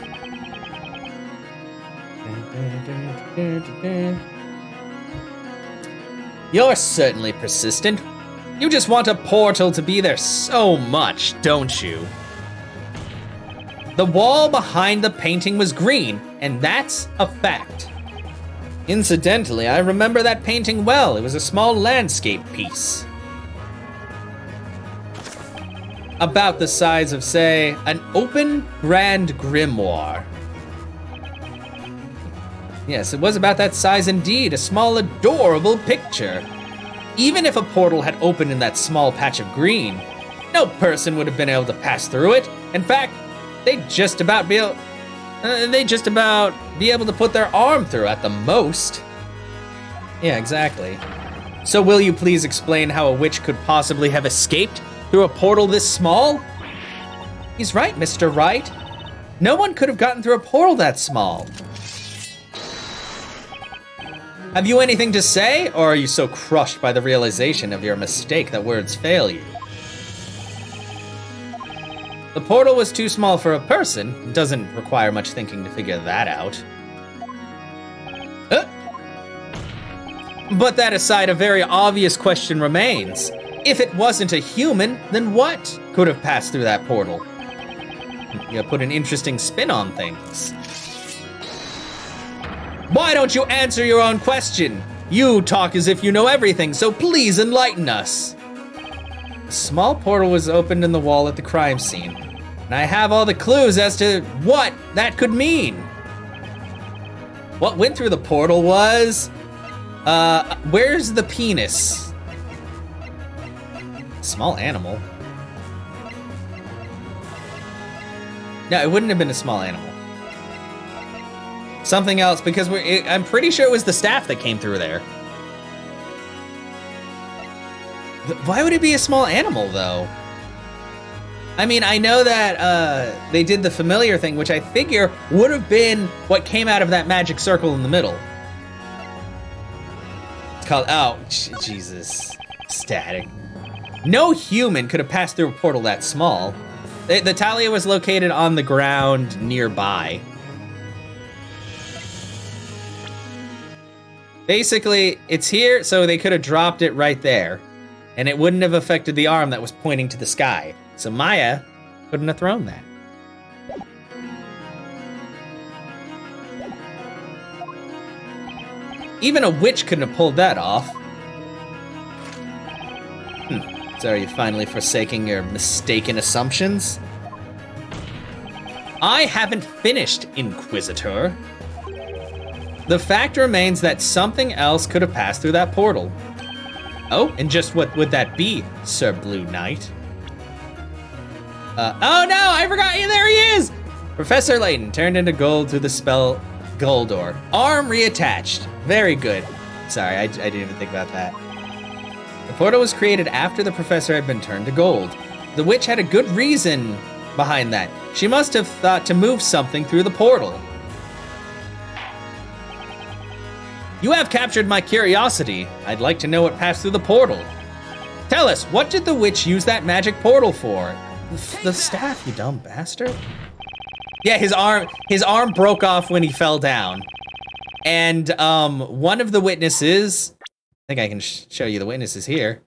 You're certainly persistent. You just want a portal to be there so much, don't you? The wall behind the painting was green, and that's a fact. Incidentally, I remember that painting well. It was a small landscape piece, about the size of, say, an open Grand Grimoire. Yes, it was about that size indeed, a small, adorable picture. Even if a portal had opened in that small patch of green, no person would have been able to pass through it. In fact, They'd just about be able, uh, they'd just about be able to put their arm through at the most. Yeah, exactly. So will you please explain how a witch could possibly have escaped through a portal this small? He's right, Mister Wright. No one could have gotten through a portal that small. Have you anything to say, or are you so crushed by the realization of your mistake that words fail you? The portal was too small for a person. It doesn't require much thinking to figure that out. Uh. But that aside, a very obvious question remains. If it wasn't a human, then what could have passed through that portal? You put an interesting spin on things. Why don't you answer your own question? You talk as if you know everything, so please enlighten us. A small portal was opened in the wall at the crime scene, and I have all the clues as to what that could mean. What went through the portal was, uh, where's the penis? Small animal. No, it wouldn't have been a small animal. something else, because we're, it, I'm pretty sure it was the staff that came through there. Why would it be a small animal, though? I mean, I know that uh, they did the familiar thing, which I figure would have been what came out of that magic circle in the middle. It's called, oh, Jesus. Static. No human could have passed through a portal that small. The, the Talea was located on the ground nearby. Basically, it's here, so they could have dropped it right there. And it wouldn't have affected the arm that was pointing to the sky. So Maya couldn't have thrown that. Even a witch couldn't have pulled that off. Hmm. So are you finally forsaking your mistaken assumptions? I haven't finished, Inquisitor. The fact remains that something else could have passed through that portal. Oh, and just what would that be, Sir Blue Knight? Uh, oh no, I forgot, yeah, there he is! Professor Layton turned into gold through the spell Goldor. Arm reattached, very good. Sorry, I, I didn't even think about that. The portal was created after the professor had been turned to gold. The witch had a good reason behind that. She must have thought to move something through the portal. You have captured my curiosity. I'd like to know what passed through the portal. Tell us, what did the witch use that magic portal for? The staff, you dumb bastard. Yeah, his arm his arm broke off when he fell down. And um, one of the witnesses, I think I can sh show you the witnesses here.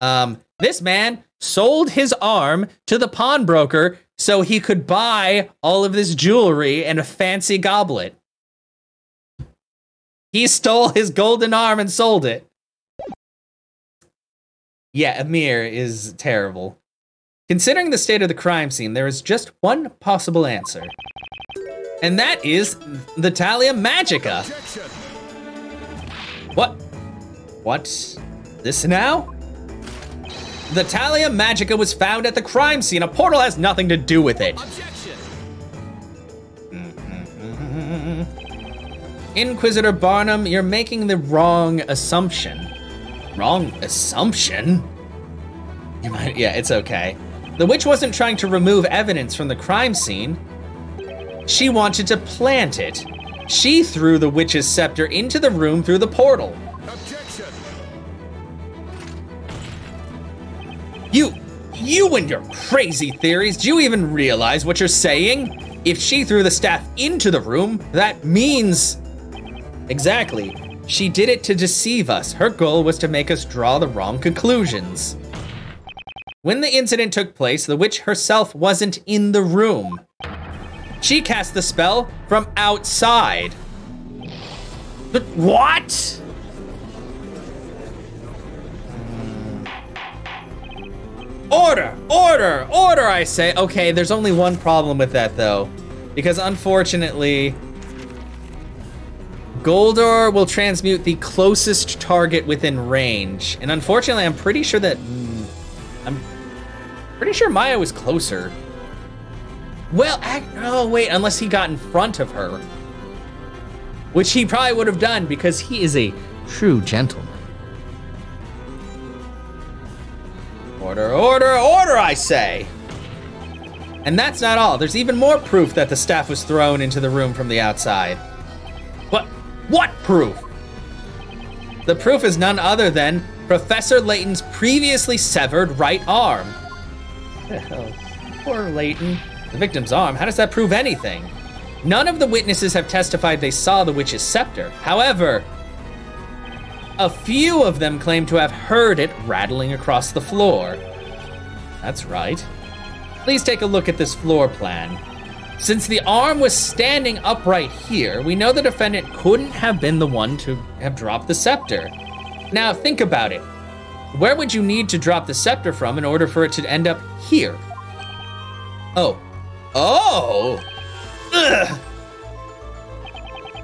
Um, this man sold his arm to the pawnbroker so he could buy all of this jewelry and a fancy goblet. He stole his golden arm and sold it. Yeah, Emeer is terrible. Considering the state of the crime scene, there is just one possible answer. And that is the Talea Magica. What? What? This now? The Talea Magica was found at the crime scene. A portal has nothing to do with it. Mm-hmm. Inquisitor Barnum, you're making the wrong assumption. Wrong assumption? You might, yeah, it's okay. The witch wasn't trying to remove evidence from the crime scene. She wanted to plant it. She threw the witch's scepter into the room through the portal. Objection. You, you and your crazy theories, do you even realize what you're saying? If she threw the staff into the room, that means... Exactly. She did it to deceive us. Her goal was to make us draw the wrong conclusions. When the incident took place, the witch herself wasn't in the room. She cast the spell from outside. But what? Order, order, order, I say. Okay, there's only one problem with that though, because unfortunately, Goldor will transmute the closest target within range. And unfortunately, I'm pretty sure that I'm pretty sure Maya was closer. Well, I, oh wait, unless he got in front of her, which he probably would have done because he is a true gentleman. Order, order, order, I say. And that's not all. There's even more proof that the staff was thrown into the room from the outside. What, what proof? The proof is none other than Professor Layton's previously severed right arm. Oh, poor Layton. The victim's arm, how does that prove anything? None of the witnesses have testified they saw the witch's scepter. However, a few of them claim to have heard it rattling across the floor. That's right. Please take a look at this floor plan. Since the arm was standing upright here, we know the defendant couldn't have been the one to have dropped the scepter. Now think about it. Where would you need to drop the scepter from in order for it to end up here? Oh, oh! Ugh.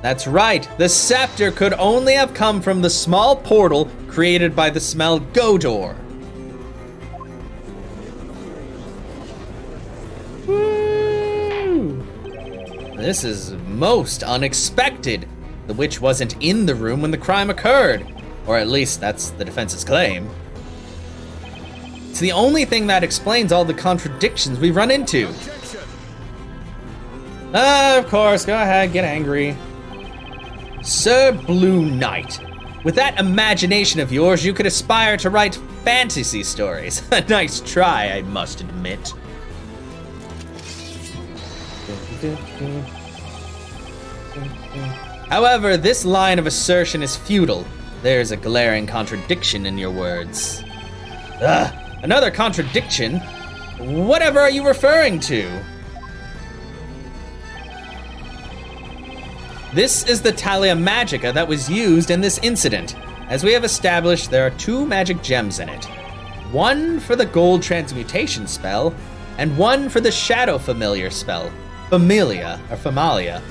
That's right, the scepter could only have come from the small portal created by the smell Godoor. Woo! This is most unexpected. The witch wasn't in the room when the crime occurred. Or at least that's the defense's claim. It's the only thing that explains all the contradictions we run into. Uh, of course, go ahead, get angry. Sir Blue Knight. With that imagination of yours, you could aspire to write fantasy stories. A nice try, I must admit. However, this line of assertion is futile. There's a glaring contradiction in your words. Ugh, another contradiction? Whatever are you referring to? This is the Talea Magica that was used in this incident. As we have established, there are two magic gems in it. One for the gold transmutation spell, and one for the shadow familiar spell. Familia, or Familia.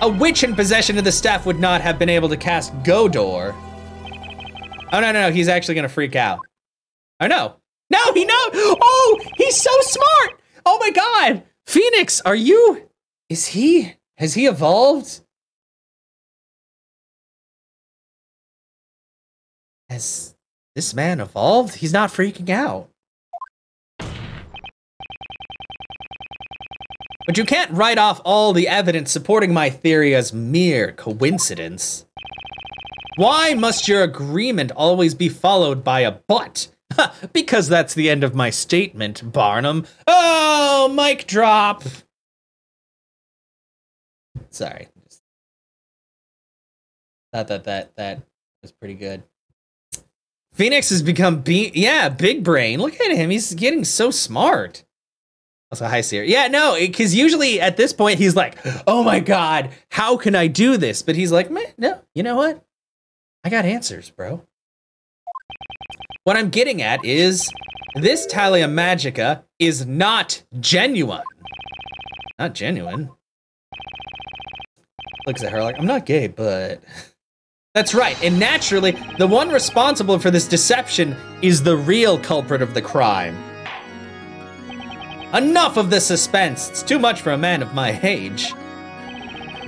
A witch in possession of the staff would not have been able to cast Godoor. Oh, no, no, no, he's actually gonna freak out. Oh, no. No, he knows! Oh, he's so smart! Oh my God! Phoenix, are you, is he? Has he evolved? Has this man evolved? He's not freaking out. But you can't write off all the evidence supporting my theory as mere coincidence. Why must your agreement always be followed by a but? Because that's the end of my statement, Barnum. Oh, mic drop. Sorry. Thought that that that was pretty good. Phoenix has become be yeah, big brain. Look at him. He's getting so smart. Also, hi, Siri. Yeah, no, because usually at this point he's like, "Oh my God, how can I do this?" But he's like, "Man, no, you know what? I got answers, bro." What I'm getting at is this Talea Magica is not genuine. Not genuine. Looks at her like, I'm not gay, but... That's right, and naturally, the one responsible for this deception is the real culprit of the crime. Enough of the suspense, it's too much for a man of my age.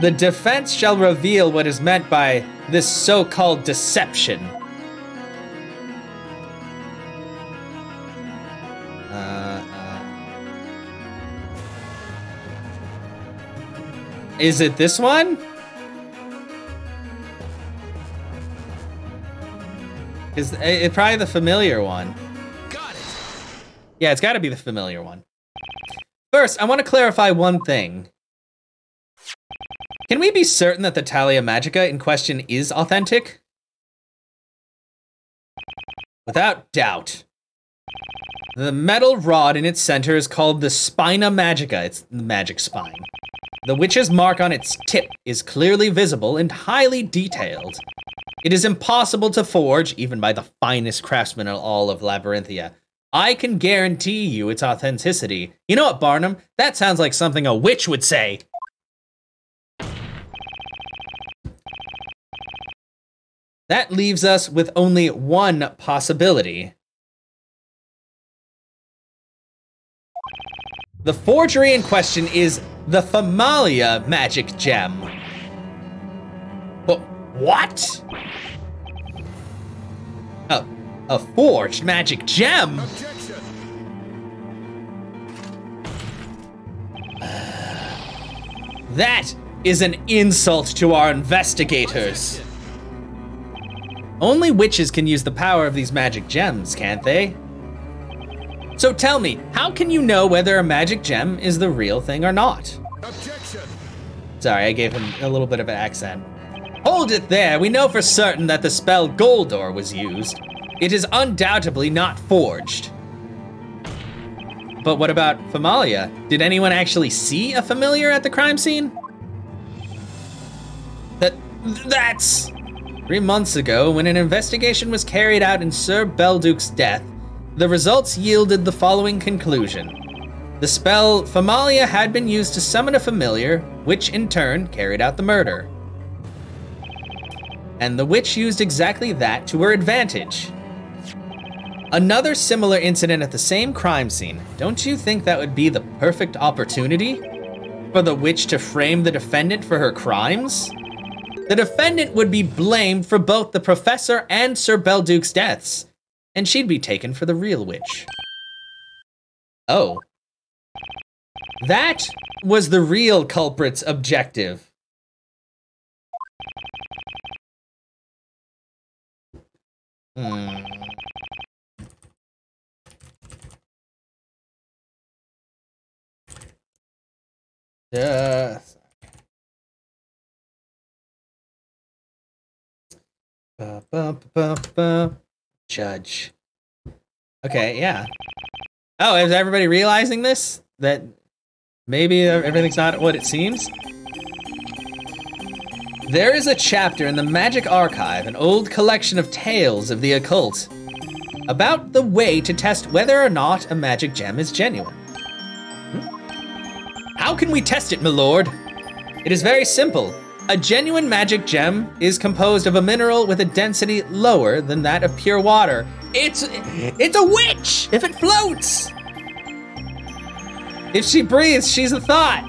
The defense shall reveal what is meant by this so-called deception. Uh, uh. Is it this one? Is it probably the familiar one? Got it. Yeah, it's got to be the familiar one. First, I want to clarify one thing. Can we be certain that the Talea Magica in question is authentic? Without doubt. The metal rod in its center is called the Spina Magica. It's the magic spine. The witch's mark on its tip is clearly visible and highly detailed. It is impossible to forge, even by the finest craftsman in all of Labyrinthia. I can guarantee you its authenticity. You know what, Barnum? That sounds like something a witch would say. That leaves us with only one possibility. The forgery in question is the Familia magic gem. But what? Oh. A forged magic gem? Objection. Uh, that is an insult to our investigators. Objection. Only witches can use the power of these magic gems, can't they? So tell me, how can you know whether a magic gem is the real thing or not? Objection. Sorry, I gave him a little bit of an accent. Hold it there, we know for certain that the spell Goldor was used. It is undoubtedly not forged. But what about Familia? Did anyone actually see a familiar at the crime scene? That, that's... Three months ago, when an investigation was carried out in Sir Belduke's death, the results yielded the following conclusion. The spell Familia had been used to summon a familiar, which in turn carried out the murder. And the witch used exactly that to her advantage. Another similar incident at the same crime scene. Don't you think that would be the perfect opportunity? for the witch to frame the defendant for her crimes? The defendant would be blamed for both the professor and Sir Belduke's deaths, and she'd be taken for the real witch. Oh. That was the real culprit's objective. Hmm. Uh, ba, ba, ba, ba. Judge. Okay, yeah. Oh, is everybody realizing this? That maybe everything's not what it seems? There is a chapter in the Magic Archive, an old collection of tales of the occult, about the way to test whether or not a magic gem is genuine. How can we test it, my lord? It is very simple. A genuine magic gem is composed of a mineral with a density lower than that of pure water. It's, it's a witch if it floats. If she breathes, she's a thought.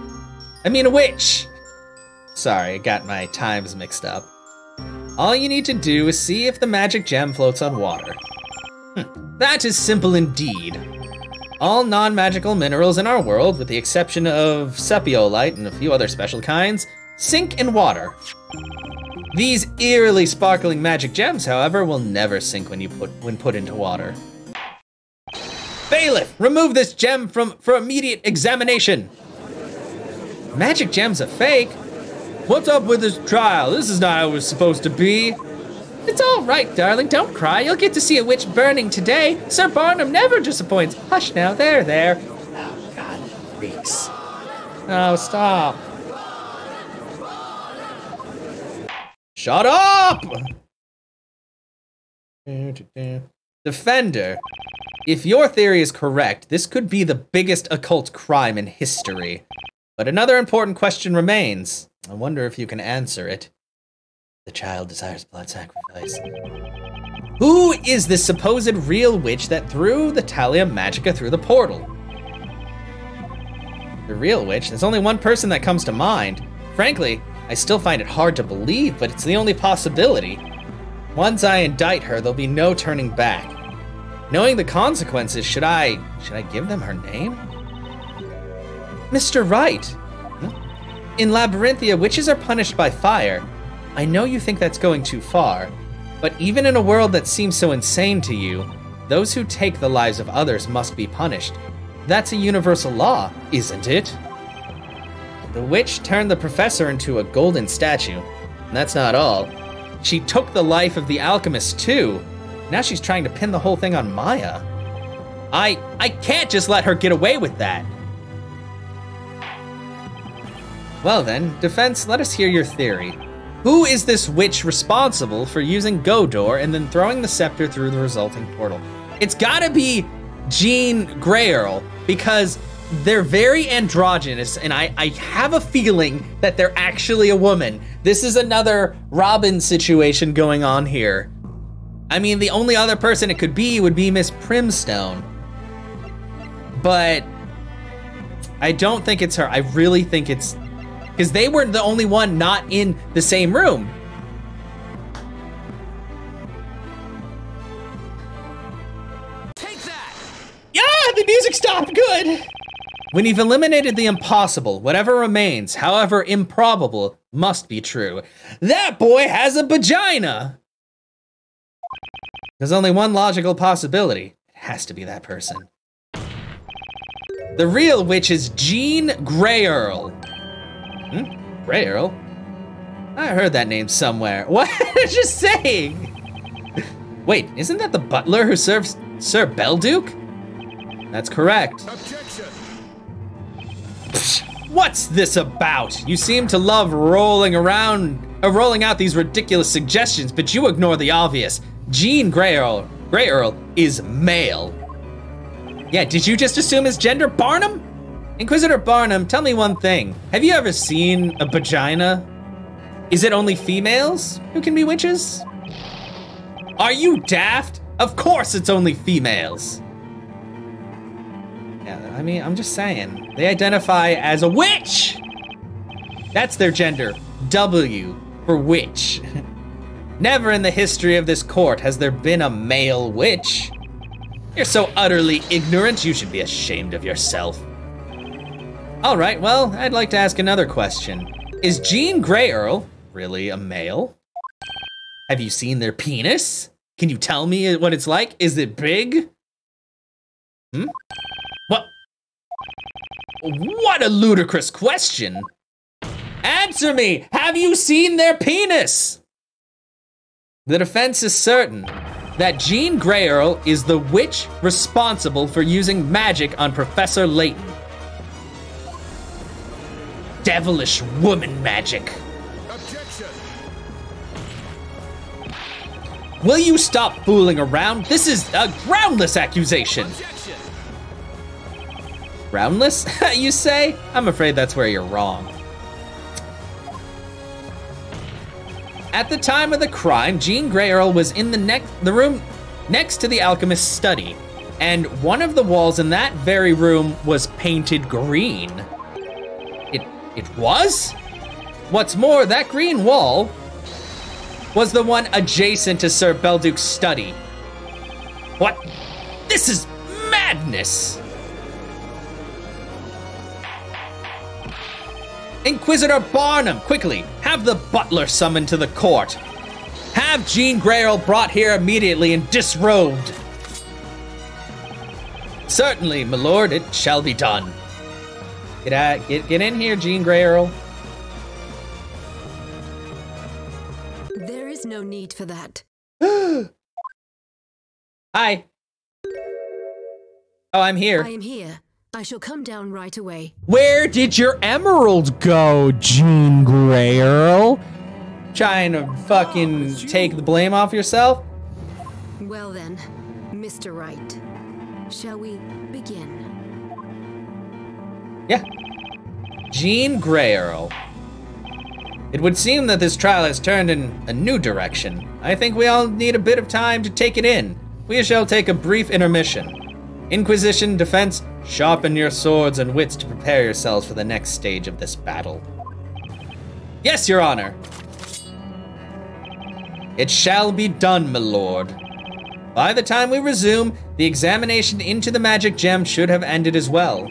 I mean, a witch. Sorry, I got my times mixed up. All you need to do is see if the magic gem floats on water. Hm, that is simple indeed. All non-magical minerals in our world, with the exception of sepiolite and a few other special kinds, sink in water. These eerily sparkling magic gems, however, will never sink when you put when put into water. Bailiff, remove this gem from for immediate examination. Magic gem's a fake? What's up with this trial? This is not how it was supposed to be. It's all right, darling, don't cry. You'll get to see a witch burning today. Sir Barnum never disappoints. Hush now, there, there. Oh, God, freaks. Oh, stop. Shut up! Defender, if your theory is correct, this could be the biggest occult crime in history. But another important question remains. I wonder if you can answer it. The child desires blood sacrifice. Who is this supposed real witch that threw the Talea Magica through the portal? The real witch? There's only one person that comes to mind. Frankly, I still find it hard to believe, but it's the only possibility. Once I indict her, there'll be no turning back. Knowing the consequences, should I... should I give them her name? Mister Wright! In Labyrinthia, witches are punished by fire. I know you think that's going too far, but even in a world that seems so insane to you, those who take the lives of others must be punished. That's a universal law, isn't it? The witch turned the professor into a golden statue, and that's not all. She took the life of the alchemist too. Now she's trying to pin the whole thing on Maya. I, I can't just let her get away with that. Well then, defense, let us hear your theory. Who is this witch responsible for using Godoor and then throwing the scepter through the resulting portal? It's gotta be Jean Greyerl, because they're very androgynous, and I, I have a feeling that they're actually a woman. This is another Robin situation going on here. I mean, the only other person it could be would be Miss Primstone. But I don't think it's her. I really think it's... because they were the only one not in the same room. Take that! Yeah, the music stopped, good! When you've eliminated the impossible, whatever remains, however improbable, must be true. That boy has a vagina! There's only one logical possibility. It has to be that person. The real witch is Jean Greyerl. Hmm? Greyerl? I heard that name somewhere. What? Just saying. Wait, isn't that the butler who serves Sir Belduke? That's correct. Objection. Psh, what's this about? You seem to love rolling around, uh, rolling out these ridiculous suggestions, but you ignore the obvious. Jean Greyerl, Greyerl is male. Yeah, did you just assume his gender, Barnum? Inquisitor Barnum, tell me one thing. Have you ever seen a vagina? Is it only females who can be witches? Are you daft? Of course it's only females. Yeah, I mean, I'm just saying. They identify as a witch! That's their gender. W for witch. Never in the history of this court has there been a male witch. You're so utterly ignorant, you should be ashamed of yourself. All right, well, I'd like to ask another question. Is Jean Greyerl really a male? Have you seen their penis? Can you tell me what it's like? Is it big? Hmm? What? What a ludicrous question. Answer me! Have you seen their penis? The defense is certain that Jean Greyerl is the witch responsible for using magic on Professor Layton. Devilish woman magic. Objection. Will you stop fooling around? This is a groundless accusation. Objection. Groundless, you say? I'm afraid that's where you're wrong. At the time of the crime, Jean Greyerl was in the, ne the room next to the alchemist's study, and one of the walls in that very room was painted green. It was? What's more, that green wall was the one adjacent to Sir Belduke's study. What? This is madness! Inquisitor Barnum, quickly, have the butler summoned to the court. Have Jean Greyerl brought here immediately and disrobed. Certainly, my lord, it shall be done. Get out, get, get in here, Jean Greyerl. There is no need for that. Hi. Oh, I'm here. I am here. I shall come down right away. Where did your emerald go, Jean Greyerl? Trying to fucking oh, take the blame off yourself? Well then, Mister Wright, shall we begin? Yeah. Jean Greyerl. It would seem that this trial has turned in a new direction. I think we all need a bit of time to take it in. We shall take a brief intermission. Inquisition, defense, sharpen your swords and wits to prepare yourselves for the next stage of this battle. Yes, Your Honor. It shall be done, my lord. By the time we resume, the examination into the magic gem should have ended as well.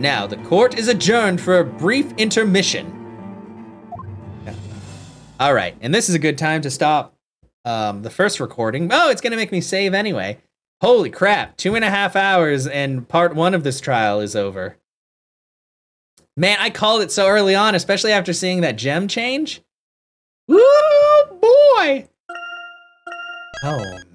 Now, the court is adjourned for a brief intermission. Okay. All right, and this is a good time to stop um, the first recording. Oh, it's gonna make me save anyway. Holy crap, two and a half hours and part one of this trial is over. Man, I called it so early on, especially after seeing that gem change. Ooh, boy. Oh,